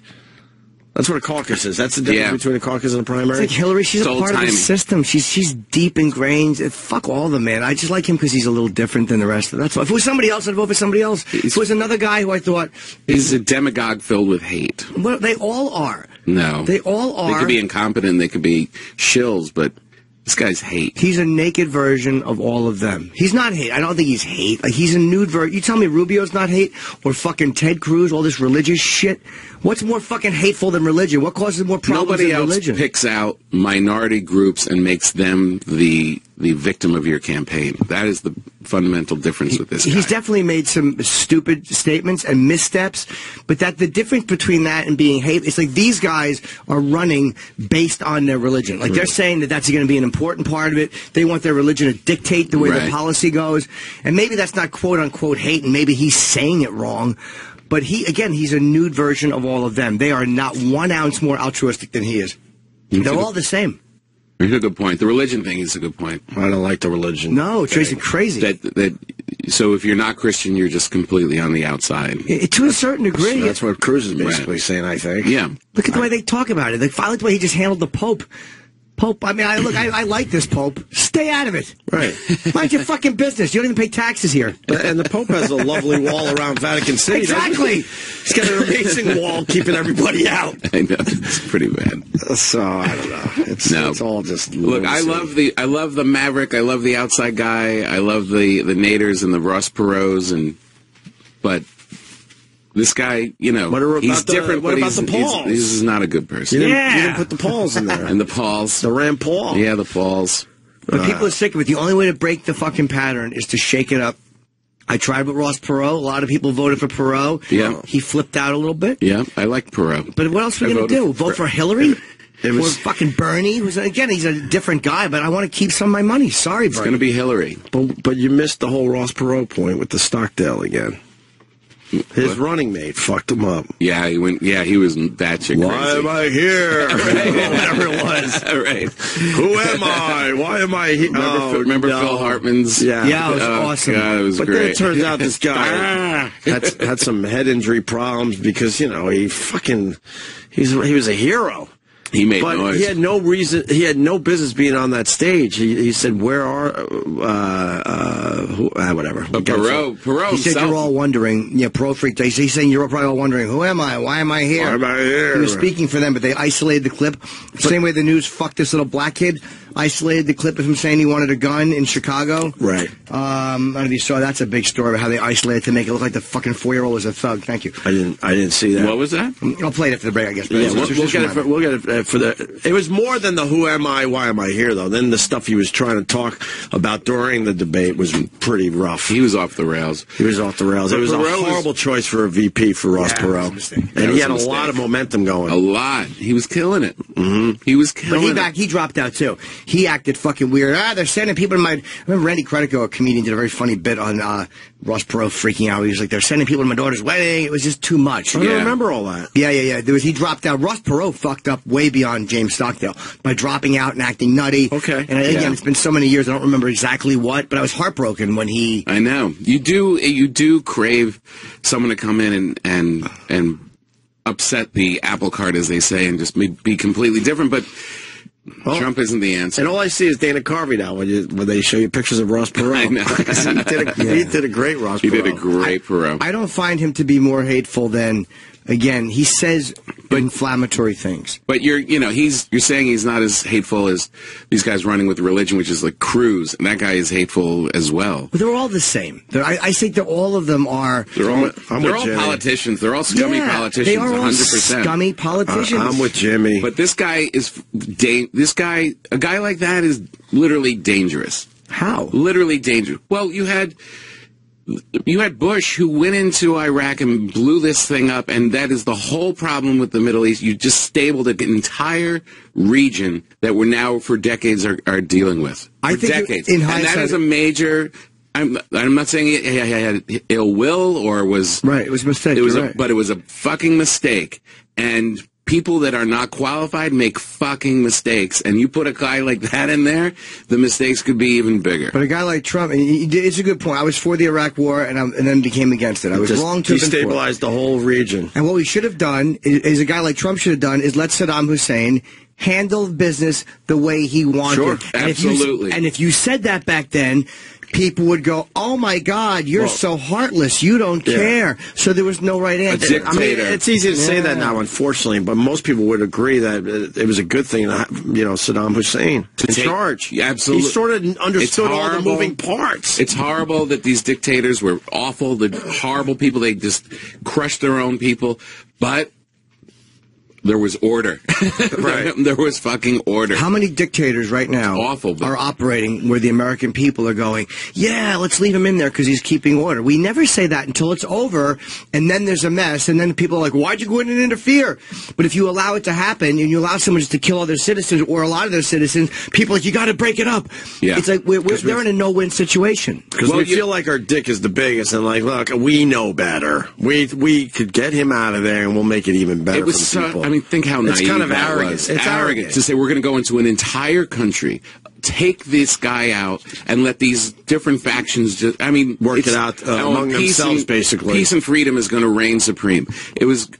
That's what a caucus is. That's the difference between a caucus and a primary. It's like Hillary, she's a part of the system. She's deep ingrained. Fuck all the man. I just like him because he's a little different than the rest of them. That's why. If it was somebody else, I'd vote for somebody else. If it was another guy who I thought... He's a demagogue filled with hate. Well, they all are. No. They all are. They could be incompetent. They could be shills, but... This guy's hate. He's a naked version of all of them. He's not hate. I don't think he's hate. Like, he's a nude version. You tell me Rubio's not hate or fucking Ted Cruz, all this religious shit? What's more fucking hateful than religion? What causes more problems than religion? Nobody else picks out minority groups and makes them the victim of your campaign. That is the fundamental difference with this guy. He's definitely made some stupid statements and missteps, but that the difference between that and being hate, it's like these guys are running based on their religion. Like, they're saying that that's going to be an important part of it. They want their religion to dictate the way the policy goes. And maybe that's not quote-unquote hate, and maybe he's saying it wrong. But he, again, he's a nude version of all of them. They are not 1 ounce more altruistic than he is. They're all the same. It's a good point. The religion thing is a good point. I don't like the religion. No, it drives me crazy. So if you're not Christian, you're just completely on the outside. To a certain degree. That's what Cruz is basically saying, I think. Yeah. Look at the way they talk about it. I like the way he just handled the Pope. I mean, I like this Pope. Stay out of it. Right. Mind your fucking business. You don't even pay taxes here. And the Pope has a lovely wall around Vatican City. Exactly. He's got an amazing wall keeping everybody out. I know. It's pretty bad. So, I don't know. It's all just... Look, I love the Maverick. I love the outside guy. I love the Naders and the Ross Perots. But... This guy, you know, he's different, but he's not a good person. You didn't put the Pauls in there. And the Pauls. The Rand Paul. Yeah, the Pauls. But people are sick of it. The only way to break the fucking pattern is to shake it up. I tried with Ross Perot. A lot of people voted for Perot. Yeah. He flipped out a little bit. Yeah, I like Perot. But what else are we going to do? Vote for Hillary? Or fucking Bernie? Who's, again, he's a different guy, but I want to keep some of my money. Sorry, Bernie. It's going to be Hillary. But you missed the whole Ross Perot point with the Stockdale again. His running mate fucked him up. Yeah, he went. Yeah, he was batshit crazy. Why am I here? Whatever it was. Right. Who am I? Why am I here? Remember Phil Hartman's? Yeah, yeah, it was awesome. God, it was great. But then it turns out this guy had some head injury problems because he fucking he was a hero. He made noise. He had no reason. He had no business being on that stage. He said, "Where are whatever." But Perot. He said, "You're all wondering." Yeah, Perot freaked out. He's saying, "You're probably all wondering who am I? Why am I here?" Why am I here? He was speaking for them, but they isolated the clip. Same way the news fucked this little black kid. Isolated the clip of him saying he wanted a gun in Chicago. Right. I don't know if you saw. That's a big story about how they isolated to make it look like the fucking 4-year-old was a thug. Thank you. I didn't see that. What was that? I'll play it after the break, I guess. Yeah, we'll get it. It was more than the who am I, why am I here, though. Then the stuff he was trying to talk about during the debate was pretty rough. He was off the rails. He was off the rails. It was a horrible choice for a VP for Ross Perot. And he had a lot of momentum going. A lot. He was killing it. Mm-hmm. He was killing it. But he dropped out, too. He acted fucking weird. They're sending people to my... I remember Randy Credico, a comedian, did a very funny bit on Ross Perot freaking out. He was like, they're sending people to my daughter's wedding. It was just too much. I don't remember all that. Yeah. He dropped out. Ross Perot fucked up way beyond James Stockdale by dropping out and acting nutty. Okay. And again, it's been so many years, I don't remember exactly what, but I was heartbroken when he... I know. You do crave someone to come in and upset the apple cart, as they say, and just be completely different, but... Well, Trump isn't the answer. And all I see is Dana Carvey now when they show you pictures of Ross Perot. I know. He did a great Ross Perot. He did a great Perot. I don't find him to be more hateful than, again, he says inflammatory things. But you're saying he's not as hateful as these guys running with religion, which is like Cruz, and that guy is hateful as well. But they're all the same. I think that all of them are. They're all politicians. They're all scummy politicians. They are 100%. All scummy politicians. I'm with Jimmy. But this guy is a guy like that is literally dangerous. How? Literally dangerous. Well, you had. You had Bush who went into Iraq and blew this thing up, and that is the whole problem with the Middle East. You just stabled an entire region that we're now for decades are dealing with. And that is a major... I'm not saying I had ill will or was... Right, it was a mistake. It was but it was a fucking mistake. And people that are not qualified make fucking mistakes. And you put a guy like that in there, the mistakes could be even bigger. But a guy like Trump, it's a good point. I was for the Iraq War and then became against it. I was wrong to... destabilized the whole region. And what we should have done is a guy like Trump should have done is let Saddam Hussein... handle business the way he wanted. Sure, absolutely. And if you said that back then, people would go, oh, my God, you're so heartless. You don't care. So there was no right answer. I mean, it's easy to say that now, unfortunately, but most people would agree that it was a good thing that, you know, Saddam Hussein in charge. Absolutely. He sort of understood all the moving parts. It's horrible that these dictators were awful, the horrible people. They just crushed their own people. But... there was order. Right. There was fucking order. How many dictators right now are operating where the American people are going, yeah, let's leave him in there because he's keeping order? We never say that until it's over, and then there's a mess, and then people are like, why'd you go in and interfere? But if you allow it to happen, and you allow someone just to kill other citizens, or a lot of their citizens, people are like, you got to break it up. Yeah. It's like, they're in a no-win situation. Because we feel like our dick is the biggest, and like, look, we know better. We could get him out of there, and we'll make it even better for the people. I mean, think how naive it's kind of arrogant. It's arrogant to say we're going to go into an entire country, take this guy out, and let these different factions just, I mean, work it out among themselves, basically. Peace and freedom is going to reign supreme. It was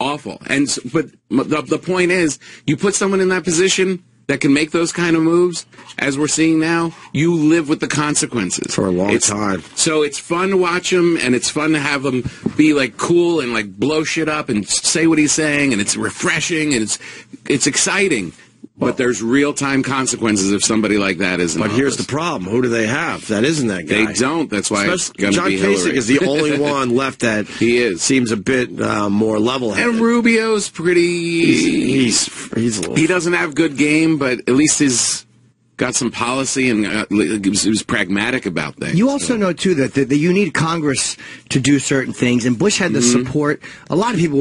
awful. But the point is, you put someone in that position that can make those kind of moves, as we're seeing now, you live with the consequences. For a long time. So it's fun to watch him, and it's fun to have him be, like, cool and, like, blow shit up and say what he's saying, and it's refreshing, and it's exciting. But there's real-time consequences if somebody like that isn't. But here's the problem. Who do they have? That isn't that guy. They don't. That's why it's going to be Hillary. John Kasich is the only one left that seems a bit more level-headed. And Rubio's pretty... He's a little... He doesn't have good game, but at least he's... got some policy and was pragmatic about things. You also know, too, that you need Congress to do certain things, and Bush had the support. A lot of people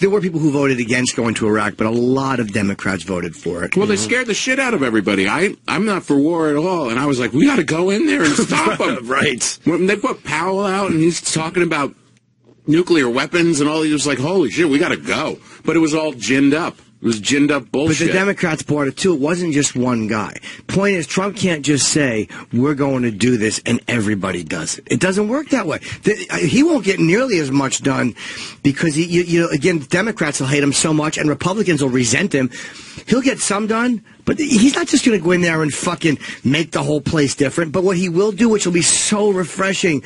there were people who voted against going to Iraq, but a lot of Democrats voted for it. Well, they scared the shit out of everybody. I'm not for war at all, and I was like, we got to go in there and stop them. Right. When they put Powell out, and he's talking about nuclear weapons and all, he was like, holy shit, we got to go. But it was all ginned up. It was ginned up bullshit. But the Democrats bought it, too. It wasn't just one guy. Point is, Trump can't just say, we're going to do this, and everybody does it. It doesn't work that way. He won't get nearly as much done because, again, Democrats will hate him so much, and Republicans will resent him. He'll get some done, but he's not just going to go in there and fucking make the whole place different. But what he will do, which will be so refreshing,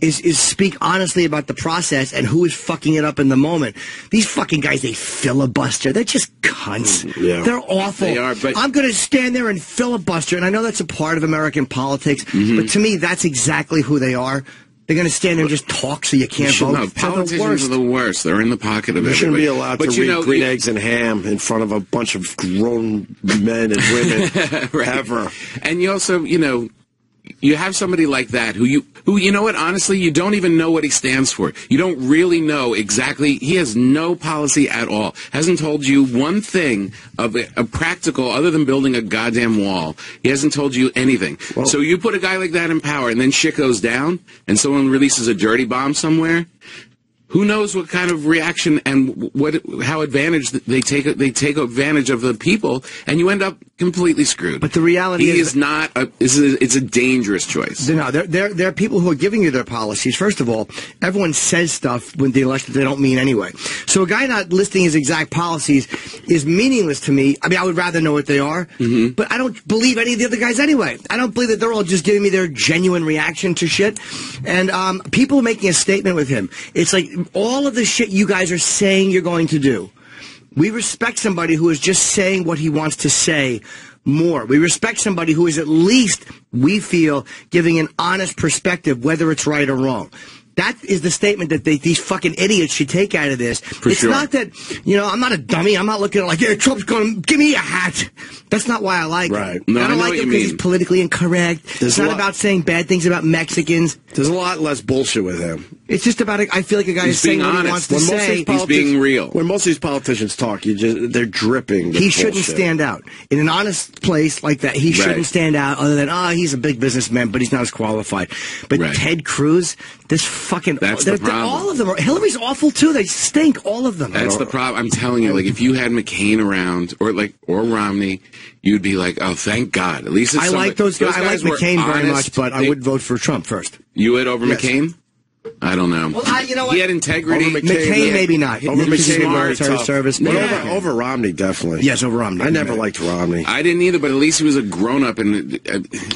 is speak honestly about the process and who is fucking it up in the moment. These fucking guys, they filibuster. They're just cunts. Yeah. They're awful. They are, but I'm going to stand there and filibuster, and I know that's a part of American politics, but to me, that's exactly who they are. They're going to stand there and just talk so you can't vote. No, politicians are the worst. They're in the pocket of everybody. You shouldn't be allowed to read green eggs and ham in front of a bunch of grown men and women ever. And you also, you have somebody like that who you know what, honestly, you don't even know what he stands for. You don't really know exactly. He has no policy at all. Hasn't told you one thing of a practical other than building a goddamn wall. He hasn't told you anything. Well, so you put a guy like that in power and then shit goes down and someone releases a dirty bomb somewhere. Who knows what kind of reaction and how advantage they take advantage of the people, and you end up completely screwed. But the reality is, it's a dangerous choice. No, there are people who are giving you their policies. First of all, everyone says stuff when they elect that they don't mean anyway. So a guy not listing his exact policies is meaningless to me. I mean, I would rather know what they are, but I don't believe any of the other guys anyway. I don't believe that they're all just giving me their genuine reaction to shit. And people making a statement with him, it's like, all of the shit you guys are saying you're going to do. We respect somebody who is just saying what he wants to say more. We respect somebody who is at least, we feel, giving an honest perspective, whether it's right or wrong. That is the statement that these fucking idiots should take out of this. It's not that, I'm not a dummy. I'm not looking at like, hey, Trump's going to give me a hat. That's not why I like him. No, I don't like him because he's politically incorrect. It's not about saying bad things about Mexicans. There's a lot less bullshit with him. It's just about, I feel like a guy is saying what he wants to say. He's being real. When most of these politicians talk, they're dripping. He shouldn't stand out. In an honest place like that, he shouldn't stand out other than, oh, he's a big businessman, but he's not as qualified. But Ted Cruz, this fucking... That's the problem. All of them. Hillary's awful, too. They stink, all of them. That's the problem. I'm telling you, like, if you had McCain around, or Romney... You'd be like, oh, thank God. At least it's somebody. Like those guys. I like McCain very much, but I would vote for Trump first. You would over McCain? I don't know. Well, you know what? He had integrity. Over McCain, maybe not. Over McCain, military service. But over Romney, definitely. Yes, over Romney. I never liked Romney. I didn't either, but at least he was a grown-up.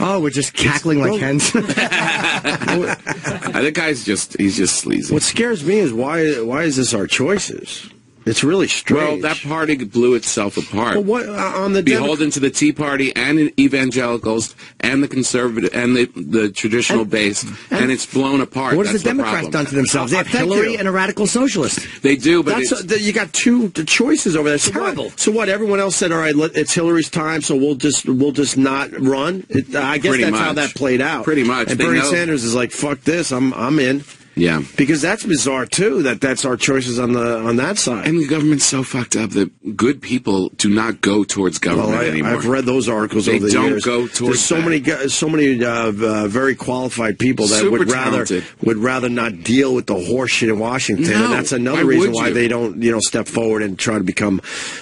Oh, we're just cackling like hens. That guy's just—he's just sleazy. What scares me is why is this our choices? It's really strange. Well, that party blew itself apart. Well, what on the beholden to the Tea Party and evangelicals and the conservative and the traditional base, and it's blown apart. What has the Democrats done to themselves? They have Hillary and a radical socialist. They do, but you got two choices over there. It's terrible. So what? Everyone else said, "All right, it's Hillary's time, so we'll just not run." I guess that's how that played out. Pretty much. And Bernie Sanders is like, "Fuck this, I'm in." Yeah, because that's bizarre too. That's our choices on that side. And the government's so fucked up that good people do not go towards government anymore. I've read those articles over the years. They don't go towards. There's so many very qualified people that would rather not deal with the horseshit in Washington. No, and that's another reason why they don't step forward and try to become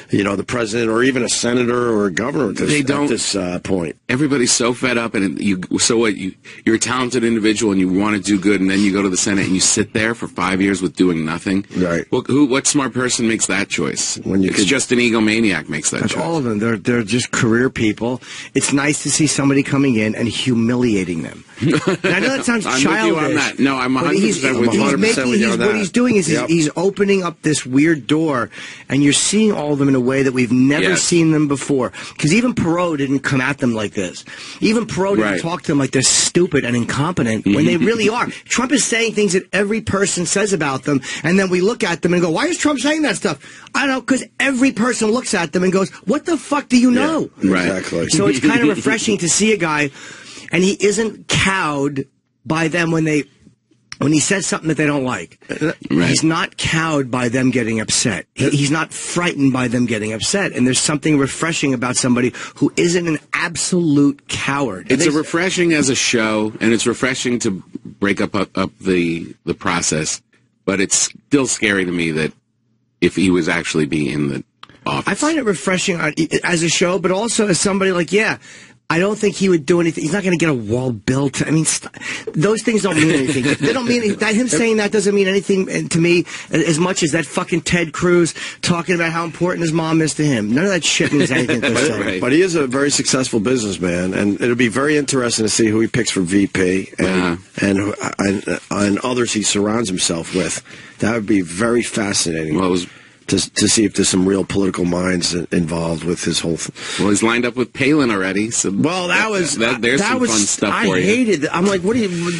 the president or even a senator or a governor at this point. Everybody's so fed up, and so what? You're a talented individual and you want to do good, and then you go to the Senate. And you sit there for 5 years with doing nothing. Right. Well, what smart person makes that choice? Just an egomaniac makes that choice. All of them. They're just career people. It's nice to see somebody coming in and humiliating them. And I know that sounds childish. I'm with you on that. No, I'm 100% with you on that. What he's doing is he's opening up this weird door, and you're seeing all of them in a way that we've never seen them before. Because even Perot didn't come at them like this. Even Perot didn't talk to them like they're stupid and incompetent when they really are. Trump is saying things that every person says about them, and then we look at them and go, why is Trump saying that stuff? I don't know, because every person looks at them and goes, what the fuck do you know? Yeah, exactly. So it's kind of refreshing to see a guy, and he isn't cowed by them when he says something that they don't like. Right. He's not cowed by them getting upset. He's not frightened by them getting upset. And there's something refreshing about somebody who isn't an absolute coward. It's refreshing as a show, and it's refreshing to break up the process. But it's still scary to me that if he was actually being in the office. I find it refreshing as a show, but also as somebody like, I don't think he would do anything. He's not going to get a wall built. I mean, those things don't mean anything. They don't mean anything. Him saying that doesn't mean anything to me as much as that fucking Ted Cruz talking about how important his mom is to him. None of that shit means anything to him. But he is a very successful businessman, and it'll be very interesting to see who he picks for VP and others he surrounds himself with. That would be very fascinating. Well, it was... To see if there's some real political minds involved with his whole thing. Well, he's lined up with Palin already. So well, there's some fun stuff for you. I hated it. I'm like, what are you? You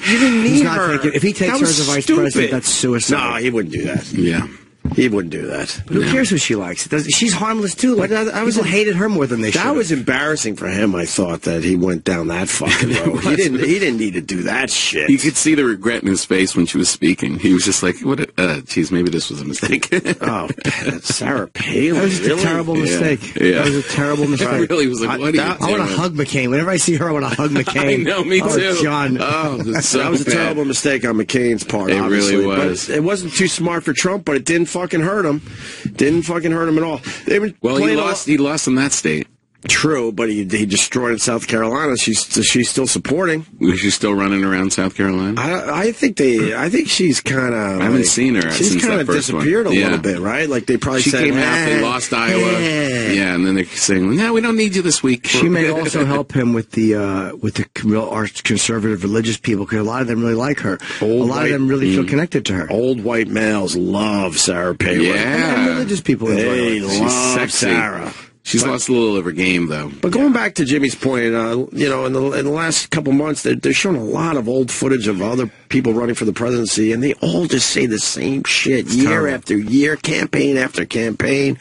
didn't need her. If he takes her as a vice president, that's suicide. No, he wouldn't do that. Yeah. He wouldn't do that. But who cares who she likes? She's harmless, too. Like, people hated her more than they should have. That was embarrassing for him, I thought, that he went down that fucking road. He didn't need to do that shit. You could see the regret in his face when she was speaking. He was just like, geez, maybe this was a mistake. Oh, Sarah Palin. That was just a terrible mistake. Yeah. That was a terrible mistake. I really was like, what are you doing? I want to hug McCain. Whenever I see her, I want to hug McCain. I know, me too. John. Oh, so that was a terrible mistake on McCain's part, obviously. It really was. But it wasn't too smart for Trump, but it didn't fucking hurt him. Didn't fucking hurt him at all. They were he lost in that state. True, but he destroyed in South Carolina. She's still supporting. She's still running around South Carolina. I think she's kind of. I haven't seen her. She's kind of disappeared a little bit, right? Like they probably said, came out, they lost Iowa. Yeah, and then they're saying, "No, we don't need you this week." She may also help him with the real conservative religious people because a lot of them really like her. A lot of them really feel connected to her. Old white males love Sarah Palin. Yeah, and religious people enjoy her. They love Sarah. She's lost a little of her game, though. But going back to Jimmy's point, you know, in the last couple months, they're showing a lot of old footage of other people running for the presidency, and they all just say the same shit year after year, campaign after campaign.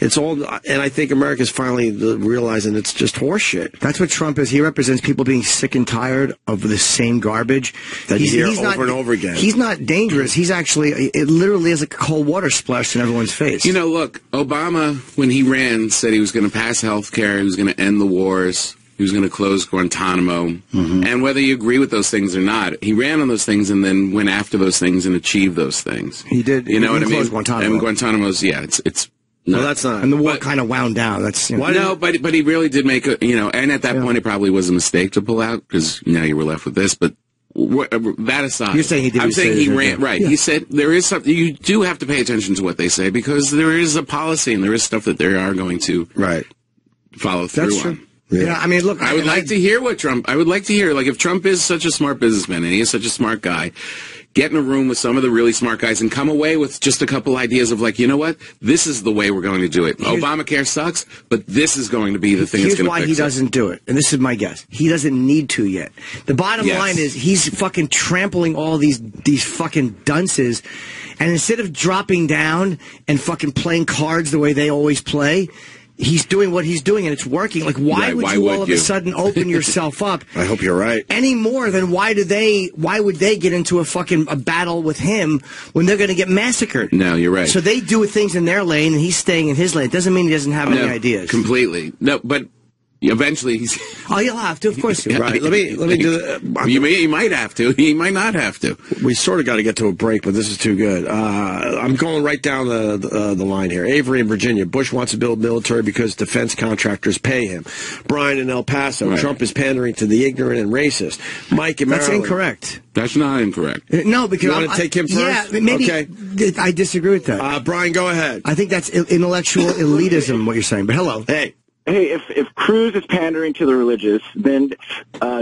It's all, and I think America's finally realizing it's just horseshit. That's what Trump is. He represents people being sick and tired of the same garbage that you hear over and over again. He's not dangerous. He's actually, it literally is like a cold water splash in everyone's face. You know, look, Obama, when he ran, said he was going to pass health care, he was going to end the wars, he was going to close Guantanamo. And whether you agree with those things or not, he ran on those things and then went after those things and achieved those things. He did. You know what I mean? Guantanamo. And Guantanamo's, it's no, that's not. And the war kind of wound down. That's but he really did make a, and at that point it probably was a mistake to pull out because now you were left with this. But that aside, you're saying he did. I'm saying he ran right. He said there is something. You do have to pay attention to what they say because there is a policy and there is stuff that they are going to follow through on. Yeah, I mean, look, I would like to hear what Trump. I would like to hear, like, if Trump is such a smart businessman and he is such a smart guy, get in a room with some of the really smart guys and come away with just a couple ideas of, like, you know what? This is the way we're going to do it. Obamacare sucks, but this is going to be the thing that's going to fix it. Here's why he doesn't do it, and this is my guess. He doesn't need to yet. The bottom line is he's fucking trampling all these fucking dunces, and instead of dropping down and fucking playing cards the way they always play, he's doing what he's doing, and it's working. Like, why would you all of a sudden open yourself up? I hope you're right. Any more than why would they get into a battle with him when they're going to get massacred? No, you're right. So they do things in their lane, and he's staying in his lane. It doesn't mean he doesn't have any ideas. Completely. No, but eventually he's... Oh, you'll have to. Of course you'll. Right. Let me do that. You might have to. He might not have to. We sort of got to get to a break, but this is too good. I'm going right down the line here. Avery in Virginia. Bush wants to build military because defense contractors pay him. Brian in El Paso. Right. Trump is pandering to the ignorant and racist. Mike in Maryland. That's incorrect. That's not incorrect. No, because... You want to take him first? Yeah, maybe. Okay. I disagree with that. Brian, go ahead. I think that's intellectual elitism, what you're saying, but hello. Hey. Hey, if Cruz is pandering to the religious, then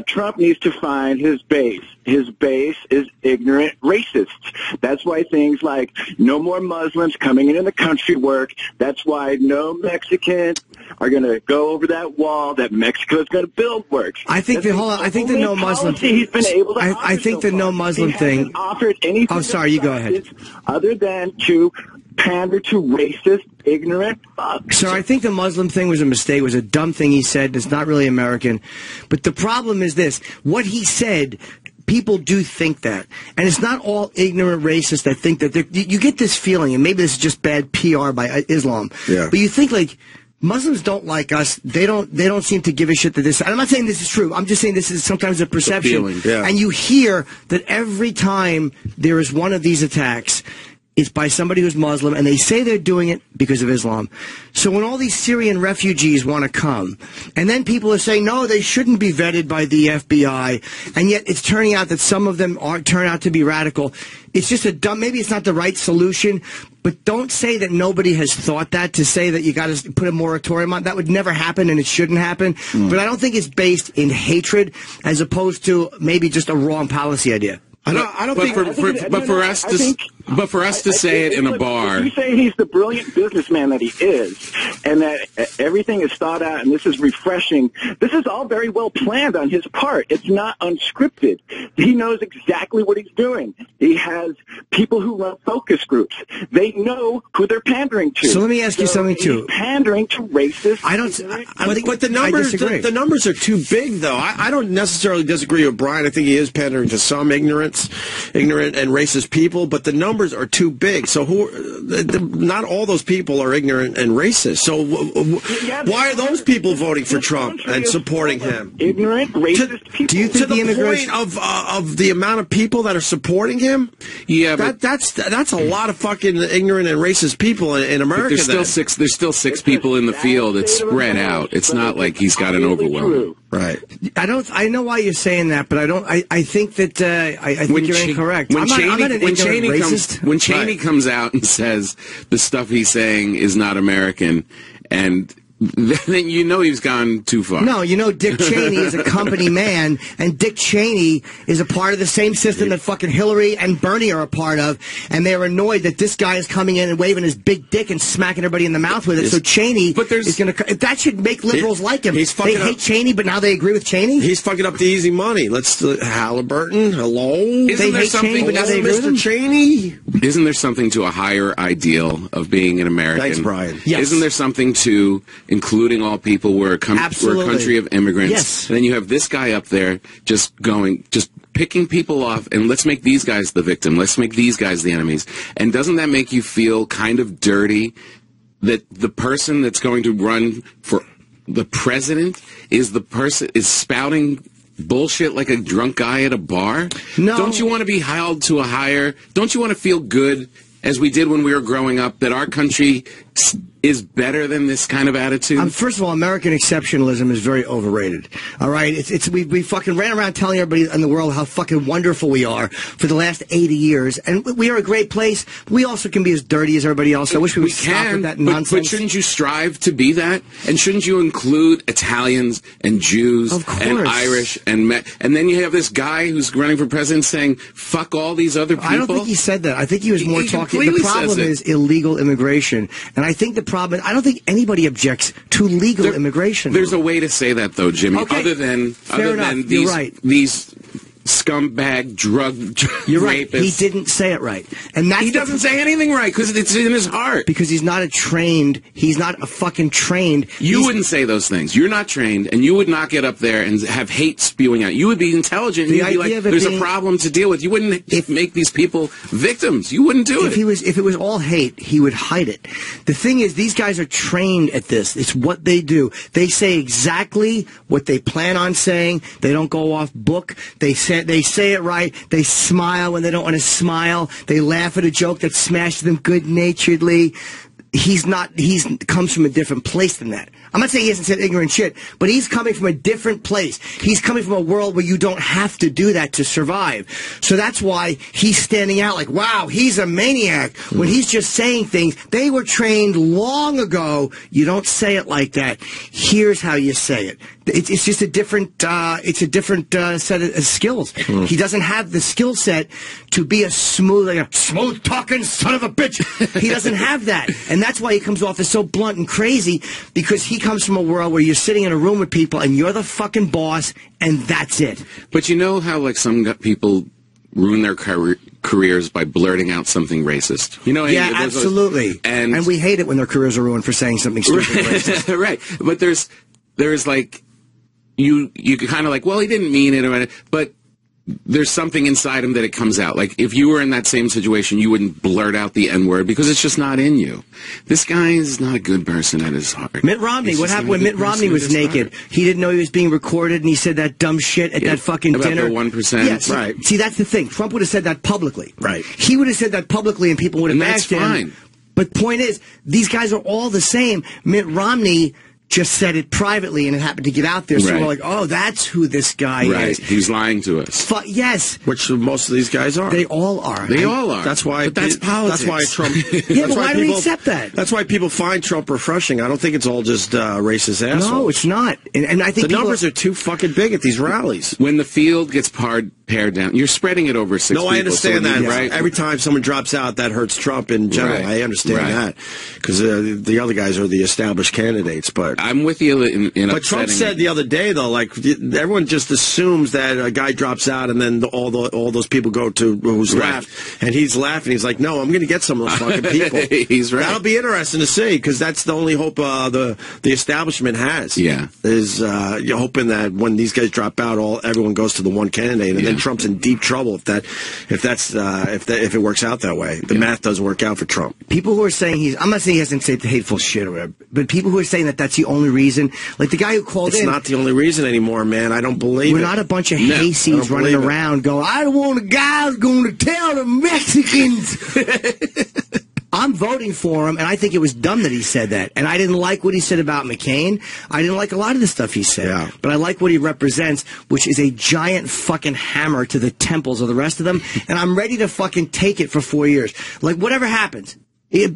Trump needs to find his base. His base is ignorant racists. That's why things like no more Muslims coming into the country work. That's why no Mexicans are going to go over that wall that Mexico is going to build works. I think the no Muslim thing. I think the no Muslim thing. Offered anything. Oh, sorry, you go ahead. Other than to pander to racist, ignorant fucks. So I think the Muslim thing was a mistake. It was a dumb thing he said. It's not really American. But the problem is this. What he said... People do think that, and it's not all ignorant racists that think that. You get this feeling, and maybe this is just bad PR by Islam. Yeah. But you think, like, Muslims don't like us. They don't seem to give a shit to this. And I'm not saying this is true. I'm just saying this is sometimes a perception. It's a feeling, yeah. And you hear that every time there is one of these attacks, it's by somebody who's Muslim, and they say they're doing it because of Islam. So when all these Syrian refugees want to come, and then people are saying, no, they shouldn't be vetted by the FBI, and yet it's turning out that some of them turn out to be radical. It's just a dumb, maybe it's not the right solution, but don't say that nobody has thought that, to say that you got to put a moratorium on. That would never happen, and it shouldn't happen. But I don't think it's based in hatred as opposed to maybe just a wrong policy idea. I think, but for us to say it in a bar. You say he's the brilliant businessman that he is, and that everything is thought out, and this is refreshing. This is all very well planned on his part. It's not unscripted. He knows exactly what he's doing. He has people who run focus groups. They know who they're pandering to. So let me ask you something too. Pandering to racists. But the numbers are too big, though. I don't necessarily disagree with Brian. I think he is pandering to some ignorant and racist people, but the numbers are too big. So not all those people are ignorant and racist. So why are those people voting for Trump and supporting him? Ignorant, racist people. Do you think the point of the amount of people that are supporting him? Yeah, that's a lot of fucking ignorant and racist people in America. There's still six people in the field. It's spread out. It's not like he's got an overwhelm. Right. I know why you're saying that, but I think that I think you're incorrect. When Cheney comes out and says the stuff he's saying is not American, and Then you know he's gone too far. No, you know Dick Cheney is a company man, and Dick Cheney is a part of the same system that fucking Hillary and Bernie are a part of, and they're annoyed that this guy is coming in and waving his big dick and smacking everybody in the mouth with it. So Cheney is going to... That should make liberals like him. They hate Cheney, but now they agree with Cheney? He's fucking up the easy money. Let's... Halliburton, hello? Isn't there something, but now they hate Mr. Cheney? Isn't there something to a higher ideal of being an American? Thanks, Brian. Yes. Isn't there something to... including all people, we're a country of immigrants. Yes. And then you have this guy up there just going, just picking people off, and let's make these guys the victim. Let's make these guys the enemies. And doesn't that make you feel kind of dirty that the person that's going to run for the president is the person is spouting bullshit like a drunk guy at a bar? No. Don't you want to be held to a higher? Don't you want to feel good as we did when we were growing up that our country is better than this kind of attitude? First of all, American exceptionalism is very overrated. All right, we fucking ran around telling everybody in the world how fucking wonderful we are for the last 80 years, and we are a great place. We also can be as dirty as everybody else. I wish we would stop with that nonsense. But shouldn't you strive to be that? And shouldn't you include Italians and Jews and Irish and then you have this guy who's running for president saying fuck all these other people? I don't think he said that. I think he was more talking. The problem is illegal immigration, and I think the problem. I don't think anybody objects to legal immigration. There's a way to say that, though, Jimmy. Okay. Other than these, these scumbag drug You're right. Rapists. He didn't say it right, and that he doesn't say anything right because it's in his heart. Because he's not a trained. He's not a fucking trained. You wouldn't say those things. You're not trained, and you would not get up there and have hate spewing out. You would be intelligent. And you'd be like, "There's a problem to deal with." You wouldn't make these people victims. You wouldn't do it. If it was all hate, he would hide it. The thing is, these guys are trained at this. It's what they do. They say exactly what they plan on saying. They don't go off book. They say it right. They smile when they don't want to smile. They laugh at a joke that smashed them good-naturedly. He comes from a different place than that. I'm not saying he hasn't said ignorant shit, but he's coming from a different place. He's coming from a world where you don't have to do that to survive. So that's why he's standing out like, wow, he's a maniac. When he's just saying things, they were trained long ago. You don't say it like that. Here's how you say it. It's just a different, set of skills. Mm. He doesn't have the skill set to be a smooth talking son of a bitch. He doesn't have that, and that's why he comes off as so blunt and crazy, because he comes from a world where you're sitting in a room with people and you're the fucking boss, and that's it. But you know how like some people ruin their careers by blurting out something racist. You know, yeah, absolutely. And we hate it when their careers are ruined for saying something stupid racist. Right, but there's like. You kind of like, well, he didn't mean it, but there's something inside him that it comes out. Like, if you were in that same situation, you wouldn't blurt out the N-word because it's just not in you. This guy is not a good person at his heart. Mitt Romney, what happened when Mitt Romney was naked? He didn't know he was being recorded, and he said that dumb shit at that fucking dinner. About the 1%. Yeah, so, right. See, that's the thing. Trump would have said that publicly. Right. He would have said that publicly, and people would have bashed him. And that's fine. But point is, these guys are all the same. Mitt Romney... just said it privately, and it happened to get out there. So we're like, oh, that's who this guy is. He's lying to us. Yes. Which most of these guys are. They all are. They all are. That's why. But that's politics. That's why Trump. Yeah, but why do we accept that? That's why people find Trump refreshing. I don't think it's all just racist assholes. No, it's not. And I think the numbers are too fucking big at these rallies. When the field gets pared down, you're spreading it over 6 people. No, I understand that. Right. Every time someone drops out, that hurts Trump in general. Right. I understand that because the other guys are the established candidates, but. I'm with you in But Trump said the other day, though, like, everyone just assumes that a guy drops out and then all those people go to who's left. And he's laughing. He's like, no, I'm going to get some of those fucking people. He's right. That'll be interesting to see, because that's the only hope the establishment has. Yeah. Is you're hoping that when these guys drop out, everyone goes to the one candidate, and then Trump's in deep trouble if it works out that way. The math doesn't work out for Trump. People who are saying I'm not saying he hasn't said hateful shit or whatever, but people who are saying that that's the only reason, like the guy who called in. It's not the only reason anymore, man. I don't believe We're not a bunch of hayseeds running around going, I don't want a guy who's going to tell the Mexicans. I'm voting for him, and I think it was dumb that he said that. And I didn't like what he said about McCain. I didn't like a lot of the stuff he said. Yeah. But I like what he represents, which is a giant fucking hammer to the temples of the rest of them. And I'm ready to fucking take it for 4 years. Like, whatever happens.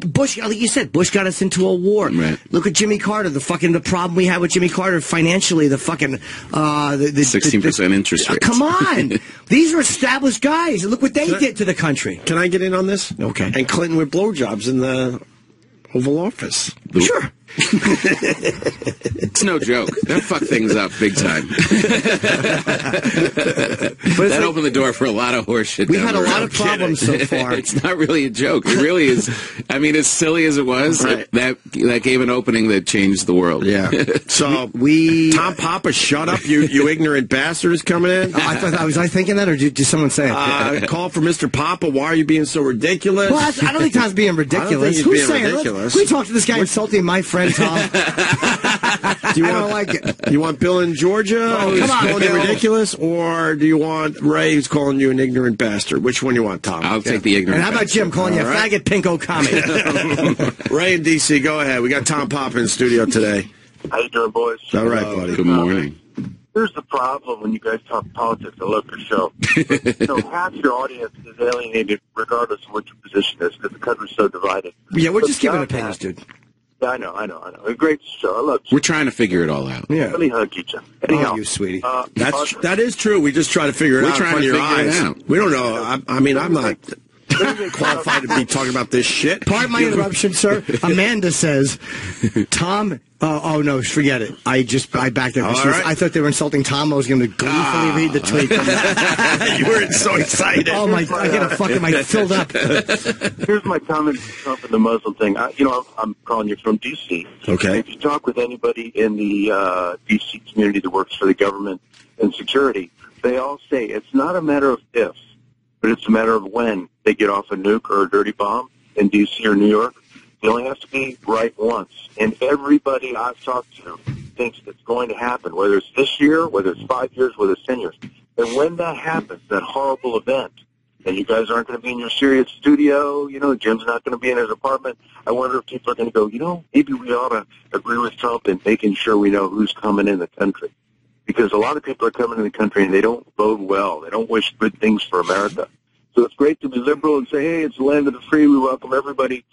Bush, like you said, Bush got us into a war. Right. Look at Jimmy Carter. The problem we had with Jimmy Carter financially. The fucking 16% interest rate. Come on, these are established guys. Look what they did to the country. Can I get in on this? Okay. And Clinton with blowjobs in the Oval Office. Sure. It's no joke. That fucked things up big time. But that opened the door for a lot of horseshit. We've had a lot of problems so far. It's not really a joke. It really is. I mean, as silly as it was, that gave an opening that changed the world. Yeah. So Tom Papa, shut up, you ignorant bastard is coming in. Oh, was I thinking that, or did someone say it? Call for Mr. Papa. Why are you being so ridiculous? Well, I don't think Tom's being ridiculous. Who's saying ridiculous? Can we talk to this guy insulting my friend? Tom. Do you want you want Bill in Georgia? Oh, come on, Bill. Ridiculous, or do you want Ray, who's calling you an ignorant bastard? Which one do you want, Tom? I'll take the ignorant. And how about Jim calling you a faggot pinko comic? Ray in D.C., go ahead. We got Tom Papa in studio today. How you doing, boys? All right, buddy. Good morning. Here's the problem when you guys talk politics. I love your show. So half your audience is alienated, regardless of what your position is, because the country's so divided. Yeah, we're just giving opinions, dude. Yeah, I know. Great show. I love you. We're trying to figure it all out. Yeah. Really hug each other. Anyhow, you, sweetie. That is true. We just try to figure it out. We're trying to figure it out. We don't know. I mean, I'm not qualified to be talking about this shit. Pardon my interruption, sir. Amanda says, Tom... oh no! Forget it. I backed up. Right. I thought they were insulting Tom. I was going to gleefully read the tweet. You were so excited. Oh my! I get a fucking my filled up. Here's my comment on Trump and the Muslim thing. I'm calling you from D.C. Okay. If you talk with anybody in the D.C. community that works for the government and security, they all say it's not a matter of if, but it's a matter of when they get off a nuke or a dirty bomb in D.C. or New York. It only has to be right once. And everybody I've talked to thinks it's going to happen, whether it's this year, whether it's 5 years, whether it's 10 years. And when that happens, that horrible event, and you guys aren't going to be in your serious studio, Jim's not going to be in his apartment, I wonder if people are going to go, maybe we ought to agree with Trump in making sure we know who's coming in the country. Because a lot of people are coming in the country and they don't vote well. They don't wish good things for America. So it's great to be liberal and say, hey, it's the land of the free. We welcome everybody.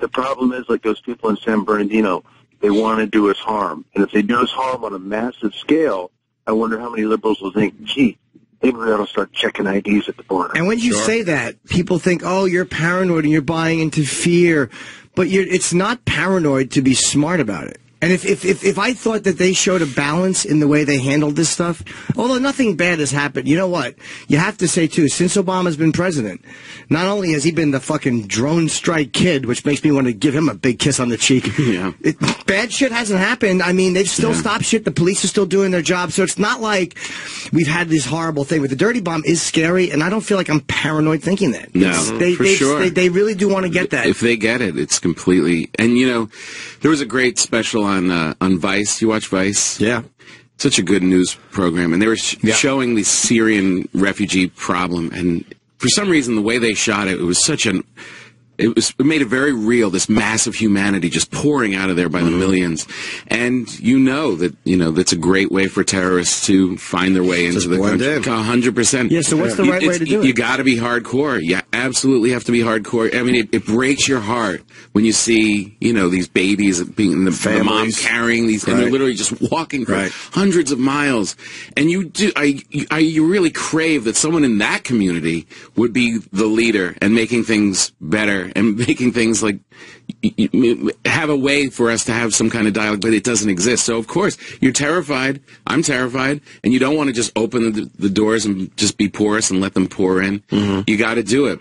The problem is, like those people in San Bernardino, they want to do us harm. And if they do us harm on a massive scale, I wonder how many liberals will think, gee, maybe we ought to start checking IDs at the border. And when you say that, people think, oh, you're paranoid and you're buying into fear. But it's not paranoid to be smart about it. And if I thought that they showed a balance in the way they handled this stuff, although nothing bad has happened, you know what? You have to say, too, since Obama's been president, not only has he been the fucking drone strike kid, which makes me want to give him a big kiss on the cheek. Yeah. Bad shit hasn't happened. I mean, they've still stopped shit. The police are still doing their job. So it's not like we've had this horrible thing. But the dirty bomb is scary, and I don't feel like I'm paranoid thinking that. No, they really do want to get that. If they get it, it's completely... And, there was a great special on Vice. You watch Vice? Yeah. Such a good news program. And they were showing the Syrian refugee problem. And for some reason, the way they shot it, it made it very real, this massive humanity just pouring out of there by the millions. And that's a great way for terrorists to find their way into the country. 100%. Yeah, so what's the right way to do it? You got to be hardcore. You absolutely have to be hardcore. I mean, it breaks your heart when you see, these babies being in the mom carrying these, and they're literally just walking for hundreds of miles. And you really crave that someone in that community would be the leader and making things better. And making things like have a way for us to have some kind of dialogue, but it doesn't exist. So of course you're terrified. I'm terrified, and you don't want to just open the doors and just be porous and let them pour in. Mm-hmm. You got to do it,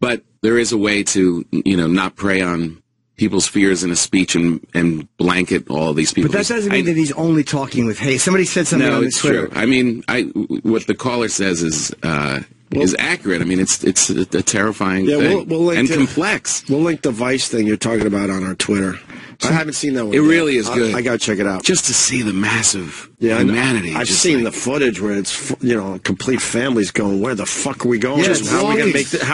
but there is a way to not prey on people's fears in a speech and blanket all these people. But that doesn't mean that he's only talking with hate. Somebody said something on his Twitter. No, it's true. I mean, what the caller says is. Is accurate. I mean, it's a terrifying thing and complex. We'll link the Vice thing you're talking about on our Twitter. I haven't seen that one yet. It really is good. I gotta check it out. Just to see the massive humanity. I've seen the footage where it's complete families going, where the fuck are we going? How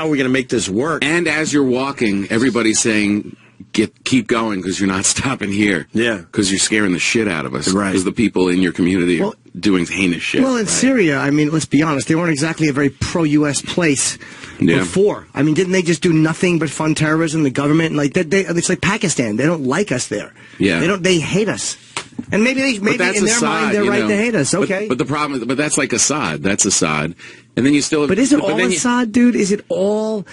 are we gonna make this work? And as you're walking, everybody's saying, keep going because you're not stopping here. Yeah. Because you're scaring the shit out of us. Right. Because the people in your community are doing heinous shit. Well, in Syria, I mean, let's be honest, they weren't exactly a very pro-U.S. place before. I mean, didn't they just do nothing but fund terrorism, the government? And like it's like Pakistan. They don't like us there. Yeah. They hate us. And maybe in their mind, they're right to hate us. Okay. But the problem is, that's like Assad. That's Assad. And then you still have... But is it all Assad, dude? Is it all...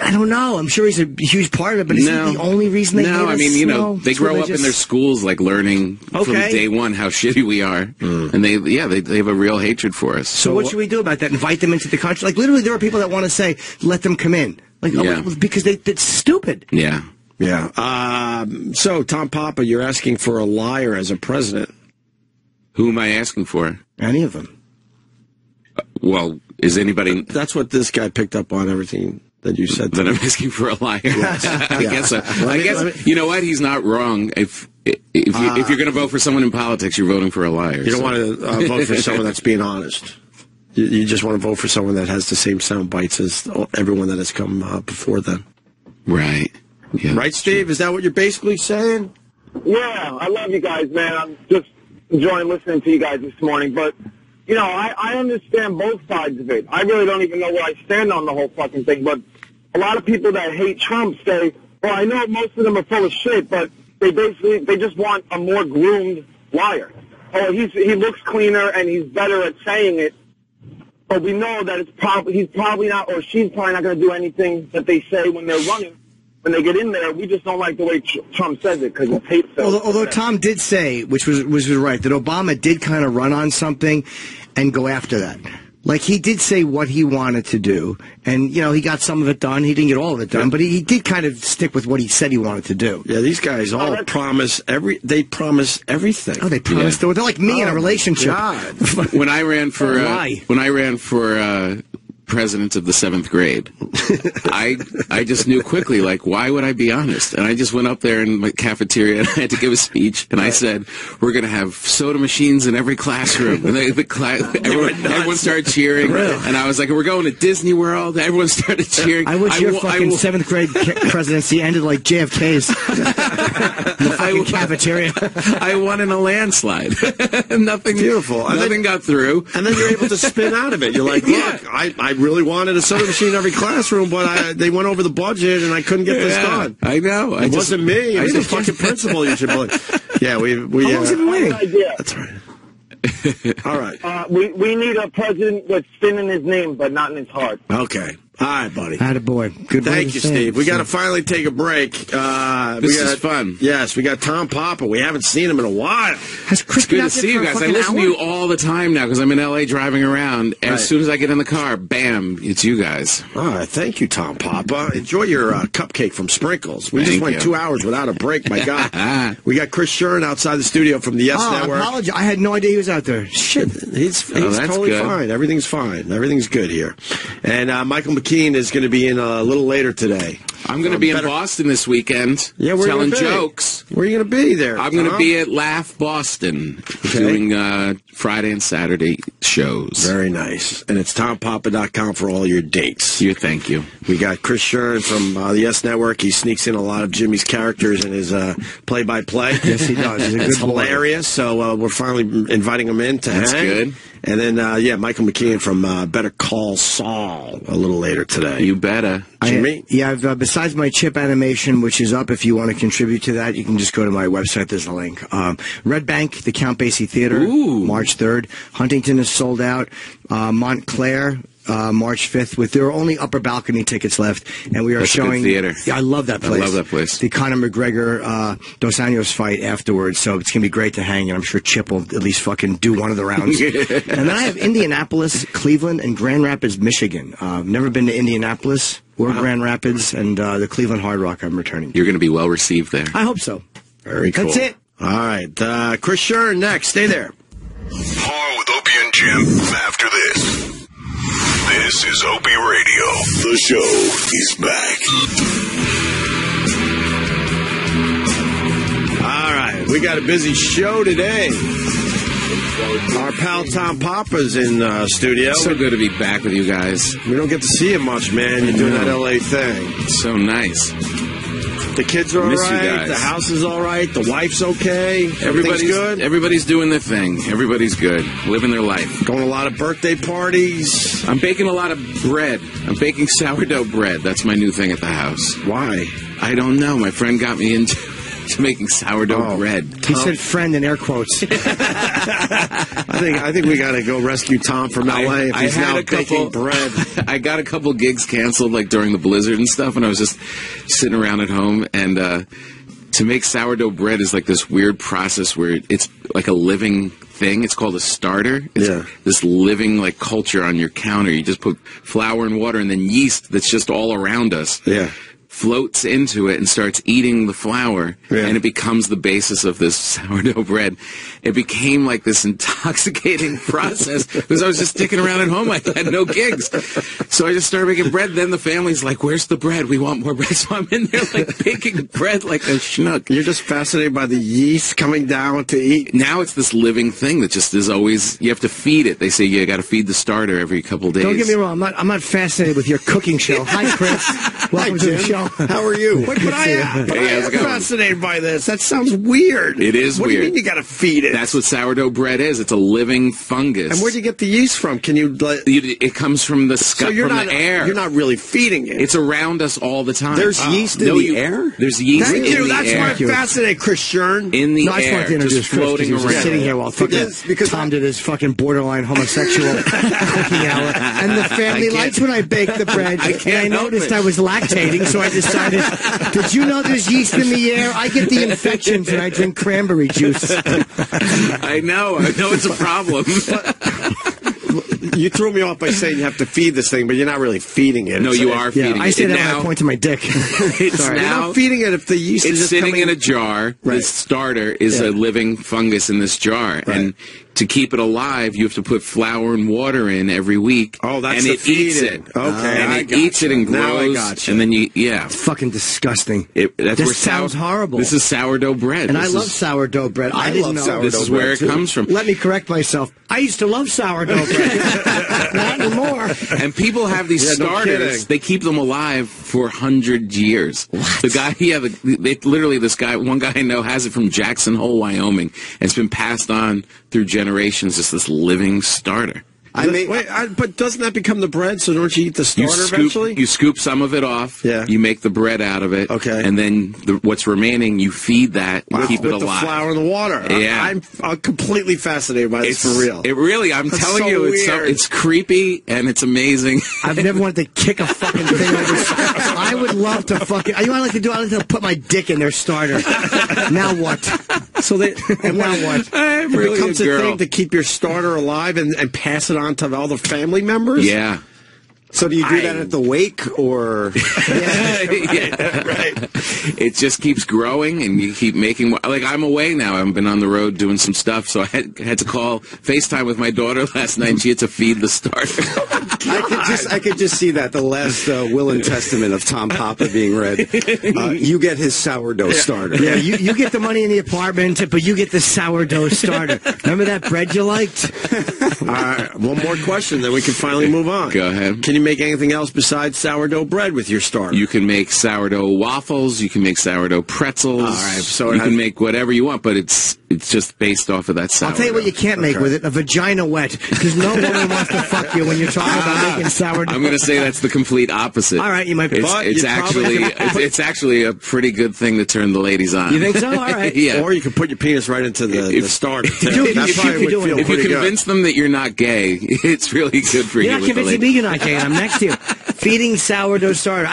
I don't know. I'm sure he's a huge part of it, but is he the only reason they hate us? I mean, you know, they grow up in their schools, like, learning from day one how shitty we are. Mm. And they have a real hatred for us. So what should we do about that? Invite them into the country? Like, literally, there are people that want to say, let them come in. Like, because that's stupid. Yeah. Yeah. So, Tom Papa, you're asking for a liar as a president. Who am I asking for? Any of them. Well, is anybody... That's what this guy picked up on, everything... That you said that I'm asking for a liar. Yes. I guess so. I guess you know what? He's not wrong. If you're going to vote for someone in politics, you're voting for a liar. You don't want to vote for someone that's being honest. You just want to vote for someone that has the same sound bites as everyone that has come before them. Right. Yeah, right, Steve? True. Is that what you're basically saying? Yeah. I love you guys, man. I'm just enjoying listening to you guys this morning, but... You know, I understand both sides of it. I really don't even know where I stand on the whole fucking thing, but a lot of people that hate Trump say, well, I know most of them are full of shit, but they just want a more groomed liar. Oh, he looks cleaner and he's better at saying it, but we know that she's probably not going to do anything that they say when they're running. When they get in there, we just don't like the way Trump says it because it's hateful. Although Tom did say, which was right, that Obama did kind of run on something and go after that. Like, he did say what he wanted to do, and, you know, he got some of it done. He didn't get all of it done, but he did kind of stick with what he said he wanted to do. Yeah, these guys all promise they promise everything. Oh, they promise. Yeah. They're like me in a relationship. God. When I ran for president of the 7th grade, I just knew quickly, like, why would I be honest? And I just went up there in my cafeteria and I had to give a speech, and I said, we're going to have soda machines in every classroom, and everyone started cheering. And I was like, we're going to Disney World. Everyone started cheering. I wish your fucking 7th grade presidency ended like JFK's the fucking cafeteria. I won in a landslide. Nothing beautiful. Nothing got through. And then you're able to spin out of it. You're like, look, I really wanted a soda machine in every classroom, but they went over the budget and I couldn't get this done. I know. It wasn't me. It was the fucking principal. You should be like, yeah, we how long's it been waiting? That's right. All right. We need a president with sin in his name, but not in his heart. Okay. All right, buddy. Atta boy. Good. Thank you, Steve. We got to finally take a break. This is fun. Yes, we got Tom Papa. We haven't seen him in a while. It's good to see you guys. I listen to you all the time now because I'm in L.A. driving around. And as soon as I get in the car, bam, it's you guys. All right. Thank you, Tom Papa. Enjoy your cupcake from Sprinkles. We just went 2 hours without a break. My God. We got Chris Shearn outside the studio from the Yes Network. I apologize. I had no idea he was out there. Shit. He's totally fine. Everything's fine. Everything's good here. And Michael McCain is going to be in a little later today. I'm going to be in Boston this weekend. Yeah, where telling jokes. Where are you going to be there? I'm going to be at Laugh Boston doing Friday and Saturday shows. Very nice. And it's tompapa.com for all your dates. Thank you. We got Chris Shearn from the Yes Network. He sneaks in a lot of Jimmy's characters in his play-by-play. Yes, he does. He's a good hilarious. So we're finally inviting him in to hang. Good. And then, Michael McKeon from Better Call Saul a little later today. You better. Jimmy? I've besides my chip animation, which is up, if you want to contribute to that, you can just go to my website. There's a link. Red Bank, the Count Basie Theater, March 3rd. Huntington is sold out. Montclair, March 5th. There are only upper balcony tickets left, and we are showing... theater. Yeah, I love that place. I love that place. The Conor McGregor Dos Anjos fight afterwards, so it's going to be great to hang, and I'm sure Chip will at least fucking do one of the rounds. And then I have Indianapolis, Cleveland, and Grand Rapids, Michigan. I've never been to Indianapolis or Grand Rapids, and the Cleveland Hard Rock I'm returning to. You're going to be well received there. I hope so. Very cool. That's it. All right. Chris Shearn next. Stay there. More with Opie and Jim after this. This is Opie Radio. The show is back. All right, we got a busy show today. Our pal Tom Papa's in studio. It's so good to be back with you guys. We don't get to see him much, man. You're doing that LA thing. It's so nice. The kids are all right. The house is all right. The wife's okay. Everybody's good. Everybody's doing their thing. Everybody's good. Living their life. Going to a lot of birthday parties. I'm baking a lot of bread. I'm baking sourdough bread. That's my new thing at the house. Why? I don't know. My friend got me into making sourdough bread. He said friend in air quotes. I think we got to go rescue Tom from L.A. if he's now baking bread. I got a couple gigs canceled like during the blizzard and stuff, and I was just sitting around at home. And to make sourdough bread is like this weird process where it's like a living thing. It's called a starter. It's this living like culture on your counter. You just put flour and water and then yeast that's just all around us. Yeah. Floats into it and starts eating the flour, and it becomes the basis of this sourdough bread. It became like this intoxicating process because I was just sticking around at home. I had no gigs. So I just started making bread. Then the family's like, where's the bread? We want more bread. So I'm in there like baking bread like a schnook. You're just fascinated by the yeast coming down to eat. Now it's this living thing that just is always, you have to feed it. They say you got to feed the starter every couple days. Don't get me wrong. I'm not fascinated with your cooking show. Hi, Chris. Welcome to the show. How are you? But I am fascinated by this. That sounds weird. It is weird. What do you mean you got to feed it? That's what sourdough bread is. It's a living fungus. And where do you get the yeast from? Can you? It comes from the sky, from the air. You're not really feeding it. It's around us all the time. There's yeast in the air? There's yeast in the air. That's why I'm fascinated, Chris Shearn. In the air, just floating around. Just sitting here while Tom did his fucking borderline homosexual cooking hour. And the family likes when I bake the bread. I noticed I was lactating, so I decided, did you know there's yeast in the air? I get the infections and I drink cranberry juice. I know it's a problem. You threw me off by saying you have to feed this thing, but you're not really feeding it. No, you are feeding it. I say that when I point to my dick. Sorry. You're not feeding it if the yeast is sitting in a jar. Right. The starter is a living fungus in this jar. Right. And to keep it alive, you have to put flour and water in every week. Oh, that's the feed. And it eats it. Okay. And it eats it and grows. Now I got you. And then you, it's fucking disgusting. This sounds horrible. This is sourdough bread. And I love sourdough bread. I didn't know this is where it comes from. Let me correct myself. I used to love sourdough bread. Not anymore. And people have these starters. They keep them alive for 100 years. What? The guy, literally this guy, one guy I know has it from Jackson Hole, Wyoming. And it's been passed on through generations as this living starter. I mean, but doesn't that become the bread? So don't you eat the starter eventually? You scoop some of it off. Yeah. You make the bread out of it. Okay. And then what's remaining, you feed that and keep it alive. With the flour and the water. Yeah. I'm completely fascinated by this for real. It really, I'm telling you, it's creepy and it's amazing. I've never wanted to kick a fucking thing like this. I would love to fucking. You know what I like to do? I like to put my dick in their starter. Now what? So they. Now what? I'm really it becomes a thing to keep your starter alive and pass it on to all the family members? Yeah. So do you do that at the wake, or? Yeah, right. It just keeps growing, and you keep making. Like, I'm away now. I've been on the road doing some stuff, so I had to FaceTime with my daughter last night, and she had to feed the starter. I could just see that, the last will and testament of Tom Papa being read. You get his sourdough starter. Yeah, you get the money in the apartment, but you get the sourdough starter. Remember that bread you liked? All right, one more question, then we can finally move on. Go ahead. Can you make anything else besides sourdough bread with your starter? You can make sourdough waffles. You can make sourdough pretzels. All right, so you can make whatever you want, but it's just based off of that sourdough. I'll tell you what you can't make with it: a vagina wet, because no woman wants to fuck you when you're talking about making sourdough. I'm going to say that's the complete opposite. All right, you might. It's actually a pretty good thing to turn the ladies on. You think so? All right. Yeah. Or you can put your penis right into the starter. If you convince them that you're not gay, it's really good for you. You're not convincing me you're not gay. I'm next to you. Feeding sourdough starter. All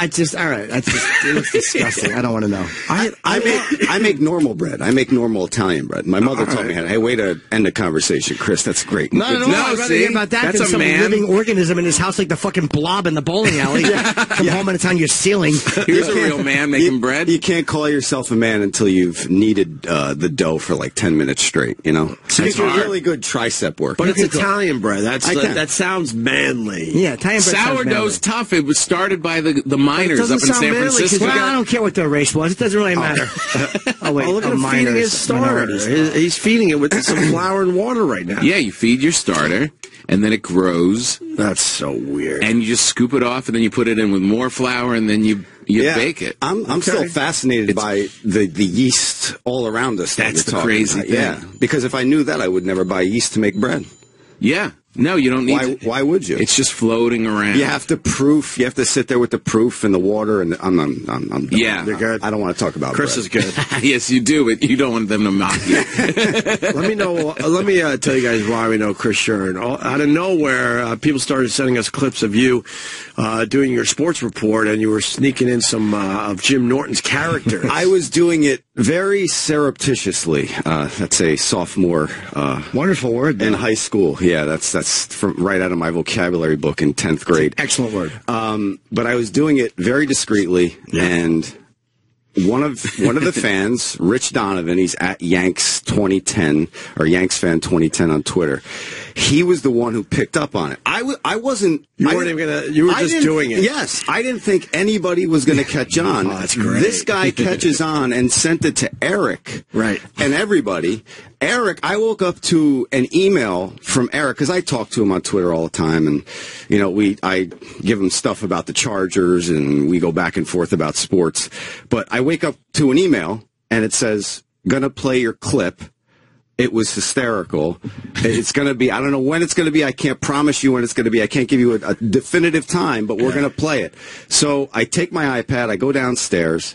right. It looks disgusting. I don't want to know. I make normal bread. I make normal Italian bread. My mother told me, hey, way to end a conversation, Chris. That's great. No, I'd rather hear about that than some living organism in his house like the fucking blob in the bowling alley. Come home and it's on your ceiling. Here's a real man making bread. You can't call yourself a man until you've kneaded the dough for like 10 minutes straight, you know? So it's really good tricep work. But it's Italian bread. That sounds manly. Yeah, Italian bread sounds manly. Sourdough's tough. It was started by the miners up in San Francisco. Well, I don't care what their race was. It doesn't really matter. Oh, wait. Oh, look at him feeding his starter. He's feeding it with some flour and water right now. Yeah, you feed your starter, and then it grows. That's so weird. And you just scoop it off, and then you put it in with more flour, and then you bake it. I'm still fascinated by the yeast all around us. That's the crazy thing. Yeah, because if I knew that, I would never buy yeast to make bread. Yeah. No, you don't need to. Why would you? It's just floating around. You have to proof. You have to sit there with the proof and the water. And I'm yeah. Good. I don't want to talk about Chris bread. Is good. Yes, you do, but you don't want them to mock you. Let me tell you guys why we know Chris Shearn. Out of nowhere, people started sending us clips of you doing your sports report, and you were sneaking in some of Jim Norton's characters. I was doing it very surreptitiously. That's a sophomore. Wonderful word. Though. In high school, yeah, that's. From right out of my vocabulary book in 10th grade. Excellent word. But I was doing it very discreetly, and one of the fans, Rich Donovan, he's at Yanks 2010 or Yanks Fan 2010 on Twitter. He was the one who picked up on it. You were just doing it. Yes, I didn't think anybody was going to catch on. Oh, that's great. This guy catches on and sent it to Eric. Right. And everybody. Eric, I woke up to an email from Eric because I talk to him on Twitter all the time, and you know I give him stuff about the Chargers and we go back and forth about sports. But I wake up to an email and it says, "Gonna play your clip." It was hysterical. It's going to be, I don't know when it's going to be. I can't promise you when it's going to be. I can't give you a definitive time, but we're going to play it. So I take my iPad, I go downstairs,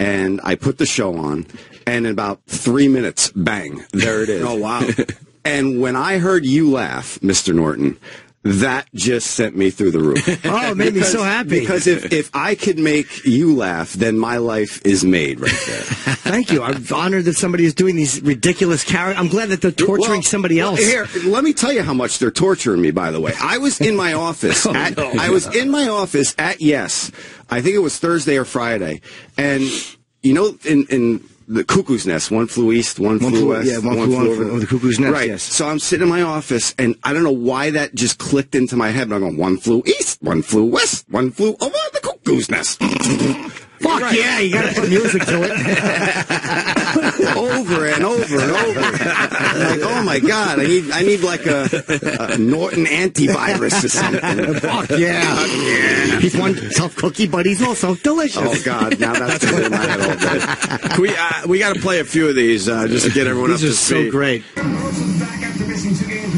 and I put the show on. And in about 3 minutes, bang, there it is. Oh, wow. And when I heard you laugh, Mr. Norton, that just sent me through the roof. Oh, it made me so happy. Because if I could make you laugh, then my life is made right there. Thank you. I'm honored that somebody is doing these ridiculous characters. I'm glad that they're torturing somebody else. Here, let me tell you how much they're torturing me, by the way. I was in my office. I was in my office at Yes. I think it was Thursday or Friday. And, you know, in the cuckoo's nest. One flew east, one flew west. Yeah, one flew over the cuckoo's nest. Right. Yes. So I'm sitting in my office, and I don't know why that just clicked into my head. But I'm going, one flew east, one flew west, one flew over the cuckoo's nest. Fuck right. Yeah, you got to put music to it. Over and over and over. Like, oh my God, I need like a Norton antivirus or something. Fuck yeah. Fuck yeah. He's one tough cookie, but he's also delicious. Oh God, now that's in my head all day. We got to play a few of these just to get everyone up to speed. These are so great. With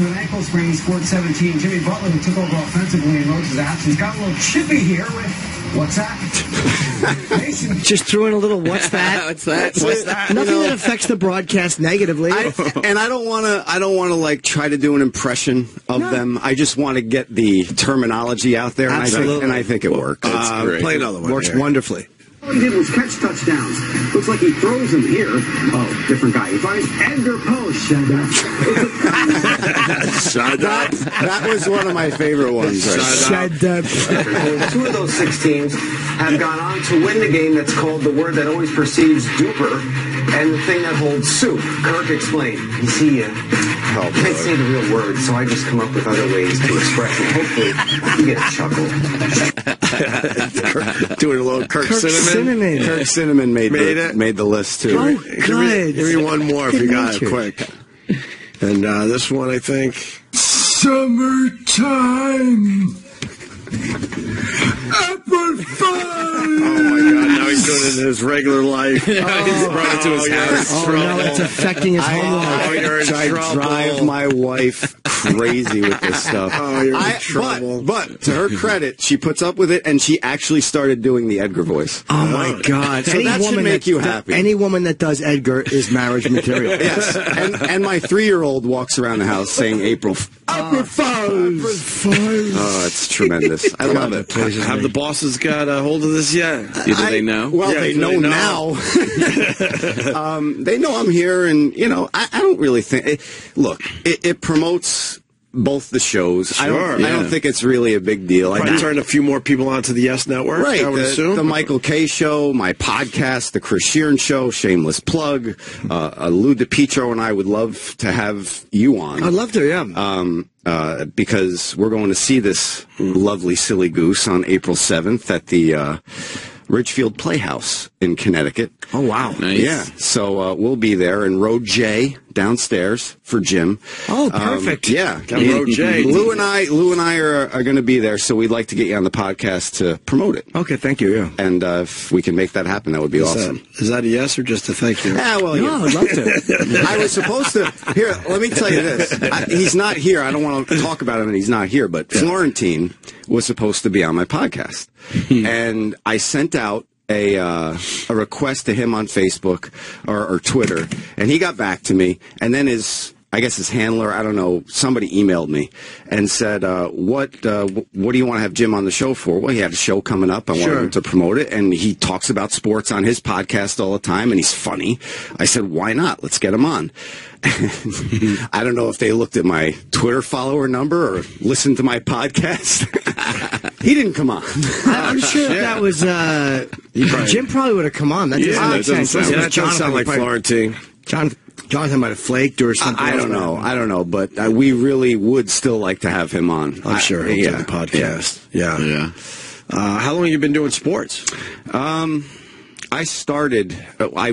an ankle sprain, he scored 17. Jimmy Butler, who took over offensively in Rhodes' absence, got a little chippy here with what's that? Just threw in a little what's that? What's that? What's that? Nothing that affects the broadcast negatively. I don't want to like try to do an impression of them. I just want to get the terminology out there. Absolutely. And I think it works. Play another one. Works wonderfully. All he did was catch touchdowns. Looks like he throws them here. Oh, different guy. He finds Edgar Poe. Shut up. Shut up. That was one of my favorite ones. Right? Shut up. Two of those six teams have gone on to win the game that's called the word that always precedes duper and the thing that holds soup. Kirk explained. You see, I can't say the real word, so I just come up with other ways to express it. Hopefully, you get a chuckle. Doing a little Kirk cinnamon. Cinnamon. Kirk Cinnamon made the list too. Oh, good. Give me one more if you got it quick. And this one, I think. Summertime. Apple pie. Oh my God! Now he's doing it in his regular life. He's brought it to his house. Oh no, it's affecting his home life. I drive my wife crazy with this stuff. Oh, you're in trouble. But to her credit, she puts up with it, and she actually started doing the Edgar voice. Oh my God! So that should make you happy. Any woman that does Edgar is marriage material. Yes. And my 3-year-old walks around the house saying April. April Fools. Oh, it's tremendous. I love it. Have the bosses got a hold of this yet? Do they know? Well, yeah, they know now. They know I'm here, and you know, I don't really think. Look, it promotes both the shows. Sure, I don't think it's really a big deal. I turned a few more people onto the Yes Network, right, I would assume. The Michael K. Show, my podcast, the Chris Shearn Show, shameless plug. Lou DiPietro and I would love to have you on. I'd love to, yeah. Because we're going to see this lovely silly goose on April 7th at the Ridgefield Playhouse in Connecticut. Oh, wow. Nice. Yeah. So we'll be there in row J downstairs for Jim. Oh, perfect. Yeah. Row J. Lou and I are going to be there, so we'd like to get you on the podcast to promote it. Okay, thank you. Yeah. And if we can make that happen, that would be awesome. Is that a yes or just a thank you? Yeah, well, no, yeah. I'd love to. I was supposed to. Here, let me tell you this. He's not here. I don't want to talk about him, and he's not here, but Florentine was supposed to be on my podcast. And I sent out a request to him on Facebook or Twitter, and he got back to me, and then I guess his handler, I don't know, somebody emailed me and said, what do you want to have Jim on the show for? Well, he had a show coming up. I wanted him to promote it, and he talks about sports on his podcast all the time, and he's funny. I said, why not? Let's get him on. I don't know if they looked at my Twitter follower number or listened to my podcast. He didn't come on. I'm sure that was... Jim probably would have come on. That doesn't sound like Florentine. Jonathan might have flaked or something. I don't know, but we really would still like to have him on. I'm sure he'll do the podcast. Yeah. Yeah. How long have you been doing sports? I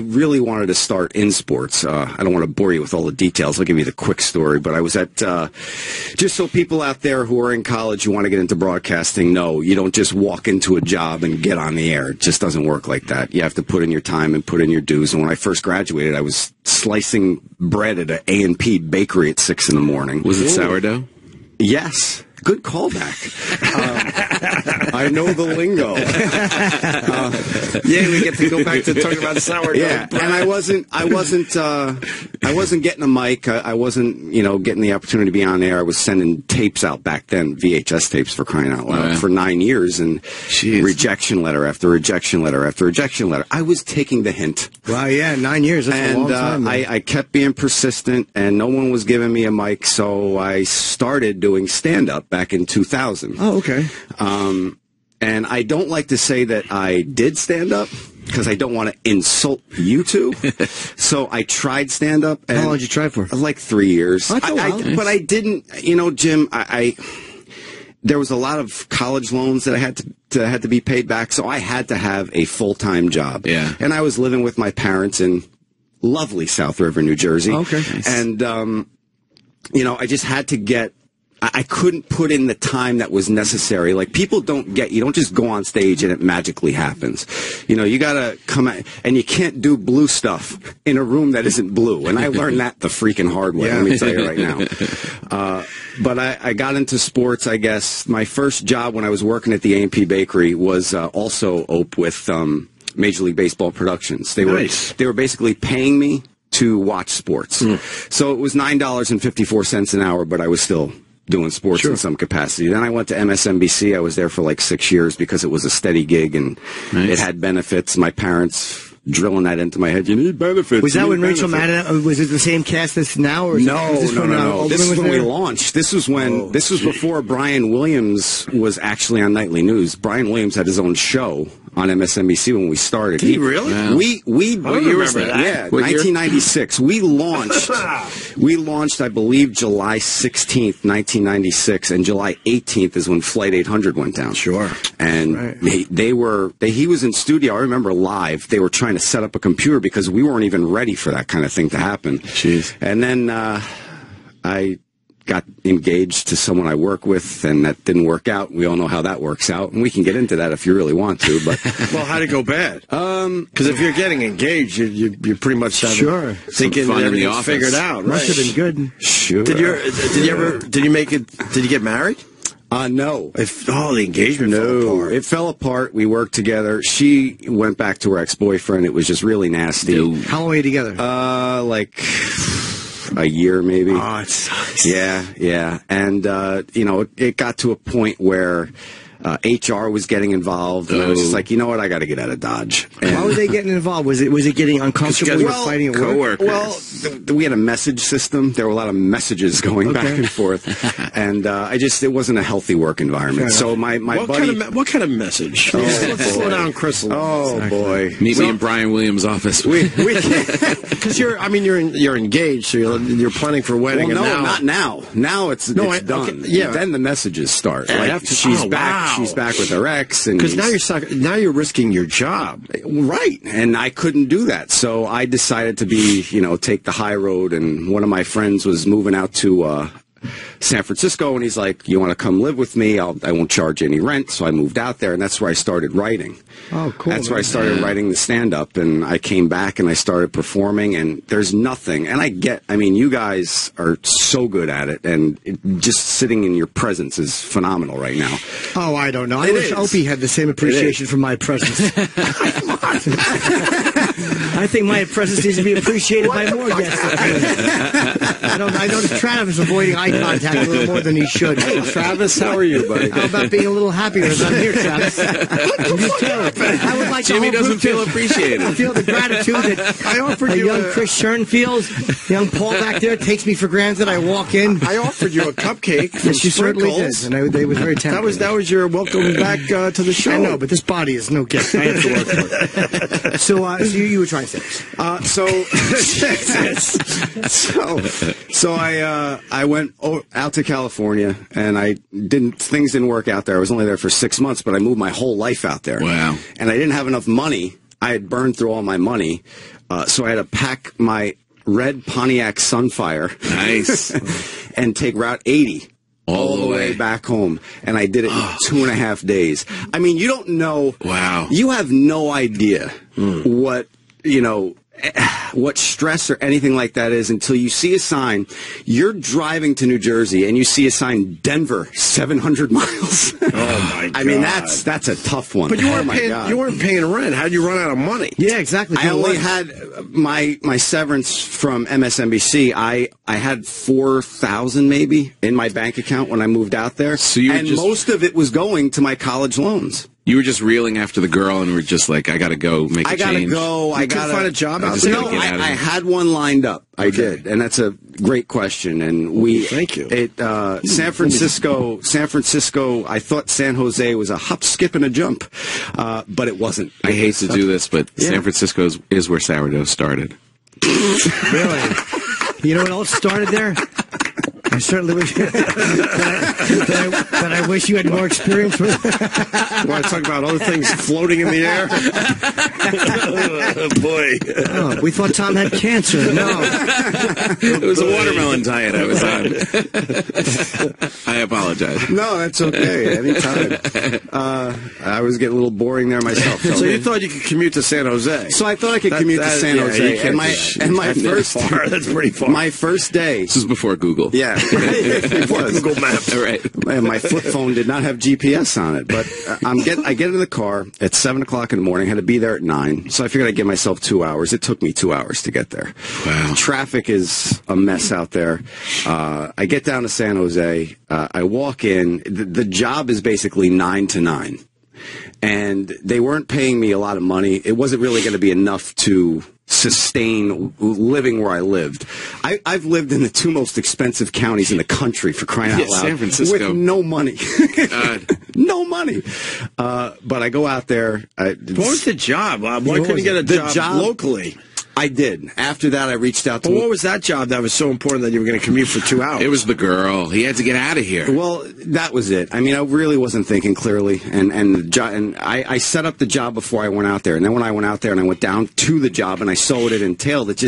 really wanted to start in sports. I don't want to bore you with all the details. I'll give you the quick story. But I was at, just so people out there who are in college who want to get into broadcasting know, you don't just walk into a job and get on the air. It just doesn't work like that. You have to put in your time and put in your dues. And when I first graduated, I was slicing bread at an A&P bakery at 6 in the morning. Was it sourdough? Yes. Good callback. I know the lingo. Yeah, we get to go back to talking about sourdough. Yeah, and I wasn't getting a mic. I wasn't, you know, getting the opportunity to be on air. I was sending tapes out back then, VHS tapes, for crying out loud, for 9 years, and rejection letter after rejection letter after rejection letter. I was taking the hint. Wow, yeah, 9 years. That's a long time. I kept being persistent, and no one was giving me a mic, so I started doing stand-up back in 2000. Oh, okay. And I don't like to say that I did stand-up because I don't want to insult you two. So I tried stand-up. How long did you try for? Like 3 years. Oh, but I didn't, you know, Jim, there was a lot of college loans that I had to be paid back, so I had to have a full-time job. Yeah. And I was living with my parents in lovely South River, New Jersey. Okay. Nice. And, you know, I just had to get... I couldn't put in the time that was necessary. Like, people don't get, you don't just go on stage and it magically happens. You know, you gotta come out, and you can't do blue stuff in a room that isn't blue. And I learned that the freaking hard way, let me tell you right now. But I got into sports, I guess. My first job when I was working at the A&P Bakery was also OPE with Major League Baseball Productions. They were basically paying me to watch sports. Mm. So it was $9.54 an hour, but I was still... doing sports in some capacity. Then I went to MSNBC. I was there for like 6 years because it was a steady gig and it had benefits. My parents drilling that into my head. You need benefits. Was that when Rachel Maddow? Was it the same cast as now? Or no. This is when we launched. This was when. Oh, this was before Brian Williams was actually on nightly news. Brian Williams had his own show on MSNBC when we started. Did he really? Yeah. We remember that. Yeah, 1996. We launched. I believe, July 16, 1996, and July 18 is when Flight 800 went down. Sure. And he was in studio. I remember live. They were trying to set up a computer because we weren't even ready for that kind of thing to happen. Jeez. And then I got engaged to someone I work with, and that didn't work out. We all know how that works out, and we can get into that if you really want to. But well, how'd it go bad? Because if you're getting engaged, you're pretty much thinking everything's figured out. Right? Must have been good. Sure. Did you get married? No. The engagement fell apart. It fell apart. We worked together. She went back to her ex-boyfriend. It was just really nasty. Dude. How long were you together? Like a year, maybe. Oh, it sucks. Yeah, yeah. And, you know, it got to a point where HR was getting involved, and I was just like, you know what, I got to get out of Dodge. And why were they getting involved? Was it getting uncomfortable? Well, fighting at work? Well, we had a message system. There were a lot of messages going back and forth, and it wasn't a healthy work environment. So what kind of message? Oh, let's slow down, Chris. Oh boy, meet me in Brian Williams' office. Because you're engaged, so you're planning for a wedding. Well, no, not now. Now it's done. Okay, yeah, then the messages start. Like, after she's back. Wow. She's back with her ex, and because now you're risking your job, right? And I couldn't do that, so I decided to take the high road. And one of my friends was moving out to San Francisco, and he's like, "You want to come live with me? I won't charge any rent." So I moved out there, and that's where I started writing. Oh, cool! That's where I started writing the stand-up, and I came back and I started performing. And there's nothing, and you guys are so good at it, and just sitting in your presence is phenomenal right now. Oh, I don't know. I wish Opie had the same appreciation for my presence. Come on. I think my presence needs to be appreciated by more guests. I noticed Travis avoiding eye contact a little more than he should. Travis, how are you, buddy? How about being a little happier as I'm here, Travis? I would like Jimmy doesn't feel appreciated. I feel the gratitude that I offered you. Young Chris Shearn feels. Young Paul back there takes me for granted. I walk in. I offered you a cupcake. Yes, you certainly did, and they was very tempting. That was your welcome back to the show. I know, but this body is no gift. I have to work for it. So you were trying six. I went out to California, and things didn't work out there. I was only there for 6 months, but I moved my whole life out there. Wow! And I didn't have enough money. I had burned through all my money, so I had to pack my red Pontiac Sunfire, nice, and take Route 80. All the way back home, and I did it in 2.5 days. I mean, you don't know. Wow. You have no idea what, what stress or anything like that is until you see a sign. You're driving to New Jersey, and you see a sign, Denver, 700 miles. Oh, my God. I mean, that's a tough one. But you weren't paying rent. How'd you run out of money? Yeah, exactly. I only had my severance from MSNBC. I had $4,000 maybe in my bank account when I moved out there. So most of it was going to my college loans. You were just reeling after the girl, and were just like, "I gotta go make a change. I gotta find a job." I had one lined up. I did, and that's a great question. And thank you. San Francisco. I thought San Jose was a hop, skip, and a jump, but it wasn't. I hate to do this, but San Francisco is where sourdough started. Really? You know what else started there? I certainly wish that I wish you had more experience with. Want to talk about other things floating in the air? Boy. Oh, we thought Tom had cancer. No. It was a watermelon diet I was on. I apologize. No, that's okay. Anytime. I was getting a little boring there myself. So you thought you could commute to San Jose? So I thought I could commute to San Jose. And my first... That's pretty far. My first day... This was before Google. Yeah. Google Maps. Right. My flip phone did not have GPS on it, but I get in the car at 7 o'clock in the morning. I had to be there at 9, so I figured I'd give myself 2 hours. It took me 2 hours to get there. Wow. Traffic is a mess out there. I get down to San Jose. I walk in. The job is basically 9 to 9, and they weren't paying me a lot of money. It wasn't really going to be enough to sustain living where I lived. I've lived in the two most expensive counties in the country, for crying out loud. San Francisco. With no money. God. No money. But I go out there. What was the job? Why couldn't you get a job locally? I did. After that, I reached out to... But what was that job that was so important that you were going to commute for 2 hours? It was the girl. He had to get out of here. Well, that was it. I mean, I really wasn't thinking clearly, and I set up the job before I went out there, and then when I went out there and I went down to the job and I saw what it entailed, it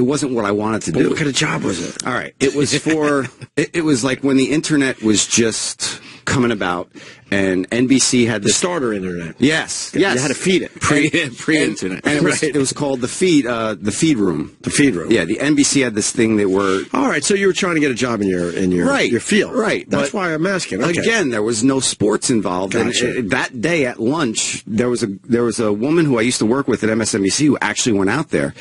wasn't what I wanted to do. What kind of job was it? All right. It was for... it was like when the internet was just coming about, and NBC had the starter internet. Yes, yes. You had to feed it pre-internet, and it was called the feed room. Yeah, the NBC had this thing that were... All right, so you were trying to get a job in your field, right? That's why I'm asking. Okay. Again, there was no sports involved. Gotcha. And that day at lunch, there was a woman who I used to work with at MSNBC who actually went out there,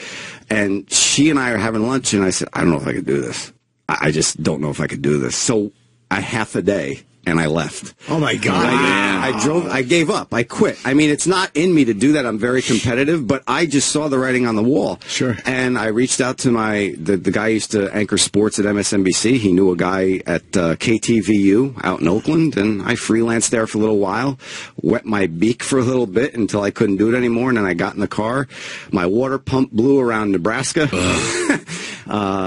and she and I are having lunch, and I said, I don't know if I could do this. I just don't know if I could do this. So a half a day. and I left. Oh my God! I drove. I gave up. I quit. I mean, it's not in me to do that. I'm very competitive, but I just saw the writing on the wall. Sure. And I reached out to the guy who used to anchor sports at MSNBC. He knew a guy at KTVU out in Oakland, and I freelanced there for a little while, wet my beak for a little bit until I couldn't do it anymore, and then I got in the car. My water pump blew around Nebraska,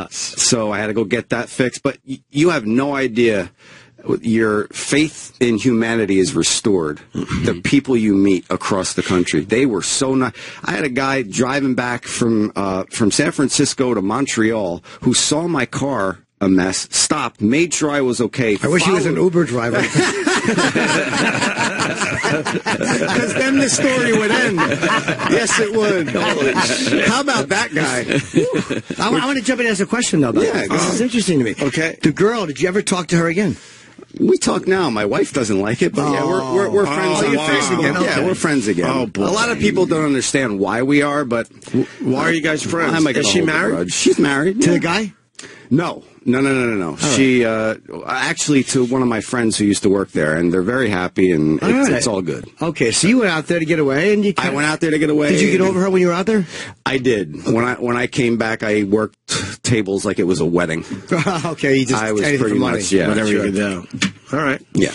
so I had to go get that fixed. But you have no idea. Your faith in humanity is restored. Mm-hmm. The people you meet across the country, they were so nice. I had a guy driving back from San Francisco to Montreal who saw my car a mess, stopped, made sure I was okay. I wish he was an Uber driver. Because then the story would end. Yes, it would. Holy shit. How about that guy? I want to jump in and ask a question, though. Yeah, this is interesting to me. Okay. The girl, did you ever talk to her again? We talk now. My wife doesn't like it, but yeah, we're friends. Oh, friends again. Okay. Yeah, we're friends again. Oh, boy. A lot of people don't understand why we are, but why are you guys friends? Is she married? She's married. To the guy? No. No. Right. She actually to one of my friends who used to work there, and they're very happy, and it's all good. Okay, so you went out there to get away, and you. I went out there to get away. Did you get over her when you were out there? I did. Okay. When I came back, I worked tables like it was a wedding. Okay, you just. I was pretty much whatever you could do. All right. Yeah.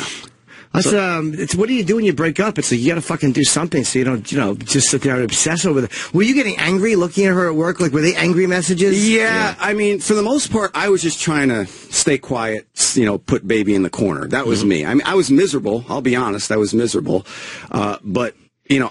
So, it's what do you do when you break up? It's like you got to fucking do something so you don't, just sit there and obsess over it. Were you getting angry looking at her at work? Like, were they angry messages? Yeah, I mean, for the most part, I was just trying to stay quiet, put baby in the corner. That was me. I mean, I was miserable. I'll be honest. I was miserable. But...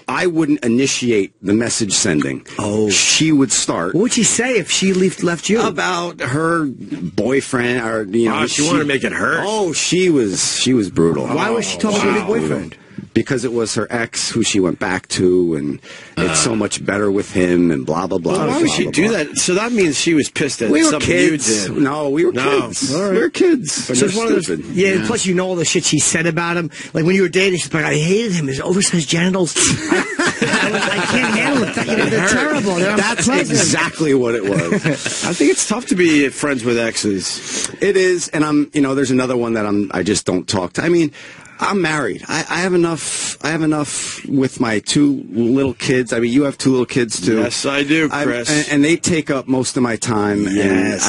I wouldn't initiate the message sending. Oh. She would start. What would she say if she left you? About her boyfriend or, Oh, she wanted to make it hurt? Oh, she was brutal. Why was she talking about her boyfriend? Because it was her ex who she went back to, and it's so much better with him, and blah, blah, blah. Well, why would she do that? So that means she was pissed at something you did. No, we were kids. Right. We were kids. But so it's one of those, yeah, plus you know all the shit she said about him. Like when you were dating, she's like, I hated him, his oversized genitals. I can't handle it. They're terrible. That's exactly what it was. I think it's tough to be friends with exes. It is, and there's another one that I just don't talk to. I mean... I'm married. I have enough. I have enough with my two little kids. I mean, you have two little kids too. Yes, I do, Chris. And they take up most of my time. Yes.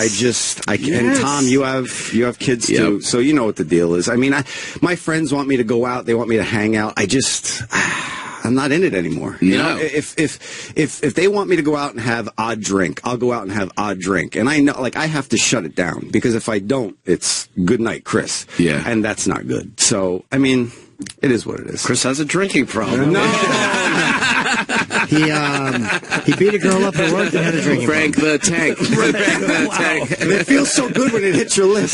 And And Tom, you have kids too, so you know what the deal is. I mean, my friends want me to go out. They want me to hang out. I'm not in it anymore. You know, if they want me to go out and have odd drink, I'll go out and have odd drink. And I know, like, I have to shut it down because if I don't, it's good night, Chris. Yeah, and that's not good. So, I mean, it is what it is. Chris has a drinking problem. No. He beat a girl up at work and had a drinking problem. Frank the Tank. Frank the Tank. And it feels so good when it hits your lips.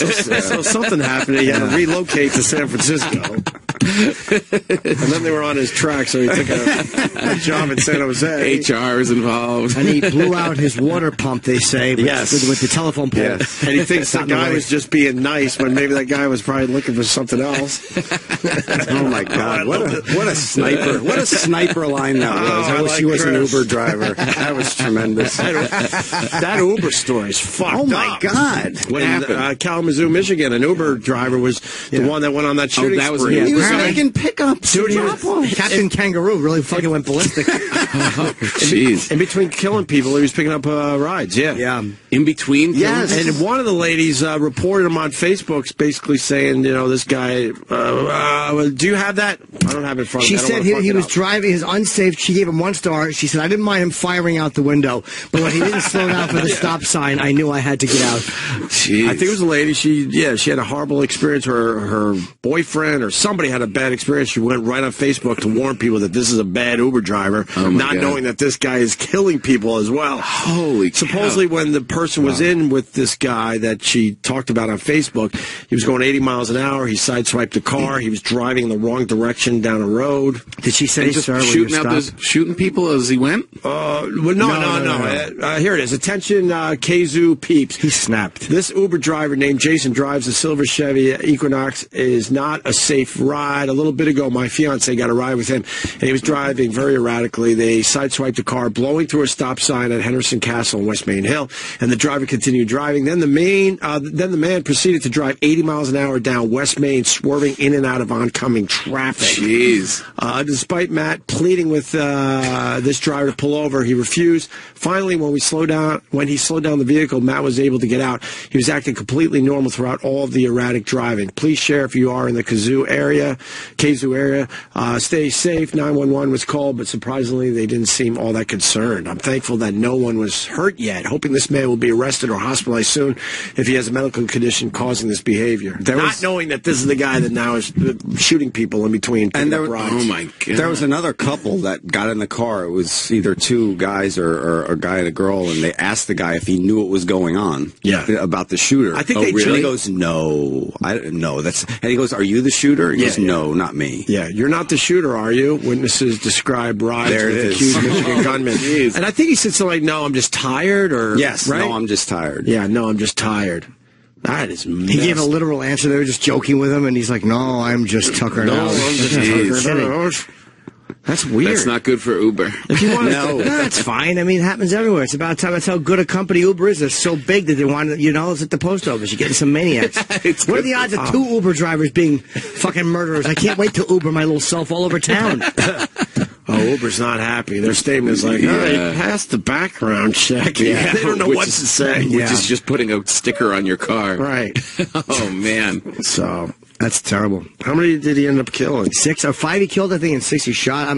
So something happened. He had to relocate to San Francisco. And then they were on his track, so he took a job in San Jose. HR is involved. And he blew out his water pump, they say, with the telephone pole. Yes. And he thinks the guy was just being nice, when maybe that guy was probably looking for something else. Oh, my God. What a sniper. What a sniper line that was. I wish he was an Uber driver. That was tremendous. That Uber story is fucked up. Oh, my God. What happened? Kalamazoo, Michigan, an Uber driver was the one that went on that shooting spree. He was making pickups. Dude, Captain Kangaroo really fucking went ballistic. Jeez. In between killing people, he was picking up rides, yeah. In between? Yes. And one of the ladies reported him on Facebook, basically saying, this guy, do you have that? I don't have it in front of me. She said he was driving his unsafe. She gave him 1 star. She said, I didn't mind him firing out the window, but when he didn't slow down for the stop sign, I knew I had to get out. Jeez. I think it was a lady. She had a horrible experience. Her boyfriend or somebody had a bad experience. She went right on Facebook to warn people that this is a bad Uber driver, not knowing that this guy is killing people as well. Holy cow. Supposedly when the person was in with this guy that she talked about on Facebook, he was going 80 miles an hour. He sideswiped the car. He was driving in the wrong direction down a road. Did she say, sir, shooting people as he went? No. Here it is. Attention, Kazoo peeps. He snapped. This Uber driver named Jason drives a silver Chevy Equinox. It is not a safe ride. died a little bit ago. My fiance got a ride with him, and he was driving very erratically. They sideswiped a car, blowing through a stop sign at Henderson Castle in West Main Hill, and the driver continued driving. Then the man proceeded to drive 80 miles an hour down West Main, swerving in and out of oncoming traffic. Jeez. Despite Matt pleading with this driver to pull over, he refused. Finally, when he slowed down the vehicle, Matt was able to get out. He was acting completely normal throughout all of the erratic driving. Please share if you are in the Kazoo area. Stay safe. 911 was called, but surprisingly, they didn't seem all that concerned. I'm thankful that no one was hurt yet, hoping this man will be arrested or hospitalized soon if he has a medical condition causing this behavior. Not knowing that this is the guy that now is shooting people in between. And oh my God. There was another couple that got in the car. It was either two guys or a guy and a girl, and they asked the guy if he knew what was going on about the shooter. I think he goes, no. And he goes, are you the shooter? He goes, no, not me. Yeah, you're not the shooter, are you? Witnesses describe rides with accused Michigan gunmen. And I think he said something like, no, I'm just tired. No, I'm just tired. Yeah, no, I'm just tired. That is messed. He gave a literal answer. They were just joking with him, and he's like, no, I'm just tuckered out. No, I'm just tuckered out. That's weird. That's not good for Uber. If you want to, that's fine. I mean, it happens everywhere. It's about time. That's how good a company Uber is. They're so big that they want to, it's at the post office. You're getting some maniacs. What are the odds of two Uber drivers being fucking murderers? I can't wait to Uber my little self all over town. Uber's not happy. Their statement is like, I passed the background check. Yeah. They don't know what to say. Which is just putting a sticker on your car. Right. Oh, man. So... that's terrible. How many did he end up killing? 5 he killed, I think, and 6 he shot.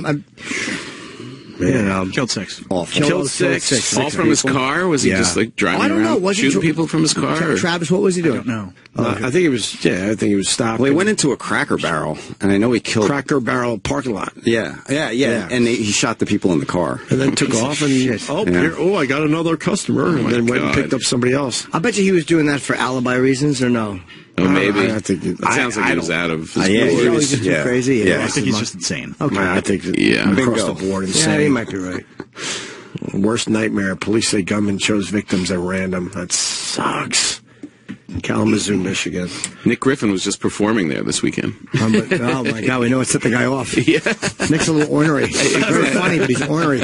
Killed 6. Awful. Killed six. All from his car? Was he just like driving around, shooting people from his car? Travis, what was he doing? I don't know. I think he was. Yeah, I think he was stopped. Well, he went into a Cracker Barrel, and I know he killed Cracker Barrel parking lot. Yeah. And he shot the people in the car, and then took off. And I got another customer, and then went and picked up somebody else. I bet you he was doing that for alibi reasons, or no? Oh, maybe. I think it sounds like he was out of his board. He was just crazy. Yeah. I think he's just insane. Okay. I think across the board insane. Yeah, he might be right. Worst nightmare. Police say gunmen chose victims at random. That sucks. Kalamazoo, Michigan. Nick Griffin was just performing there this weekend. Oh, my God. We know it set the guy off. Yeah. Nick's a little ornery. He's very funny, but he's ornery.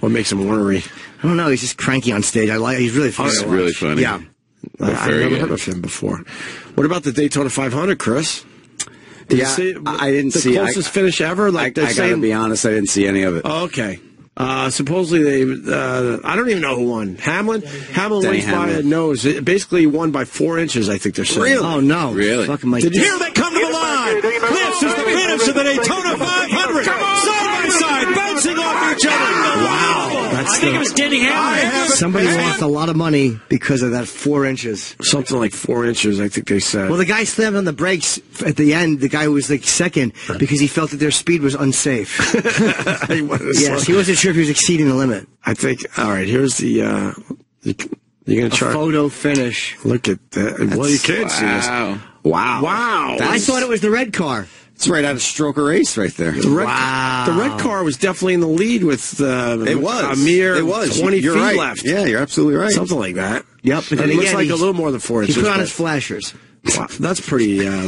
What makes him ornery? I don't know. He's just cranky on stage. He's really funny. He's really funny. Yeah. I've never heard of him before. What about the Daytona 500, Chris? I didn't see the closest finish ever. I gotta be honest, I didn't see any of it. Oh, okay. Supposedly they, I don't even know who won. Hamlin wins by a nose. It basically won by 4 inches, I think they're saying. Really? Oh, no. Really? Did you hear that? Come to the line. Cliffs is the finish of the Daytona 500. Side by side, bouncing off each other. Wow. I think it was Denny Hamlin. Somebody lost a lot of money because of that 4 inches. Something like 4 inches, I think they said. Well, the guy slammed on the brakes at the end. The guy was like second because he felt that their speed was unsafe. He wasn't sure if he was exceeding the limit. I think, all right, here's the... you're going to try... photo finish. Look at that. Well, you can't see this. Wow. I thought it was the red car. It's right out of Stroker Race right there. The red car was definitely in the lead with a mere 20 feet left. Yeah, you're absolutely right. Something like that. Yep. But then it looks like a little more than 4 inches. He put on his flashers. Wow, that's pretty... oh, no,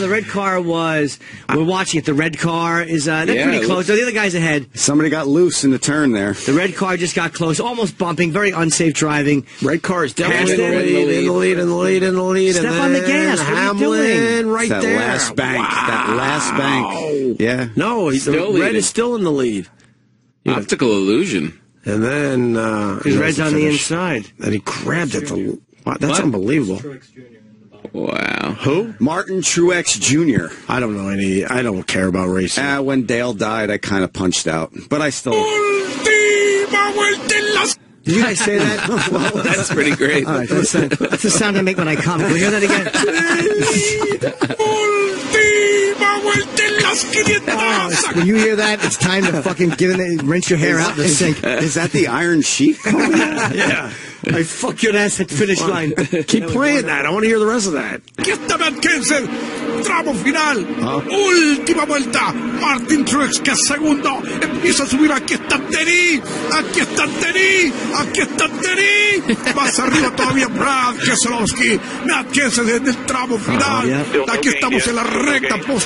the red car was... We're watching it. The red car is... that's pretty close. The other guy's ahead. Somebody got loose in the turn there. The red car just got close. Almost bumping. Very unsafe driving. Red car is definitely in the lead. Step on the gas. Hamlin right there. That last bank. Yeah. No, the red is still in the lead. Optical illusion. And then... his red's on the inside. And he grabbed at the... Wow, that's unbelievable. Wow. Who? Martin Truex Jr. I don't know any. I don't care about racing. When Dale died, I kind of punched out. But I still... Did you guys say that? Well, that's pretty great. All right, that's the sound I make when I come. Can we hear that again? When you hear that, it's time to fucking rinse your hair out in the sink. Is that the Iron Sheik? Yeah. I fuck your ass at finish line. Keep playing that. I want to hear the rest of that. Tramo final, última vuelta. Martin Truex que es segundo, empieza a subir. Aquí está Terry, aquí está Terry, aquí está Terry. Más arriba todavía Brad Keselowski. Matt Kenseth en el tramo final. Aquí estamos en la recta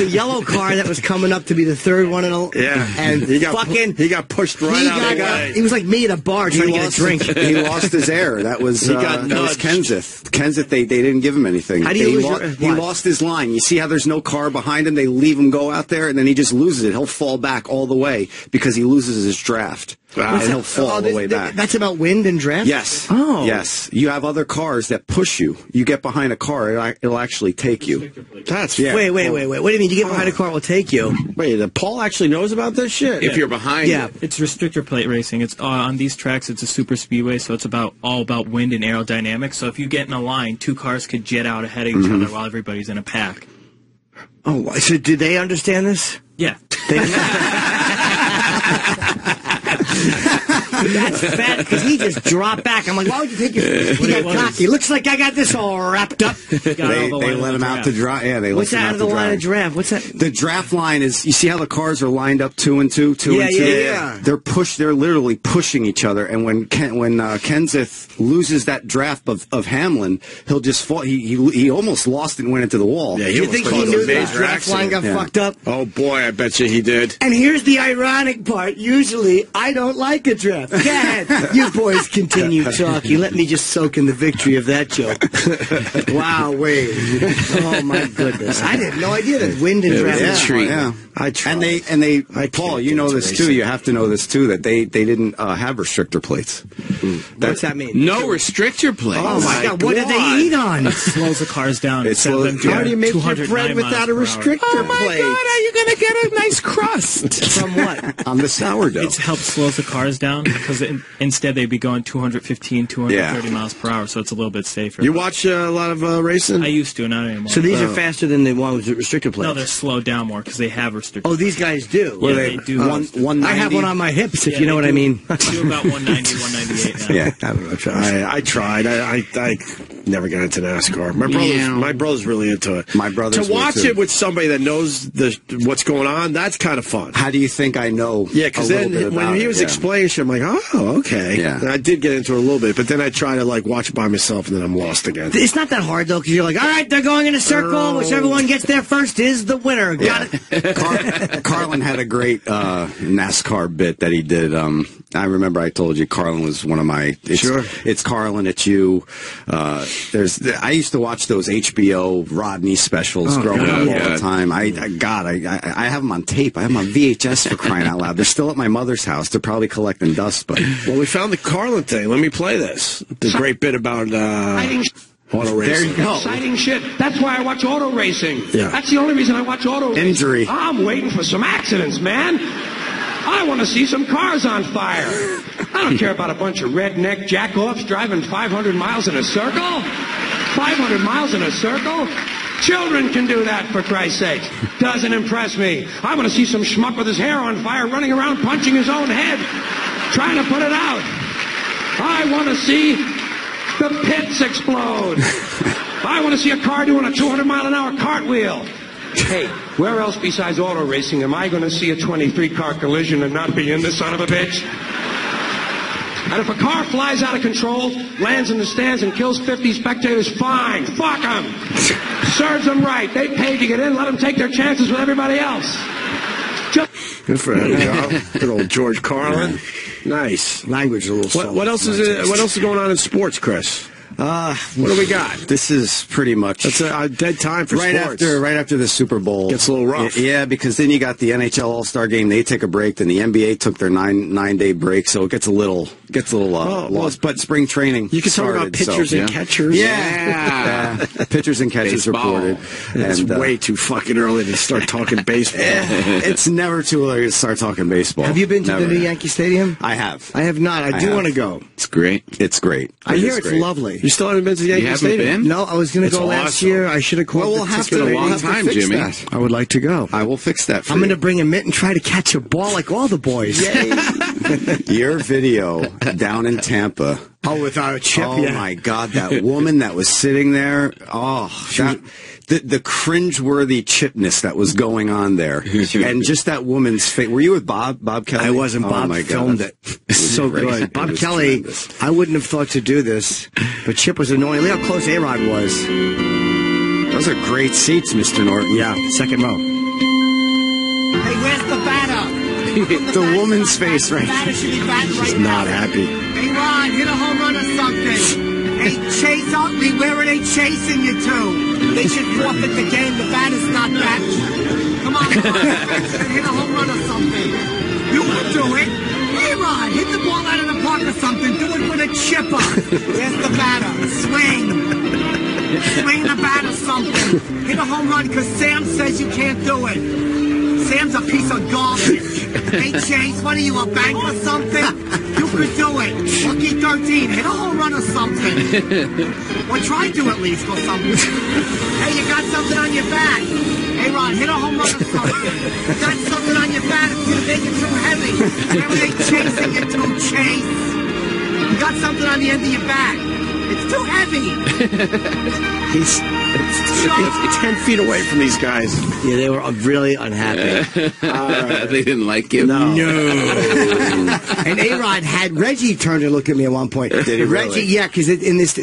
a yellow car that was coming up to be the third one, and he got pushed right out of the way. He was like me at a bar trying to get a drink. He lost his air. That was Kenseth. Kenseth, they didn't give him anything. How do you he lost his line. You see how there's no car behind him? They leave him go out there, and then he just loses it. He'll fall back all the way because he loses his draft. And he'll fall all the way back. That's about wind and draft? Yes. Oh. Yes. You have other cars that push you. You get behind a car, it'll actually take you. That's Wait. What do you mean? You get behind a car, it will take you? Wait, Paul actually knows about this shit? If you're behind it. It's restrictor plate racing. It's on these tracks, it's a super speedway, so it's all about wind and aerodynamics. So if you get in a line, two cars could jet out ahead of each other while everybody's in a pack. Oh, so did they understand this? Yeah. That's fat, because he just dropped back. I'm like, why would you think he looks like I got this all wrapped up. They let him out to dry. Yeah, they let him out to dry. What's out of the line of draft? What's that? The draft line is, you see how the cars are lined up two and two? Yeah. They're literally pushing each other, and when Kenseth loses that draft of Hamlin, he'll just fall. He almost lost and went into the wall. Yeah, you think he knew the draft line got fucked up? Oh, boy, I bet you he did. And here's the ironic part. Usually, I don't like a draft. Go ahead. You boys continue talking. Let me just soak in the victory of that joke. Wow, wait. Oh, my goodness. I had no idea that wind and draft. Yeah. I tried. And they Paul, you know this, too. You have to know this, too, that they didn't have restrictor plates. What's that mean? No restrictor plates. Oh, my God. What did they eat on? It slows the cars down. How do you make your bread without a restrictor plate? Oh, my God. Are you going to get a nice crust? From what? On the sourdough. It helps slow the cars down. Because instead they'd be going 215, 230 miles per hour, so it's a little bit safer. You watch a lot of racing? I used to, not anymore. So these are faster than the ones with restrictor plates? No, they're slowed down more because they have restrictor plates. Oh, these guys do? Yeah, they do. I have one on my hips, if you know what I mean. They do about 190, 198 now. Yeah, I don't know. I tried. I never got into NASCAR. My brother's really into it. My brother's to watch it with somebody that knows what's going on, that's kind of fun. How do you think I know? Yeah, because then when he was explaining, I'm like, oh, okay. Yeah. And I did get into it a little bit, but then I try to like watch it by myself, and then I'm lost again. It's not that hard though, because you're like, all right, they're going in a circle. Whichever one gets there first is the winner. Got it. Carlin had a great NASCAR bit that he did. I remember I told you Carlin was one of my. It's Carlin. It's you. I used to watch those HBO Rodney specials growing up all the time. I have them on tape. I have them on VHS, for crying out loud. They're still at my mother's house. They're probably collecting dust. But well, we found the Carlin thing. Let me play this. The great bit about auto racing. There you go. Exciting shit. That's why I watch auto racing. Yeah. That's the only reason I watch auto racing. Injury. I'm waiting for some accidents, man. I want to see some cars on fire. I don't care about a bunch of redneck jack-offs driving 500 miles in a circle. 500 miles in a circle? Children can do that, for Christ's sake. Doesn't impress me. I want to see some schmuck with his hair on fire running around punching his own head, trying to put it out. I want to see the pits explode. I want to see a car doing a 200-mile-an-hour cartwheel. Hey, where else besides auto racing am I going to see a 23-car collision and not be in this son of a bitch? And if a car flies out of control, lands in the stands and kills 50 spectators, fine. Fuck them. Serves them right. They paid to get in. Let them take their chances with everybody else. Good for him, Joe. Good old George Carlin. Nice. Language a little slow. What else is going on in sports, Chris? What do we got? This is pretty much it's a dead time for right sports. Right after the Super Bowl. Gets a little rough. Yeah, because then you got the NHL All-Star game. They take a break. Then the NBA took their nine-day break, so it gets a little lost. But spring training you can talk about pitchers and catchers. Yeah. Pitchers and catchers reported. It's way too fucking early to start talking baseball. It's never too early to start talking baseball. Have you been to the new Yankee Stadium? I have. I have not. I do want to go. It's great. It's great. I hear it's lovely. You still haven't been to the Yankee Stadium? No, I was going to go last year. I should have caught the ticket a long time, Jimmy. I would like to go. I will fix that for you. I'm going to bring a mitt and try to catch a ball like all the boys. Yay. Your video down in Tampa. Oh, without a chip. Oh, my God. That woman that was sitting there. Oh, the cringeworthy chipness that was going on there. And just that woman's face. Were you with Bob Kelly? I wasn't. Bob filmed it. It was so good. Bob Kelly, tremendous. I wouldn't have thought to do this, but Chip was annoying. Look how close A-Rod was. Those are great seats, Mr. Norton. Yeah, second row. Hey, where's the batter? The woman's face right there. She's not happy. Hey, Ron, hit a home run or something. Hey, Chase Utley, where are they chasing you to? They should forfeit the game. The bat is not that. Come on, hit a home run or something. You would do it. Hey, Ron, hit the ball out of the park or something. Do it with a chipper. There's the batter. Swing the bat or something. Hit a home run because Sam says you can't do it. Sam's a piece of garbage. Hey, Chase, what are you, a bank or something? You could do it. Lucky 13, hit a home run or something. Or try to at least, or something. Hey, you got something on your bat. Hey, Ron, hit a home run or something. You got something on your bat. It's going to make it too heavy. Where are they chasing you to, Chase? You got something on the end of your bat. It's too heavy. He's 10 feet away from these guys. Yeah, they were really unhappy. They didn't like him. No. And A-Rod had Reggie turn to look at me at one point. Did he really? Reggie, yeah, because in this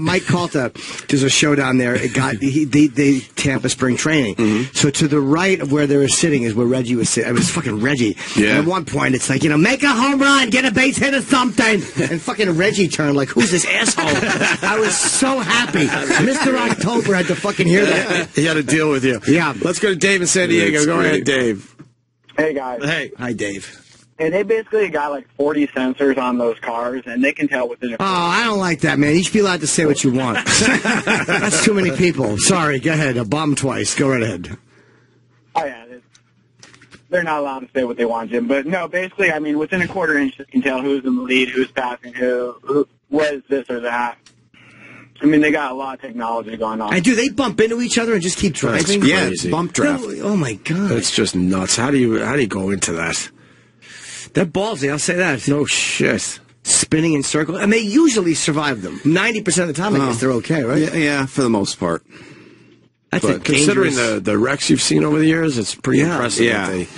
Mike Calta, there's a show down there. It got the Tampa spring training. Mm-hmm. So to the right of where they were sitting is where Reggie was sitting. It was fucking Reggie. Yeah. And at one point, it's like, you know, make a home run, get a base hit or something. And fucking Reggie turned like, who's this asshole? I was so happy. Mr. October had to fucking hear that. He had to deal with you. Yeah. Let's go to Dave in San Diego. That's great. Go ahead, Dave. Hey, guys. Hey. Hi, Dave. And they basically got like 40 sensors on those cars, and they can tell within a... Oh, I don't like that, man. You should be allowed to say what you want. That's too many people. Sorry, go ahead. A bomb twice. Go right ahead. Oh, yeah. They're not allowed to say what they want, Jim. But, no, basically, I mean, within a quarter inch, you can tell who's in the lead, who's passing who was this or that. I mean, they got a lot of technology going on. And do they bump into each other and just keep driving? That's crazy. Yeah, bump draft. Oh, my God. That's just nuts. How do you go into that? They're ballsy, I'll say that. No shit. Spinning in circles. And they usually survive them. 90% of the time, I guess they're okay, right? Yeah, for the most part. But considering the wrecks you've seen over the years, it's pretty impressive that they...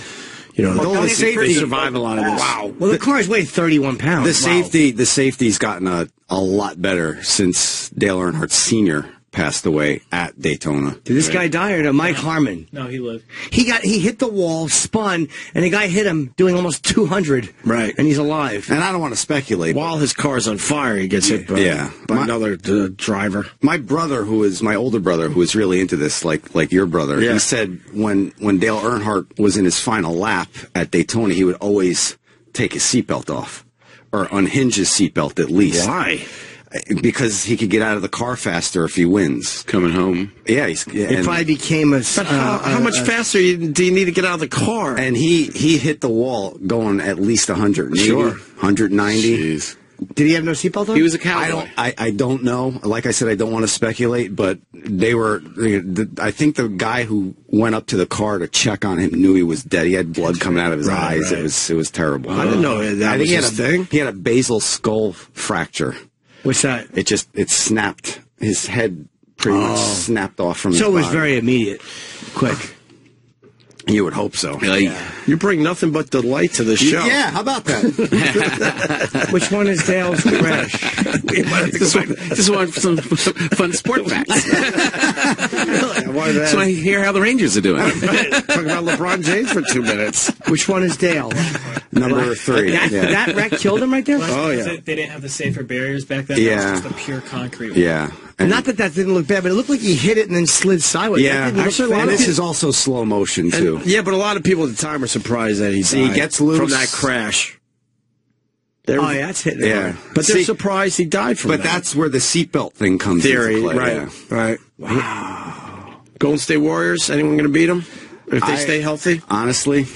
You know, they survive a lot of this. Wow. Well, the cars weigh 31 pounds. The safety's gotten a lot better since Dale Earnhardt Sr. passed away at Daytona. Did this guy die or did Mike Harmon? No, he lived. He hit the wall, spun, and the guy hit him doing almost 200. Right. And he's alive. And I don't want to speculate. While his car's on fire, he gets hit by another driver. My brother, my older brother, who is really into this, like your brother, he said when Dale Earnhardt was in his final lap at Daytona, he would always take his seatbelt off, or unhinge his seatbelt at least. Why? Because he could get out of the car faster if he wins. Coming home. Yeah. It probably became a... But how much faster do you need to get out of the car? And he hit the wall going at least 100. Sure. 190. Jeez. Did he have no seatbelt on? He was a cowboy. I don't know. Like I said, I don't want to speculate, but they were... I think the guy who went up to the car to check on him knew he was dead. He had blood coming out of his eyes. Right. It was terrible. I didn't know that. I think he had a basal skull fracture. What's that? It snapped. His head pretty much snapped off from his body. So it was very immediate. Quick. You would hope so. Like, you bring nothing but delight to the show. Yeah, how about that? Which one is Dale's crash? Just want some fun sport facts. So I hear how the Rangers are doing. Talking about LeBron James for 2 minutes. Which one is Dale? Number three. That wreck killed him right there? Well, oh, yeah. They didn't have the safer barriers back then. Yeah. It was just the pure concrete one. Yeah. And not that that didn't look bad, but it looked like he hit it and then slid sideways. Yeah. Actually, a lot of this is also slow motion, too. And, yeah, but a lot of people at the time are surprised that he died. He gets loose from that crash. Oh, yeah, that's hitting hard. But they're surprised he died from that. But that's where the seatbelt thing comes into play. Right. Yeah. Right. Wow. Golden State Warriors, anyone going to beat them if they stay healthy? Honestly,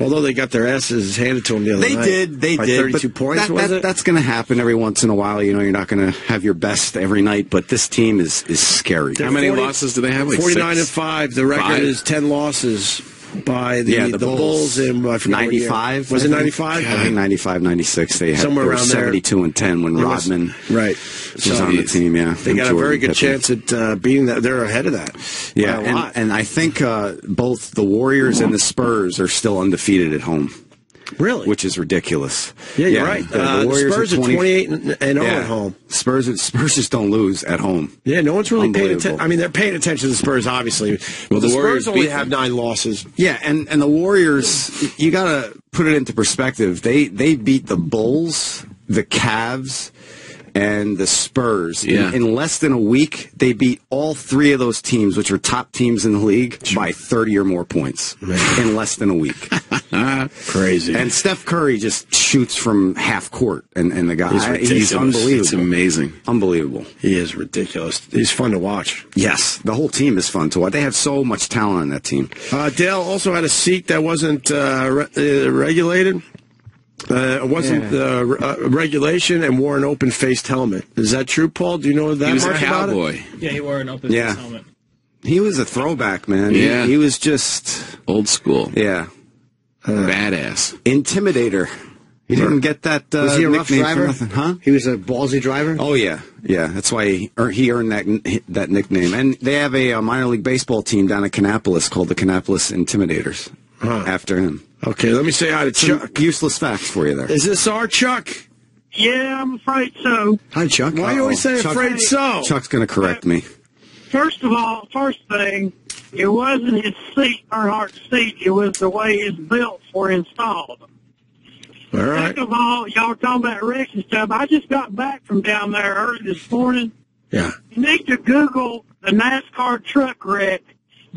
although they got their asses handed to them the other night. They did. 32 points, was it? That's going to happen every once in a while. You know, you're not going to have your best every night, but this team is scary. How many losses do they have? 49-5. The record is 10 losses by the Bulls in 95. Was it 95? I think 95, 96. They had 72-10 when Rodman was on the team. Yeah, they got a very good chance at beating that. They're ahead of that. Yeah, and I think both the Warriors and the Spurs are still undefeated at home. Really? Which is ridiculous. Yeah, you're right. The Spurs are 28-0 at home. Spurs just don't lose at home. Yeah, no one's really paying attention. I mean, they're paying attention to the Spurs, obviously. Well, the Spurs only have 9 losses. Yeah, and the Warriors, you got to put it into perspective. They beat the Bulls, the Cavs, and the Spurs. Yeah. In less than a week, they beat all 3 of those teams, which are top teams in the league, by 30 or more points in less than a week. Crazy. And Steph Curry just shoots from half court, and the guy, he's unbelievable. It's amazing. Unbelievable. He is ridiculous. He's fun to watch. Yes, the whole team is fun to watch. They have so much talent on that team. Dale also had a seat that wasn't regulated. It wasn't regulation, and wore an open-faced helmet. Is that true, Paul? Do you know that much about it? He was a cowboy. Yeah, he wore an open-faced helmet. He was a throwback, man. Yeah. He was just... old school. Yeah. Badass. Intimidator. He didn't get that nickname. Was he a rough driver? Huh? He was a ballsy driver? Oh, yeah. Yeah, that's why he earned that nickname. And they have a minor league baseball team down in Kannapolis called the Kannapolis Intimidators after him. Okay, let me say hi to Chuck. Useless facts for you there. Is this our Chuck? Yeah, I'm afraid so. Hi, Chuck. Why do you always say afraid so? Chuck's going to correct me. First of all, first thing, it wasn't his seat, Earnhardt's seat. It was the way his belts were installed. All right. Second of all, y'all talking about wrecks and stuff. I just got back from down there early this morning. Yeah. You need to Google the NASCAR truck wreck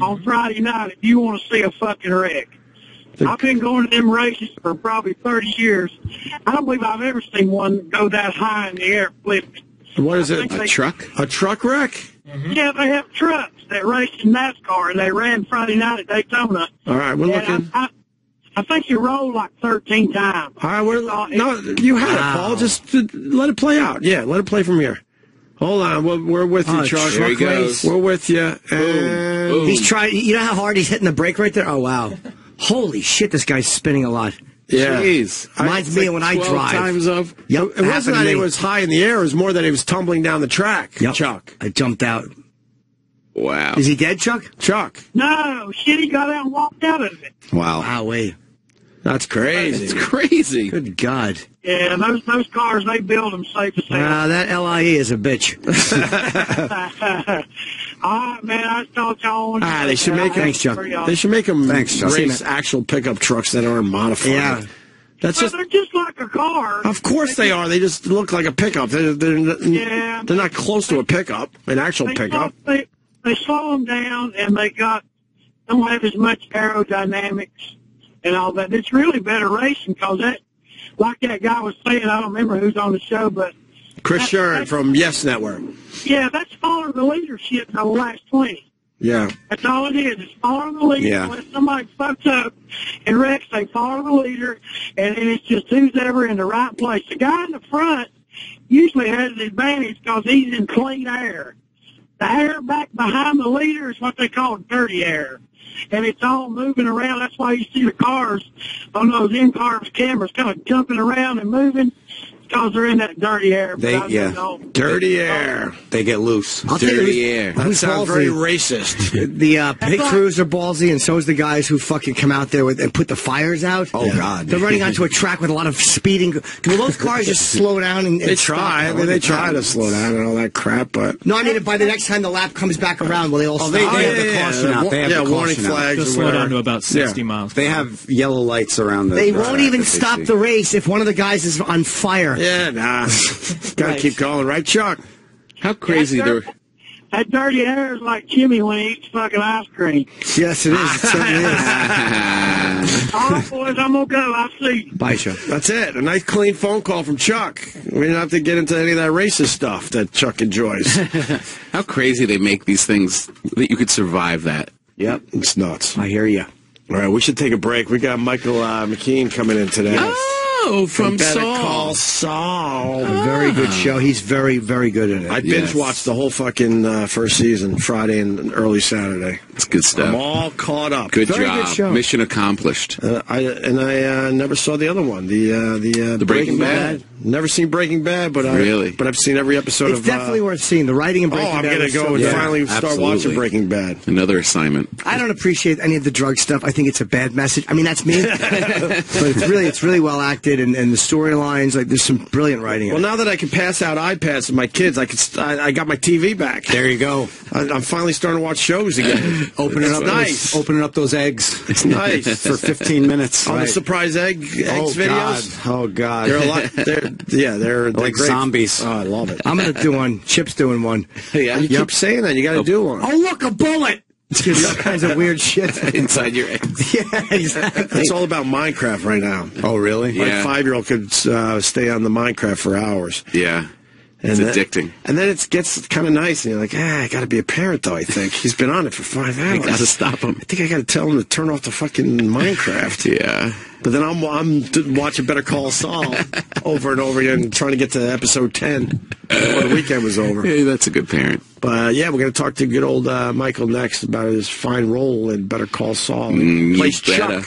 on Friday night if you want to see a fucking wreck. I've been going to them races for probably 30 years. I don't believe I've ever seen one go that high in the air flipping. What is it? A truck? A truck wreck? Mm-hmm. Yeah, they have trucks that race in NASCAR, and they ran Friday night at Daytona. All right, we're looking. I think you rolled like 13 times. All right, you had it, Paul. Just let it play out. Yeah, let it play from here. Hold on, we're with you, Charles. There he goes. We're with you. Boom. He's trying. You know how hard he's hitting the brake right there? Oh wow! Holy shit, this guy's spinning a lot. Yeah. Jeez. Reminds me when I drive. 12 times up. Yep. It wasn't that it was high in the air. It was more that it was tumbling down the track. Yep. Chuck. I jumped out. Wow. Is he dead, Chuck? Chuck. No. Shit, he got out and walked out of it. Wow. Howey. That's crazy. It's crazy. Good God. Yeah, those cars, they build them safe as hell. That LIE is a bitch. All right, man, I thought y'all wanted to... They should make them race actual pickup trucks that aren't modified. Yeah. They're just like a car. Of course they are. They just look like a pickup. They're not close to a pickup, an actual pickup. They slow them down, and don't have as much aerodynamics and all that. It's really better racing because like that guy was saying, I don't remember who's on the show, but Chris Shearn from Yes Network. Yeah, that's following the leadership in the last 20. Yeah. That's all it is. It's following the leader. Yeah. When somebody fucks up and wrecks, they follow the leader, and it's just who's ever in the right place. The guy in the front usually has an advantage because he's in clean air. The air back behind the leader is what they call dirty air. And it's all moving around. That's why you see the cars on those in-car cameras kind of jumping around and moving. Those are in that dirty air. Dirty air. They get loose. Dirty air. That sounds very racist. The pig crews are ballsy, and so is the guys who fucking come out there with and put the fires out. Oh, yeah. God. They're running onto a track with a lot of speeding. Will those cars just slow down? And they try. I mean, they try to slow down and all that crap, but... No, I mean, by the next time the lap comes back around, will they all stop? They have the caution out. Yeah, warning flags. They'll slow down to about 60 miles. They have yellow lights around the... They won't even stop the race if one of the guys is on fire. Yeah, nah. Gotta keep going, right, Chuck? How crazy they're... That dirty air is like Jimmy when he eats fucking ice cream. Yes, it is. It certainly is. All right, boys, I'm going to go. I'll see you. Bye, Chuck. That's it. A nice, clean phone call from Chuck. We didn't have to get into any of that racist stuff that Chuck enjoys. How crazy they make these things that you could survive that. Yep. It's nuts. I hear you. All right, we should take a break. We got Michael McKean coming in today. Oh, from Saul. Call Saul. Ah. A very good show. He's very, very good at it. I binge-watched the whole fucking first season, Friday and early Saturday. It's good stuff. I'm all caught up. Good job. Good show. Mission accomplished. I never saw the other one, the Breaking Bad. Never seen Breaking Bad, but I've seen every episode of... It's definitely worth seeing. The writing and Breaking Bad. Oh, I'm going to go and finally start watching Breaking Bad. Another assignment. I don't appreciate any of the drug stuff. I think it's a bad message. I mean, that's me. But it's really well acted, and the storylines, like, there's some brilliant writing. Well, now that I can pass out iPads to my kids, I got my TV back. There you go. I'm finally starting to watch shows again. Opening up those eggs. It's nice. For 15 minutes. All the surprise eggs videos. God. Oh, God. They're a lot... They're like great. Zombies. Oh, I love it. I'm going to do one. Chip's doing one. Yeah. You keep saying that. You got to do one. Oh, look, a bullet. There's all kinds of weird shit inside your eggs. Yeah, exactly. It's all about Minecraft right now. Oh, really? Yeah. My 5-year-old could stay on the Minecraft for hours. Yeah. And it's addicting. And then it gets kind of nice, and you're like, I got to be a parent, though, I think. He's been on it for 5 hours. I got to stop him. I think I got to tell him to turn off the fucking Minecraft. Yeah. But then I'm watching Better Call Saul over and over again, trying to get to episode 10 before the weekend was over. Yeah, that's a good parent. But, yeah, we're going to talk to good old Michael next about his fine role in Better Call Saul. Plays Chuck.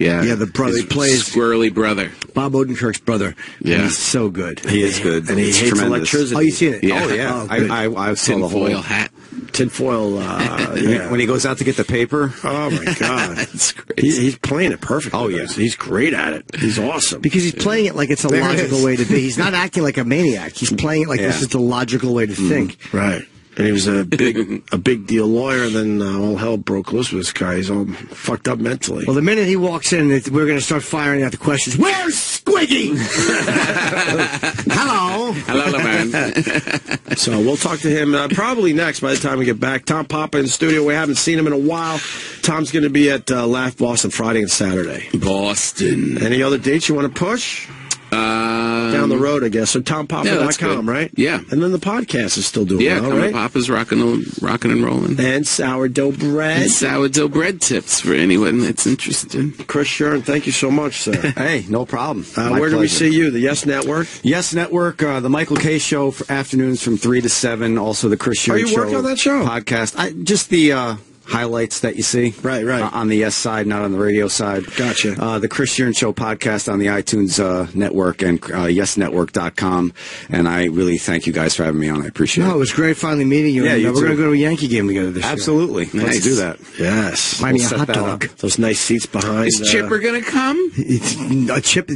Yeah, the brother. He plays squirrely brother. Bob Odenkirk's brother. Yeah. And he's so good. He is good. And he hates electricity. Oh, you seen it? Yeah. Oh, yeah. I saw the whole... Tinfoil hat. Tinfoil, yeah. When he goes out to get the paper. Oh, my God. That's great. He's playing it perfectly. Oh, yeah. He's great at it. He's awesome. Because he's playing it like it's a logical way to be. He's not acting like a maniac. He's playing it like this is the logical way to think. Right. And he was a big deal lawyer, and then all hell broke loose with this guy. He's all fucked up mentally. Well, the minute he walks in, we're going to start firing out the questions. Where's Squiggy? Hello. Hello, man. So we'll talk to him probably next by the time we get back. Tom Papa in the studio. We haven't seen him in a while. Tom's going to be at Laugh Boston Friday and Saturday. Boston. Any other dates you want to push? Down the road, I guess. So TomPapa.com, right? Yeah. And then the podcast is still doing well, right? Yeah, Papa's rocking and rolling. And sourdough bread. And sourdough bread tips for anyone that's interested. Chris Shearn, thank you so much, sir. Hey, no problem. Where do we see you? The Yes Network? Yes Network, the Michael K. Show for afternoons from 3 to 7. Also the Chris Shearn Show. Are you working on that show? Podcast. Just the... highlights that you see. Right. On the Yes side, not on the radio side. Gotcha. The Chris Shearn Show podcast on the iTunes network and yesnetwork.com. And I really thank you guys for having me on. I appreciate it. No, it was great finally meeting you. Yeah, you we're going to go to a Yankee game together this year. Absolutely. Let's do that. Yes. Buy me a hot dog. Those nice seats behind. Is Chipper going to come?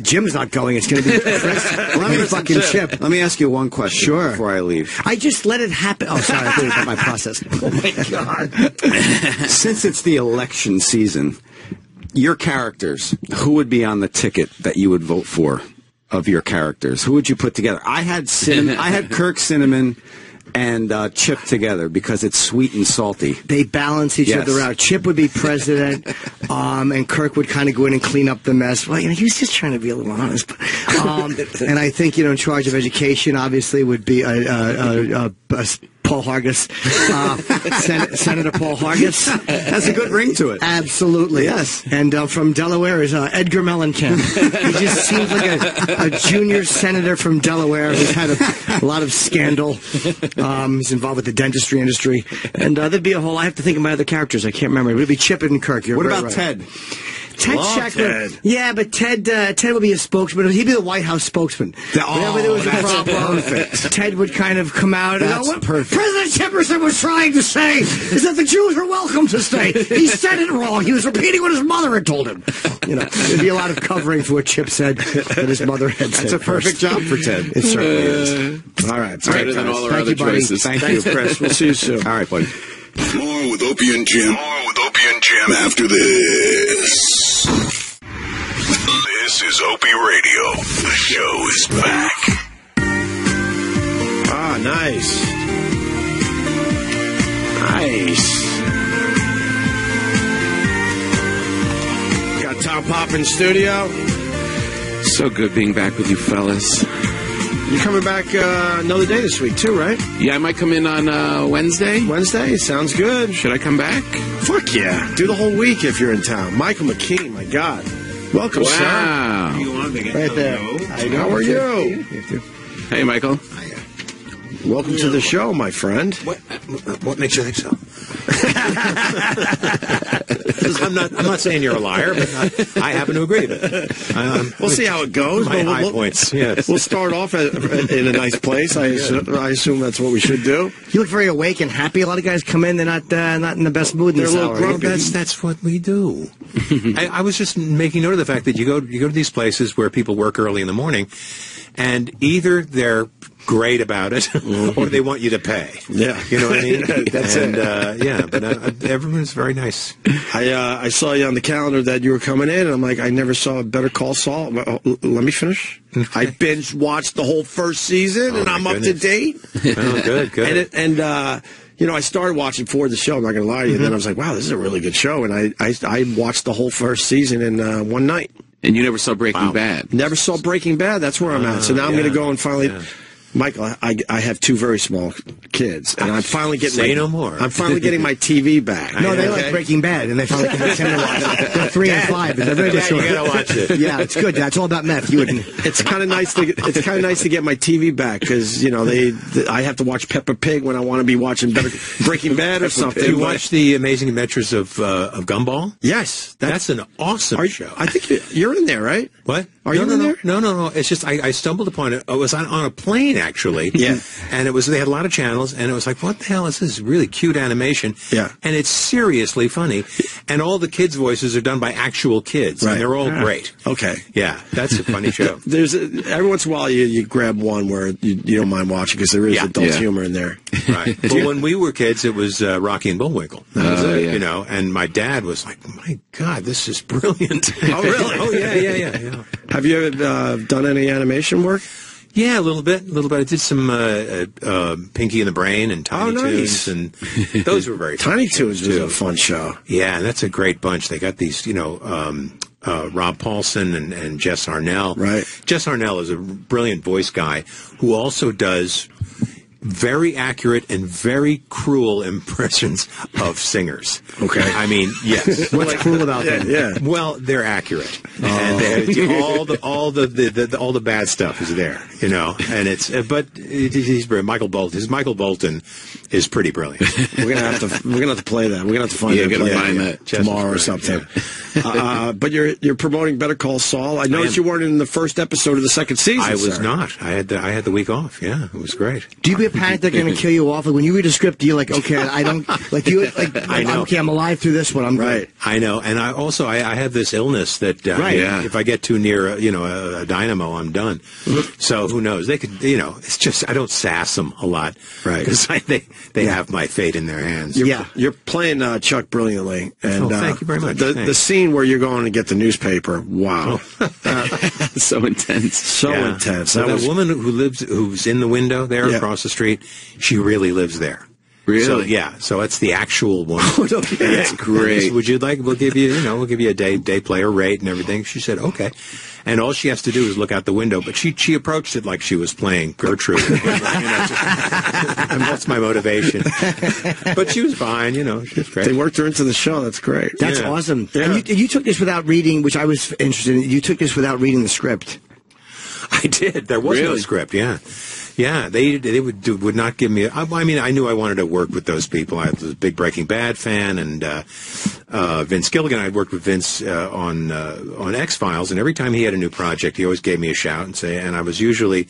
Jim's not going. It's going to be Chris. Chip. Let me ask you one question before I leave. I just let it happen. Oh, sorry. I thought my process. Oh, my God. Since it's the election season, your characters, who would be on the ticket that you would vote for of your characters? Who would you put together? I had Kirk, Cinnamon, and Chip together because it's sweet and salty. They balance each other out. Chip would be president, and Kirk would kind of go in and clean up the mess. Well, you know, he was just trying to be a little honest. And I think, you know, in charge of education, obviously, would be Paul Hargis. Senator Paul Hargis. That's a good ring to it. Absolutely. Yes. And from Delaware is Edgar Mellencamp. He just seems like a junior senator from Delaware who's had a lot of scandal. He's involved with the dentistry industry. And there'd be a whole... I have to think of my other characters. I can't remember. It would be Chip and Kirk. What about Ted? Ted Scheffler. Yeah, but Ted would be a spokesman. He'd be the White House spokesman. Whenever there was a problem, Ted would kind of come out and go, what President Jefferson was trying to say is that the Jews are welcome to stay. He said it wrong. He was repeating what his mother had told him. You know, there'd be a lot of covering for what Chip said that his mother had said. That's a perfect job for Ted. It certainly is. All right. It's better than all our other choices. Thank you, Chris. We'll see you soon. All right, buddy. More with Opie and Jim. More with Opie and Jim after this. This is Opie Radio. The show is back. Ah, nice. Nice. Got Tom Papa in studio. So good being back with you fellas. You're coming back another day this week, too, right? Yeah, I might come in on Wednesday. Wednesday? Sounds good. Should I come back? Fuck yeah. Do the whole week if you're in town. Michael McKean, my God. Welcome, sir. Wow. You on the right there. How are you? Hey, Michael. Hiya. Welcome to the show, my friend. What makes you think so? I'm not saying you're a liar, but I happen to agree with it. We'll see how it goes. High points. Yes. We'll start off in a nice place. I assume that's what we should do. You look very awake and happy. A lot of guys come in; they're not in the best mood. They're a little grumpy. That's what we do. I was just making note of the fact that you go to these places where people work early in the morning, and either they're great about it, or they want you to pay. Yeah, you know what I mean. But everyone's very nice. I saw you on the calendar that you were coming in, and I'm like, I never saw a Better Call Saul. Let me finish. I binge watched the whole first season, and I'm up to date. Oh, good. And you know, I started watching for the show. I'm not gonna lie to you. And then I was like, wow, this is a really good show. And I watched the whole first season in one night. And you never saw Breaking Bad. Never saw Breaking Bad. That's where I'm at. So now I'm gonna go and finally. Yeah. Michael, I have two very small kids, and I'm finally getting I'm finally getting my TV back. No, they like Breaking Bad, and they finally convinced him to watch it. They're 3 and 5, but they're very good. You gotta watch it. Yeah, it's good. It's all about meth. It's kind of nice to get my TV back because you know I have to watch Peppa Pig when I want to be watching Breaking Bad or something. You watch The Amazing Adventures of Gumball? Yes, that's an awesome show. I think you're in there, right? What? Are you in there? No. It's just I stumbled upon it. I was on a plane. Actually, yeah, and they had a lot of channels, and it was like, what the hell is this? Really cute animation, yeah, and it's seriously funny, and all the kids' voices are done by actual kids, right. And they're all great. Okay, yeah, that's a funny show. There's every once in a while you grab one where you don't mind watching because there is adult humor in there. Right. But when we were kids, it was Rocky and Bullwinkle. You know, and my dad was like, my God, this is brilliant. Oh really? Oh yeah. Have you ever done any animation work? Yeah, a little bit. I did some Pinky and the Brain and Tiny Toons, and those were very fun. Tiny Toons was a fun show. Yeah, and that's a great bunch. They got these, you know, Rob Paulson and Jess Arnell. Right. Jess Arnell is a brilliant voice guy who also does very accurate and very cruel impressions of singers. Okay. I mean, yes. What's cruel about that? Yeah. Well, they're accurate. Oh. And all the bad stuff is there, you know. And he's brilliant. Michael Bolton. His Michael Bolton is pretty brilliant. We're gonna have to play that. We're gonna have to find that tomorrow or something. Yeah. But you're promoting Better Call Saul. I noticed you weren't in the first episode of the second season. I was not. I had the week off. Yeah, it was great. Do you panic they're going to kill you off? Like when you read a script, you're like, okay, I don't like you. Like, I know. Okay, I'm alive through this one. I'm right. Good. I know, and I also I have this illness that if I get too near, a dynamo, I'm done. So who knows? They could, you know, it's just I don't sass them a lot, right? Because they have my fate in their hands. You're playing Chuck brilliantly, and thank you very much. The scene where you're going to get the newspaper, wow, so intense, so intense. So that woman who's in the window there across the street, she really lives there. Really? So, yeah. So it's the actual one. Okay. That's great. Would you like? We'll give you a day player rate and everything. She said okay, and all she has to do is look out the window. But she approached it like she was playing Gertrude. And that's my motivation. But she was fine. You know, she was great. They worked her into the show. That's great. That's awesome. Yeah. And you took this without reading, which I was interested in. You took this without reading the script. I did. There was no script. Yeah. Yeah, they would not give me. I mean, I knew I wanted to work with those people. I was a big Breaking Bad fan, and Vince Gilligan. I worked with Vince on X-Files, and every time he had a new project, he always gave me a shout and say. And I was usually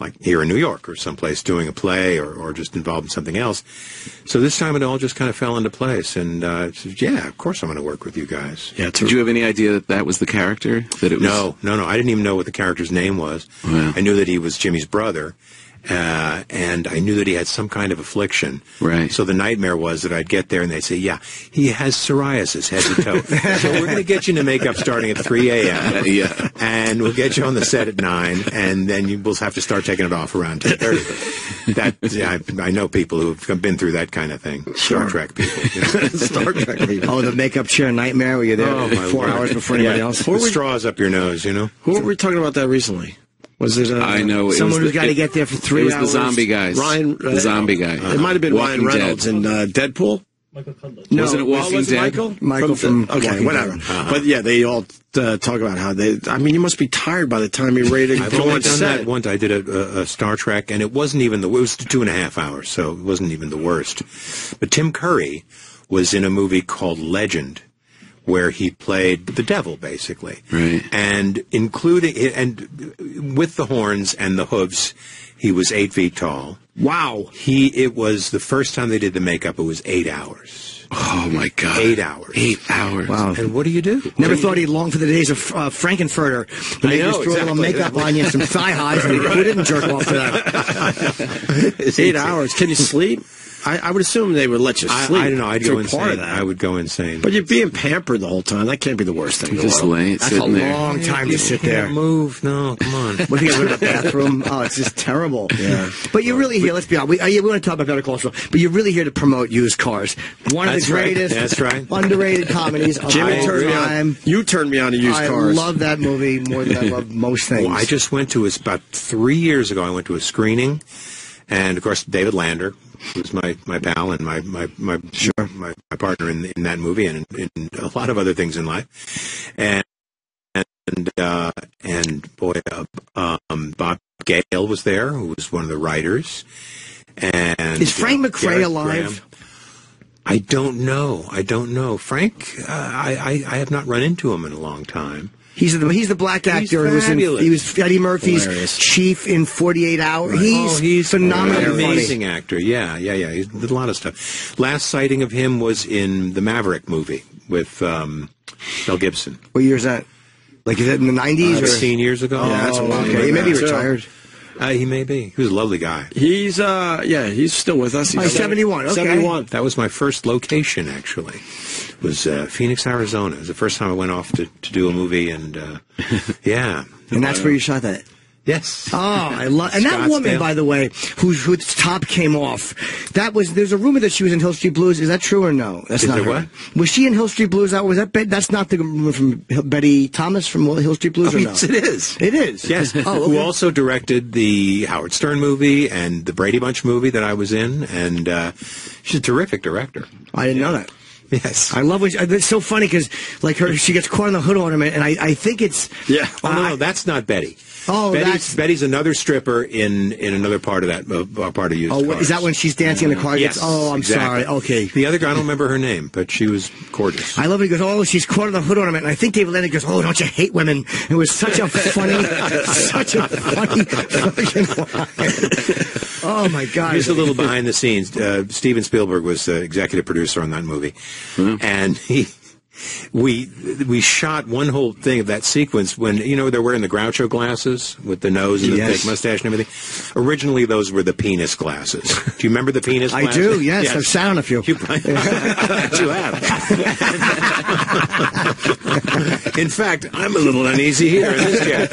like here in New York or someplace doing a play or just involved in something else. So this time it all just kind of fell into place. And said, yeah, of course I'm going to work with you guys. Yeah, did you have any idea that that was the character? That it was... No. I didn't even know what the character's name was. Wow. I knew that he was Jimmy's brother. And I knew that he had some kind of affliction. Right. So the nightmare was that I'd get there and they'd say, yeah, he has psoriasis head to toe. So we're going to get you into makeup starting at 3 a.m. Yeah. And we'll get you on the set at 9, and then you will have to start taking it off around 10:30. I know people who have been through that kind of thing. Sure. Star Trek people. You know? Star Trek people. Oh, the makeup chair nightmare where you're there 4 hours before anybody else. The straws up your nose, you know. Who were we talking about that recently? Was it I know someone who's got to get there for 3 hours? It was the zombie guys. The zombie guy. It might have been Ryan Reynolds in Deadpool. Michael Cudlitz. No, wasn't it Walking Dead? Michael from okay, whatever. But yeah, they all talk about how they. I mean, you must be tired by the time you're ready to go on set. Once I did a Star Trek, and it wasn't even the. It was 2.5 hours, so it wasn't even the worst. But Tim Curry was in a movie called Legend, where he played the devil, basically, right. And including and with the horns and the hooves, he was 8 feet tall. Wow! It was the first time they did the makeup. It was 8 hours. Oh my God! 8 hours. 8 hours. Wow! And what do you do? Never thought he'd long for the days of Frankenfurter. When they just throw a little makeup on you and some thigh highs, and who didn't jerk off to that? It's 8 hours. Can you sleep? I would assume they would let you sleep. I don't know. I'd go insane. Part of that. I would go insane. But you're being pampered the whole time. That can't be the worst thing. Just laying, that's a long time to sit there. Can't move. No, come on. What do you go to the bathroom? Oh, it's just terrible. Yeah. But you're really here. Let's be honest. We want to talk about Better Call Saul, but you're really here to promote used cars. One of the greatest, underrated comedies of all time. You turned me on to used cars. I love that movie more than I love most things. Well, I just went to about 3 years ago. I went to a screening, and of course David Lander. Who's my pal and my partner in that movie and in a lot of other things in life, and boy, Bob Gale was there, who was one of the writers. And is Frank McRae alive? I don't know. I don't know. Frank, I have not run into him in a long time. He's the black actor. He was Eddie Murphy's chief in 48 Hours. Right. He's phenomenal, amazing actor. Yeah. He did a lot of stuff. Last sighting of him was in the Maverick movie with Mel Gibson. What year is that? Like, is that in the 90s? 15 years ago. Yeah, that's okay. He may be retired. He may be. He was a lovely guy. He's he's still with us. He's 71. Okay. 71. That was my first location, actually. It was Phoenix, Arizona. It was the first time I went off to do a movie, and yeah. And that's where you shot that. Yes. Oh, I love. And that woman, by the way, whose top came off. That was. There's a rumor that she was in Hill Street Blues. Is that true or no? That's not her. What? Was she in Hill Street Blues? That's not the rumor from Betty Thomas from Hill Street Blues. Or no? Yes, it is. It is. Yes. Oh, okay. Who also directed the Howard Stern movie and the Brady Bunch movie that I was in, and she's a terrific director. I didn't know that. Yes, I love. It's so funny because, like her, she gets caught in the hood ornament, and I think it's no, that's not Betty. Oh, Betty's another stripper in another part of that part of you. Oh, cars. Is that when she's dancing in the car? Yes. Oh, I'm exactly. Sorry. Okay. The other guy, I don't remember her name, but she was gorgeous. I love it. He goes, oh, she's caught in the hood ornament, and I think David Lennon goes, oh, don't you hate women? It was such a funny, fucking line. Oh my God! Just a little behind the scenes. Steven Spielberg was the executive producer on that movie. Mm-hmm. And we shot one whole thing of that sequence when, you know, they're wearing the Groucho glasses with the nose and the thick mustache and everything. Originally, those were the penis glasses. Do you remember the penis glasses? I do, yes. I've sat on a few. You have. In fact, I'm a little uneasy here in this chair.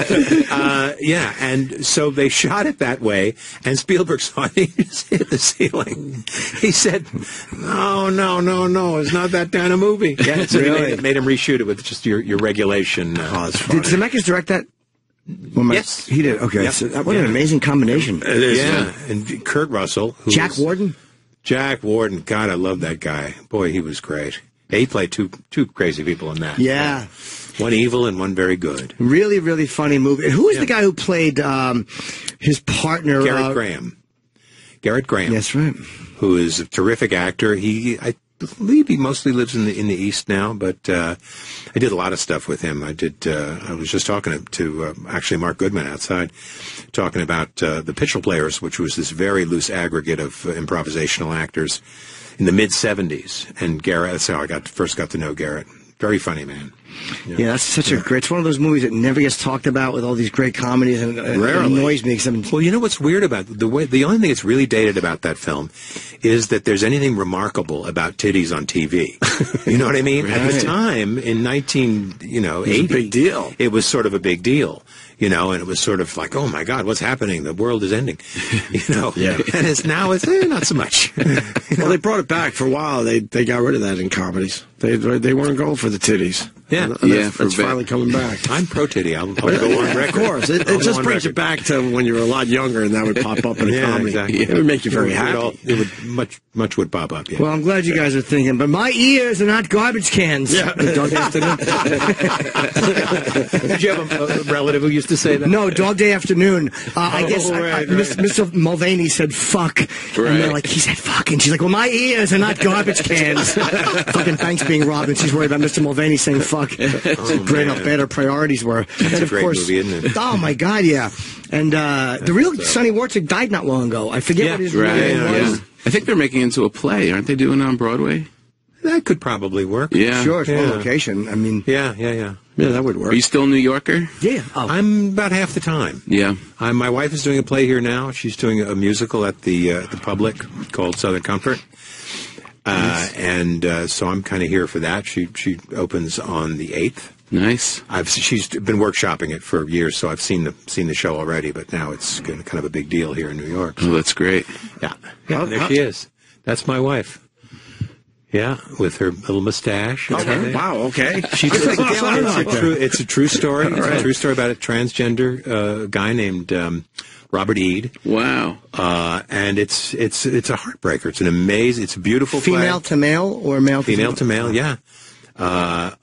Yeah, and so they shot it that way, and Spielberg saw it. He just hit the ceiling. He said, no, it's not that kind of movie. Yeah, so really? It made him reshoot it with just your regulation. Did Zemeckis direct that? Well, yes, he did. Okay, yep. So what an amazing combination! It is, and Kurt Russell, Jack Warden. God, I love that guy. Boy, he was great. They play two crazy people in that. Yeah. One evil and one very good. Really, really funny movie. And who was the guy who played his partner? Garrett Graham. Garrett Graham. That's right. Who is a terrific actor. I believe he mostly lives in the East now, but I did a lot of stuff with him. I was just talking to actually Mark Goodman outside, talking about the Pitchell Players, which was this very loose aggregate of improvisational actors in the mid-'70s. And Garrett, that's how I first got to know Garrett. Very funny man. Yeah, that's such a great. It's one of those movies that never gets talked about with all these great comedies, and it annoys me. Well, you know what's weird about the only thing that's really dated about that film is that there's anything remarkable about titties on TV. You know what I mean? Right. At the time in 1980, it was a big deal. It was sort of a big deal. You know, and it was sort of like, oh my God, what's happening? The world is ending. You know, and now it's not so much. Well, they brought it back for a while. They got rid of that in comedies. They weren't going for the titties. Yeah, it's finally coming back. I'm pro titty. I'll go on record. Of course, it just brings it back to when you were a lot younger, and that would pop up in a comedy. Exactly. It would make you very happy. Much would pop up. Yeah. Well, I'm glad you guys are thinking, but my ears are not garbage cans. Yeah. Dog Day Afternoon. Did you have a relative who used to say that? No, Dog Day Afternoon. I guess Mr. Mulvaney said fuck, and they're like, he said fuck, and she's like, well, my ears are not garbage cans. Fucking thanks being robbed, and she's worried about Mr. Mulvaney saying fuck. Oh, great, how bad our priorities were. That's a great movie, isn't it? Oh my God, yeah. And the real Sonny Warczyk died not long ago. I forget what his name was. Yeah. I think they're making it into a play. Aren't they doing it on Broadway? That could probably work. Yeah, sure. It's one location. I mean, yeah, that would work. Are you still a New Yorker? Yeah, I'm about half the time. Yeah, my wife is doing a play here now. She's doing a musical at the Public called Southern Comfort. Nice. And so I'm kind of here for that. She opens on the 8th. Nice. She's been workshopping it for years, so I've seen the show already. But now it's kind of a big deal here in New York. So. Oh, that's great. Yeah. Oh, there she is. That's my wife. Yeah, with her little mustache. Oh, wow. Okay. It's a true story. It's a true story about a transgender guy named Robert Eade. Wow. And it's a heartbreaker. It's an amazing. It's a beautiful play. Female to male or male to female? Female to male. Yeah. A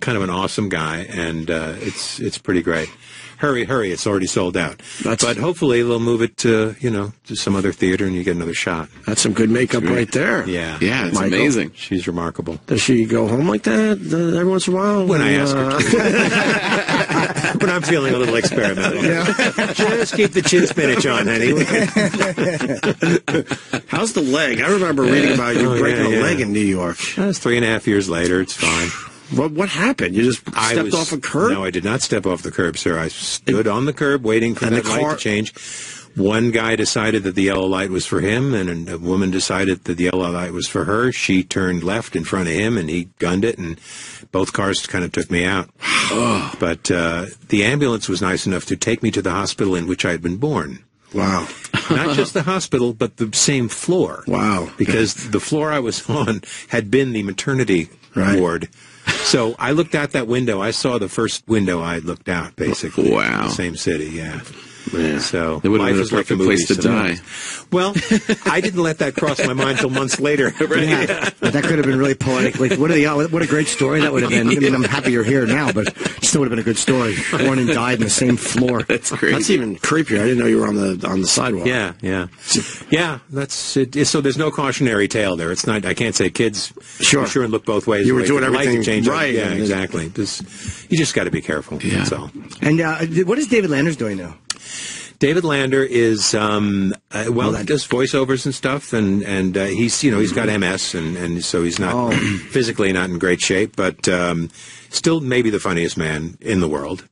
kind of an awesome guy, and it's pretty great. Hurry! It's already sold out. But hopefully they'll move it to to some other theater, and you get another shot. That's some good makeup right there. Yeah, it's amazing. She's remarkable. Does she go home like that every once in a while? When I ask her to. When I'm feeling a little experimental. Yeah. Just keep the chin spinach on, honey. How's the leg? I remember reading about you breaking a leg in New York. That was 3.5 years later. It's fine. What happened? You just stepped off a curb? No, I did not step off the curb, sir. I stood on the curb waiting for that light to change. One guy decided that the yellow light was for him, and a woman decided that the yellow light was for her. She turned left in front of him, and he gunned it, and both cars kind of took me out. But the ambulance was nice enough to take me to the hospital in which I had been born. Wow. Not just the hospital, but the same floor. Wow. Because the floor I was on had been the maternity ward. So I looked out that window. I saw the first window I looked out, basically. Wow. The same city, yeah. So it would have been a perfect place to die. Well, I didn't let that cross my mind until months later. But that could have been really poetic. Like, what a great story that would have been. I mean, I'm happy you're here now, but it still would have been a good story. Born and died in the same floor. That's crazy. That's even creepier. I didn't know you were on the sidewalk. Yeah. That's it. So there's no cautionary tale there. It's not. I can't say kids. Sure. I'm sure, and look both ways. You were doing everything right. Yeah, exactly. You just got to be careful. Yeah. That's all. And what is David Landers doing now? David Lander is he does voiceovers and stuff, and he's he's got MS, and so he's not physically not in great shape, but still maybe the funniest man in the world.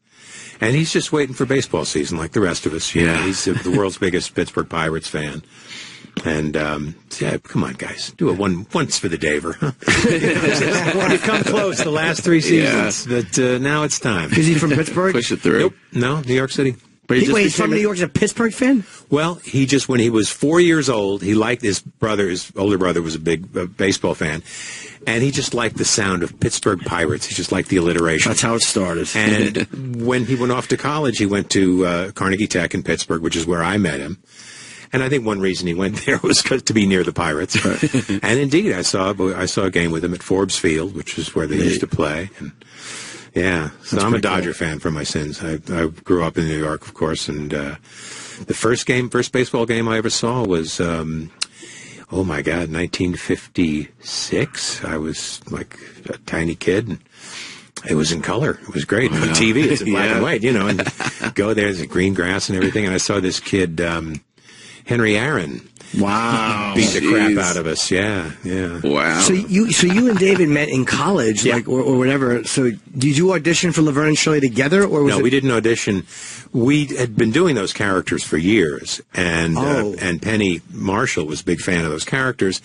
And he's just waiting for baseball season like the rest of us. You know, he's the world's biggest Pittsburgh Pirates fan. And come on, guys, do it once for the Daver. You've come close the last 3 seasons, but now it's time. Is he from Pittsburgh? Push it through. Nope. No, New York City. But wait, he's from New York. He's a Pittsburgh fan? Well, he just, when he was 4 years old, he liked his brother. His older brother was a big baseball fan. And he just liked the sound of Pittsburgh Pirates. He just liked the alliteration. That's how it started. And when he went off to college, he went to Carnegie Tech in Pittsburgh, which is where I met him. And I think one reason he went there was to be near the Pirates. Right. And indeed, I saw a game with him at Forbes Field, which is where they used to play. And yeah, so I'm a Dodger fan for my sins. I grew up in New York, of course, and the first baseball game I ever saw was, oh my God, 1956. I was like a tiny kid. And it was in color. It was great. On TV, it's in black and white, you know. And go there, there's green grass and everything. And I saw this kid, Henry Aaron. Wow. Beat the crap out of us. Yeah, yeah. Wow. So you and David met in college, like, or whatever. So did you audition for Laverne and Shirley together? Or was no, we didn't audition. We had been doing those characters for years. And and Penny Marshall was a big fan of those characters.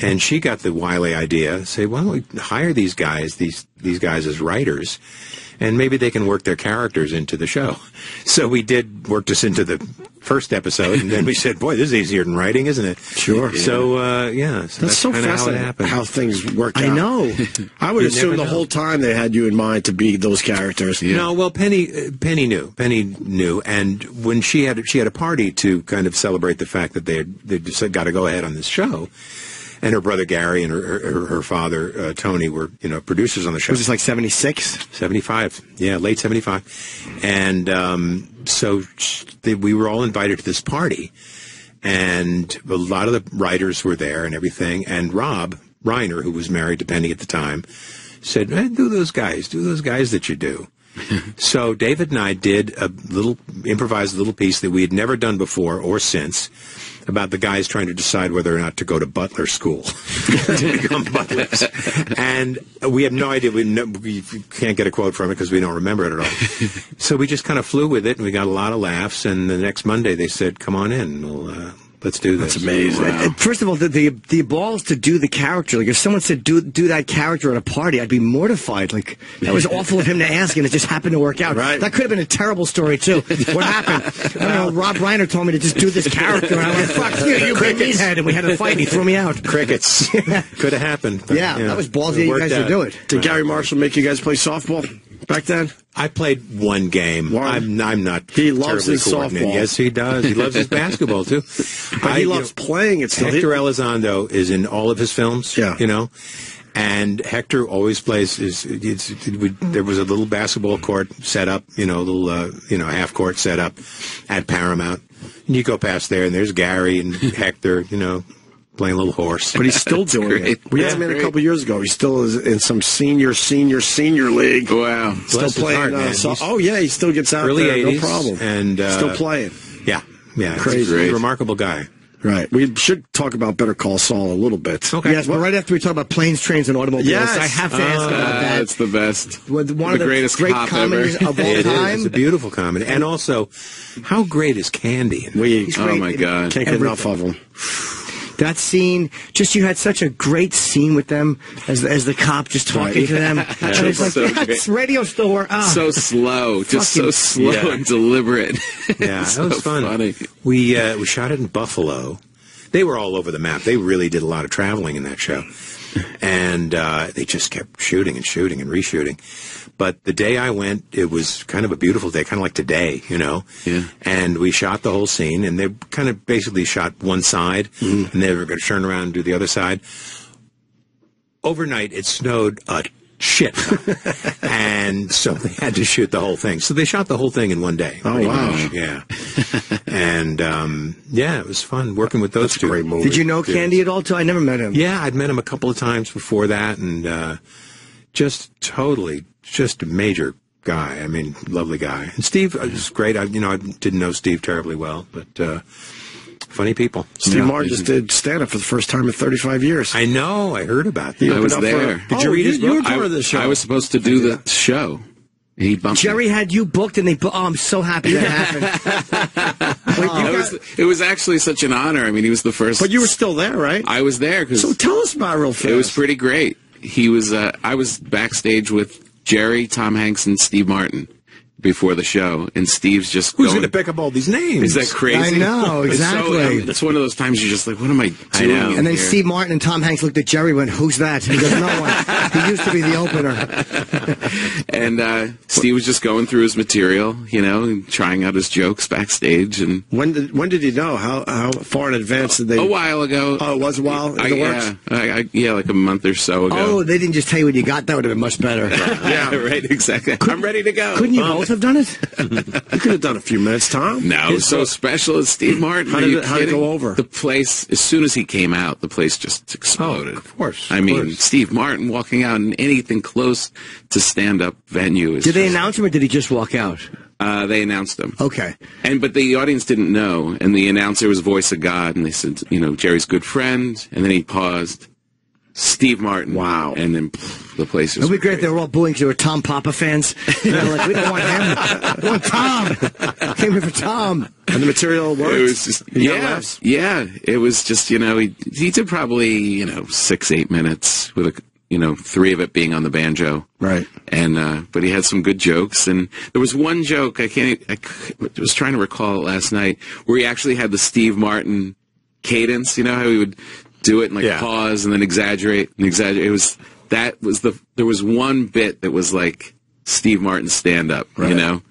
And she got the wily idea, say, why don't we hire these guys as writers? And maybe they can work their characters into the show. So we did work this into the first episode, and then we said, boy, this is easier than writing, isn't it? Sure. Yeah. So, yeah. So that's so fascinating how things worked out. I know. I would assume the whole time they had you in mind to be those characters. Yeah. No, well, Penny knew. Penny knew. And when she had a party to kind of celebrate the fact that they just got to go ahead on this show. And her brother Gary and her father Tony were, you know, producers on the show. Was this like 76? 75. Yeah, late 75. And so we were all invited to this party. And a lot of the writers were there and everything. And Rob Reiner, who was married to Penny at the time, said, hey, do those guys that you do. So David and I did a little improvised little piece that we had never done before or since, about the guys trying to decide whether or not to go to butler school to become butlers. And we had no idea. We can't get a quote from it because we don't remember it at all. So we just kind of flew with it, and we got a lot of laughs. And the next Monday they said, come on in. We'll, let's do this. That's amazing. Wow. First of all, the balls to do the character. Like, if someone said, do that character at a party, I'd be mortified. Like, that was awful of him to ask, and it just happened to work out. Right. That could have been a terrible story, too. What happened? I don't know, Rob Reiner told me to just do this character, and I went, fuck you, you big meathead, and we had a fight, and he threw me out. Crickets. Could have happened. But, yeah, that was ballsy, you guys to do it. Did Gary Marshall make you guys play softball back then? I played one game. Warren, I'm not. He loves his softball. Yes, he does. He loves his basketball too. But he loves playing it. Hector Elizondo is in all of his films. Yeah, you know, and Hector always plays. There was a little basketball court set up. You know, a little half court set up at Paramount. And you go past there, and there's Gary and Hector. You know, playing a little horse. But he's still doing it. We had him in a couple years ago. He still is in some senior league. Wow. Still playing. Heart, he still gets out early there, 80s, no problem. And, still playing. Yeah. Yeah. Crazy. He's a remarkable guy. Right. We should talk about Better Call Saul a little bit. Okay. Yes, but right after we talk about Planes, Trains, and Automobiles, I have to ask about that. It's the best. One of the greatest great comedies of all time. It's a beautiful comedy. And also, how great is Candy? Oh, my God. Can't get enough of him. That scene, you had such a great scene with them as the cop just talking to them. And it's like, so that's radio store. Ah. So slow, just so slow and deliberate. Yeah, that was funny. We shot it in Buffalo. They were all over the map. They really did a lot of traveling in that show. And they just kept shooting and shooting and reshooting. But the day I went, it was kind of a beautiful day, kind of like today, you know. Yeah. And we shot the whole scene, and they kind of basically shot one side, and they were going to turn around and do the other side. Overnight, it snowed a shit, and so they had to shoot the whole thing. So they shot the whole thing in one day. Oh, wow. Much. Yeah. And, it was fun working with those two. Great movie. Did you know Candy at all, too? I never met him. Yeah, I'd met him a couple of times before that, and just a major guy. I mean, lovely guy. And Steve is great. I didn't know Steve terribly well, but funny people. Steve Martin just did stand-up for the first time in 35 years. I know. I heard about that. I was there. Did you read his book? You were part of the show. I was supposed to do the show. He bumped Jerry me. Had you booked, and they I'm so happy that happened. It was actually such an honor. I mean, he was the first. But you were still there, right? I was there. So tell us about it real fast. It was pretty great. I was backstage with Jerry, Tom Hanks, and Steve Martin. before the show, and Steve's just who's going to pick up all these names? Is that crazy? I know, exactly. It's one of those times you're just like, what am I doing? I know. And then Steve Martin and Tom Hanks looked at Jerry and went, who's that? He goes, no one. He used to be the opener. And Steve was just going through his material, you know, and trying out his jokes backstage. And when did you know? How far in advance did they? A while ago. Oh, it was a while? Yeah, like a month or so ago. Oh, they didn't just tell you when you got? That would have been much better. Yeah, right, exactly. I'm ready to go. Couldn't you both have done it? You could have done a few minutes, Tom. No, it's so special. It's Steve Martin. How did it go over? The place, as soon as he came out, the place just exploded. Oh, of course. I mean, Steve Martin walking out in anything close to stand-up venue is... Did they announce him or did he just walk out? They announced him. Okay. But the audience didn't know, and the announcer was voice of God, and they said, you know, Jerry's good friend, and then he paused. Steve Martin. Wow. And then pff, the place was... It would be great if they were all booing because they were Tom Papa fans. They're like, we don't want him. We want Tom. Came here for Tom. And the material worked. It was just, yeah. It was just, you know, he did probably, you know, 6, 8 minutes with a... You know, 3 of it being on the banjo, right? And but he had some good jokes, and there was one joke I was trying to recall it last night where he actually had the Steve Martin cadence. You know how he would do it and like pause and then exaggerate and exaggerate. It was there was one bit that was like Steve Martin stand up, right. You know.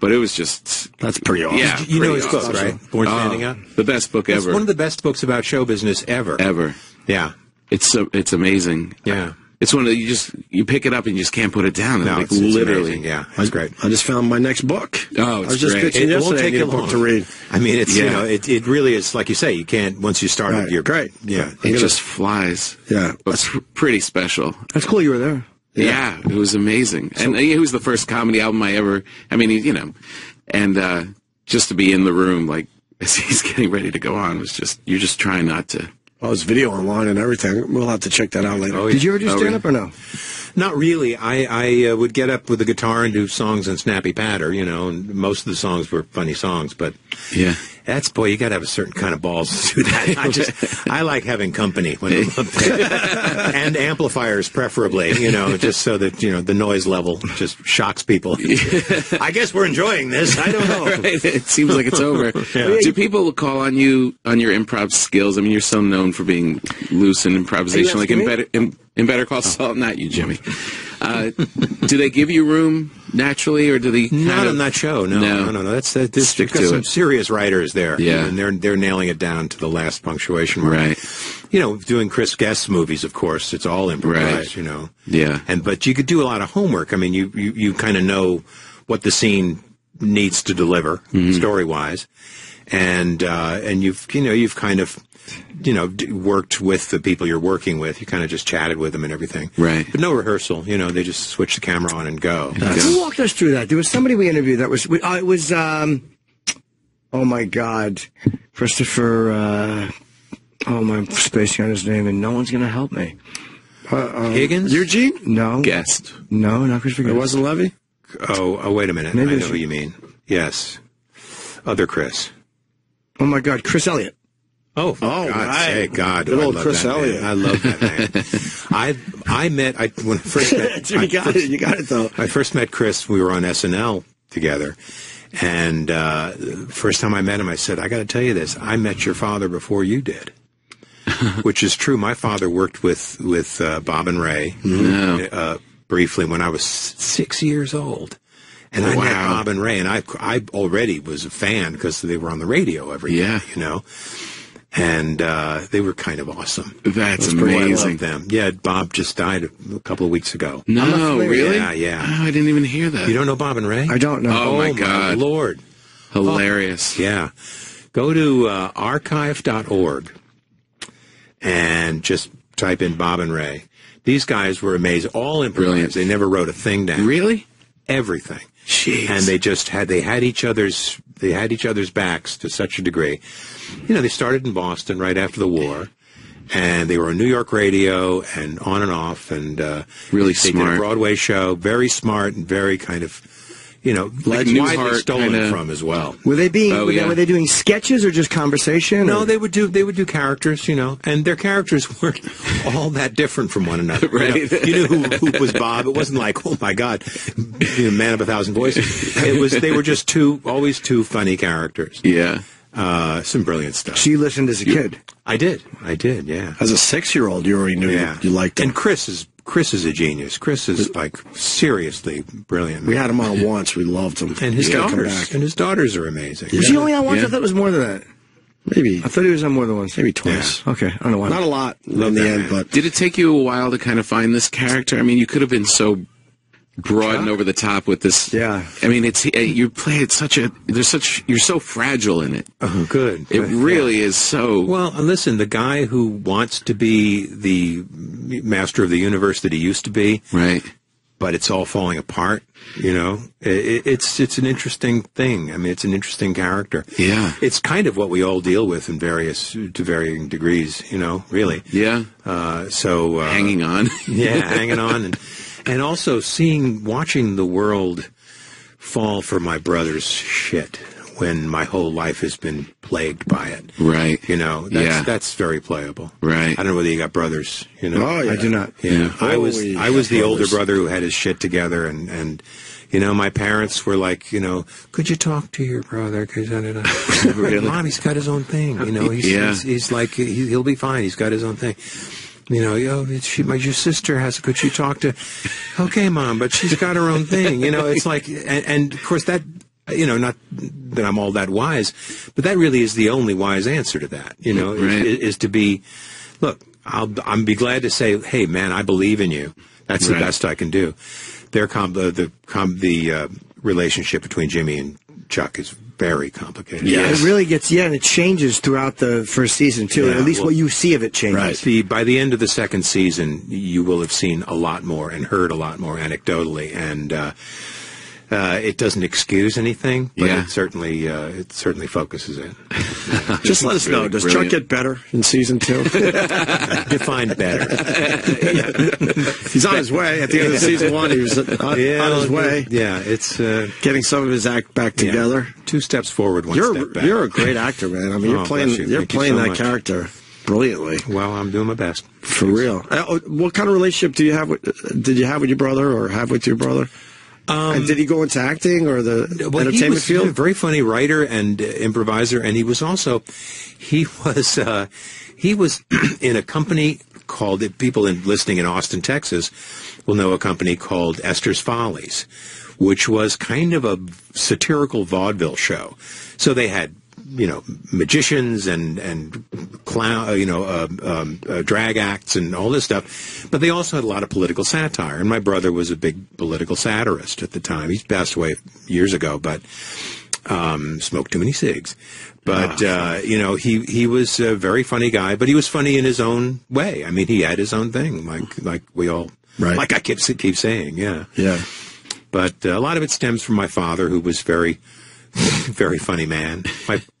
But it was just... That's pretty awesome. Yeah, you know his book, right? Born Standing Up. The best book ever. It's one of the best books about show business ever. Ever. Yeah. It's amazing. Yeah. It's one that you pick it up and you just can't put it down. No, it's literally amazing. Yeah, that's great. I just found my next book. Oh, it's great. It won't take a book to read. I mean, it's you know, it really is like you say. You can't once you start it. You're great. Yeah, it just flies. Yeah, that's pretty special. That's cool. You were there. Yeah, it was amazing, and it was the first comedy album I ever. I mean, you know, and just to be in the room like as he's getting ready to go on was just you're just trying not to. Well, it's video online and everything. We'll have to check that out later. Oh, yeah. Did you ever do stand-up or no? Not really. I would get up with a guitar and do songs and snappy patter, you know, and most of the songs were funny songs, but that's, boy, you got to have a certain kind of balls to do that. I like having company when I'm up there. And amplifiers preferably, you know, just so that, you know, the noise level just shocks people. I guess we're enjoying this. I don't know. Right. It seems like it's over. Yeah. Do people call on you on your improv skills? I mean, you're so known for being loose and improvisational, like in Better Call Saul, not you, Jimmy. Do they give you room naturally, or do they? Not on that show. No. That's that. You've got some serious writers there. Yeah, and they're nailing it down to the last punctuation mark. Right. You know, doing Chris Guest's movies, of course, it's all improvised. Right. You know. Yeah. But you could do a lot of homework. I mean, you kind of know what the scene needs to deliver story-wise, and you've kind of. You know, worked with the people you're working with. You kind of just chatted with them and everything. Right. But no rehearsal. You know, they just switch the camera on and go. Who walked us through that? There was somebody we interviewed that was... it was... oh, my God. Christopher... oh, I'm spacing on his name, and no one's going to help me. Higgins? Eugene? No. Guest? No, not Christopher Guest. It wasn't Levy? Oh, wait a minute. Maybe I know who you mean. Yes. Other Chris. Oh, my God. Chris Elliott. Oh, for God's sake, God! Good old Chris Elliott. I love that man. You got it though. I first met Chris. We were on SNL together, and first time I met him, I said, "I got to tell you this. I met your father before you did," which is true. My father worked with Bob and Ray briefly when I was 6 years old. And I met Bob and Ray, and I already was a fan because they were on the radio every day, you know. And they were kind of awesome. That's amazing. I love them. Yeah, Bob just died a couple of weeks ago. No, really? Yeah. Oh, I didn't even hear that. You don't know Bob and Ray? I don't know. Oh, my God. Lord. Hilarious. Oh, yeah. Go to archive.org and just type in Bob and Ray. These guys were amazing. All improvisers. They never wrote a thing down. Really? Everything. Jeez. And they just had they had each other's backs to such a degree. You know, they started in Boston right after the war, and they were on New York radio and on and off, and really smart. They did a Broadway show, very smart and very kind of you know, like widely stolen from as well. Were they being? Were they doing sketches or just conversation? No, or? They would do characters, you know, and their characters weren't all that different from one another. Right? You know, you knew who was Bob. It wasn't like, oh my God, you know, man of a thousand voices. It was they were just always two funny characters. Yeah. Some brilliant stuff. So you listened as a kid? I did, yeah. As a 6-year-old, you already knew you liked him. And Chris is a genius. Chris is, like, seriously brilliant. We had him on once. We loved him. And his daughters. And his daughters are amazing. Yeah. Was he only on once? Yeah. I thought it was more than that. Maybe. I thought he was on more than once. Maybe twice. Yeah. Okay. I don't know why. Not a lot in the end, but... Did it take you a while to kind of find this character? I mean, you could have been so... broad and over the top with this. Yeah, I mean, it's you play it such a. There's such. You're so fragile in it. Oh, good. It really is so. Well, listen, the guy who wants to be the master of the universe that he used to be, right? But it's all falling apart. You know, it's an interesting thing. I mean, it's an interesting character. Yeah, it's kind of what we all deal with in to varying degrees. You know, really. Yeah. So hanging on. Yeah, hanging on and. And also watching the world fall for my brother's shit when my whole life has been plagued by it. Right. You know, that's very playable. Right. I don't know whether you got brothers, you know. Oh, yeah. I do not. Yeah. You know, I was the older brother who had his shit together and you know, my parents were like, you know, could you talk to your brother? Because really? Mom, he's got his own thing. You know, he's like, he'll be fine. He's got his own thing. You know, your sister has. Could she talk to? Okay, Mom, but she's got her own thing. You know, it's like, and of course that, you know, not that I'm all that wise, but that really is the only wise answer to that. You know, right. is to be, look, I'll be glad to say, hey, man, I believe in you. That's the best I can do. The relationship between Jimmy and Chuck is very complicated. Yeah, it really gets, and it changes throughout the first season, too. Yeah, at least what you see of it changes. Right. By the end of the second season, you will have seen a lot more and heard a lot more anecdotally, and it doesn't excuse anything, but it certainly focuses in. Just let us know, does Chuck get better in season 2? Defined better. He's on his way. At the end of season 1, he was on his way. Yeah, it's... getting some of his act back together. 2 steps forward, 1 step back. You're a great actor, man. I mean, you're playing that character brilliantly. Well, I'm doing my best. For real. What kind of relationship did you have with your brother? And did he go into acting or the entertainment field? He was a very funny writer and improviser, and he was in a company called, people listening in Austin, Texas, will know a company called Esther's Follies, which was kind of a satirical vaudeville show. So they had, you know, magicians and clown, you know, drag acts and all this stuff, but they also had a lot of political satire. And my brother was a big political satirist at the time. He passed away years ago, but smoked too many cigs. But you know, he was a very funny guy, but he was funny in his own way. I mean, he had his own thing, like we all, like I keep saying, yeah. But a lot of it stems from my father, who was very funny man.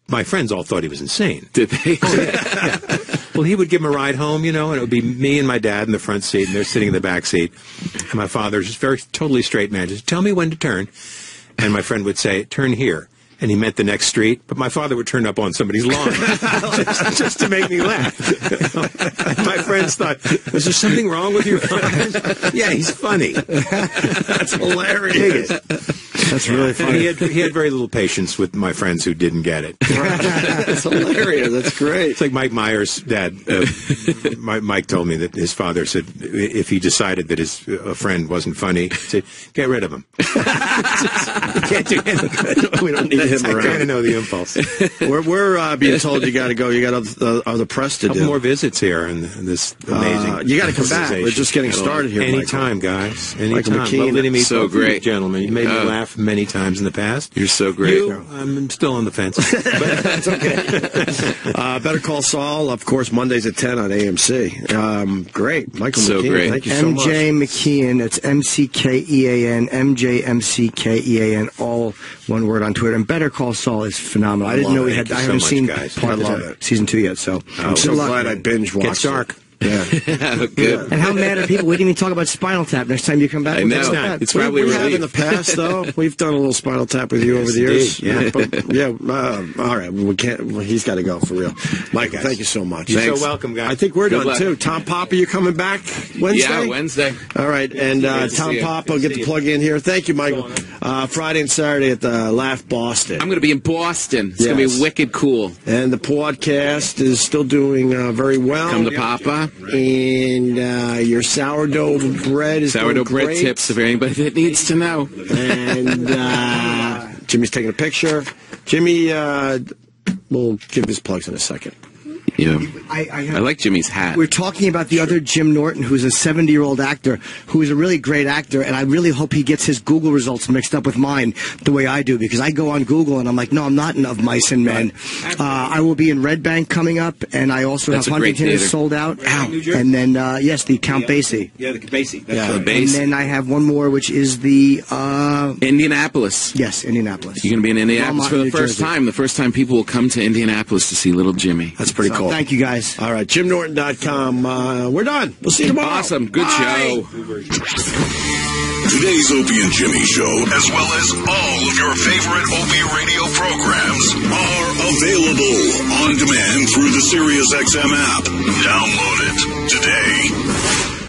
My friends all thought he was insane. Did they? Oh, yeah. Well, he would give him a ride home, you know, and it would be me and my dad in the front seat, and they're sitting in the back seat. And my father's just totally straight man. Just tell me when to turn. And my friend would say, turn here. And he meant the next street, but my father would turn up on somebody's lawn just to make me laugh. You know? My friends thought, "Is there something wrong with your father?" Yeah, he's funny. That's hilarious. That's really funny. He had very little patience with my friends who didn't get it. That's hilarious. That's great. It's like Mike Myers' dad. Mike told me that his father said if he decided that a friend wasn't funny, he said, "Get rid of him." You can't do anything. We don't need. I kind of know the impulse. We're being told you got to go. You got other press to do. A couple more visits here, and this amazing. You got to come back. We're just getting started here. Anytime, guys. Anytime. McCain, so great, gentlemen. You made me laugh many times in the past. You're so great. I'm still on the fence, but that's okay. Better Call Saul, of course, Mondays at 10 on AMC. Great, Michael. So McKean, great. Thank you so much. MJ McKean. That's McKean. MJMCKEAN. All one word on Twitter. And Better Call Saul is phenomenal. I didn't know we had. I haven't seen season 2 yet, so I'm so glad I binge watched. Gets dark. Yeah. Good. And how mad are people? We didn't even talk about Spinal Tap next time you come back. I know. It's probably we have in the past, though. We've done a little Spinal Tap with you over the years. All right. We can't. Well, he's got to go, for real. Mike, thank you so much. You're so welcome, guys. I think we're done, too. Tom Papa, you coming back Wednesday? Yeah, Wednesday. All right. And Tom Papa will get to plug in here. Thank you, Michael. Friday and Saturday at the Laugh Boston. I'm going to be in Boston. It's going to be wicked cool. And the podcast is still doing very well. Come to Papa. And your sourdough bread is sourdough bread great. Tips if anybody that needs to know. And Jimmy's taking a picture. Jimmy will give his plugs in a second. Yeah, I like Jimmy's hat. We're talking about the other Jim Norton, who's a 70-year-old actor, who is a really great actor, and I really hope he gets his Google results mixed up with mine the way I do, because I go on Google and I'm like, no, I'm not in Of Mice and Men. I will be in Red Bank coming up, and I also have Huntington is sold out. And then, yes, the Count Basie. Yeah, the Basie. That's the Basie. And then I have one more, which is the... Indianapolis. Yes, Indianapolis. You're going to be in Indianapolis for the first time. The first time people will come to Indianapolis to see Little Jimmy. That's pretty cool. Thank you, guys. All right, JimNorton.com. We're done. We'll see you tomorrow. Awesome. Good show. Today's Opie and Jimmy show, as well as all of your favorite Opie radio programs, are available on demand through the SiriusXM app. Download it today.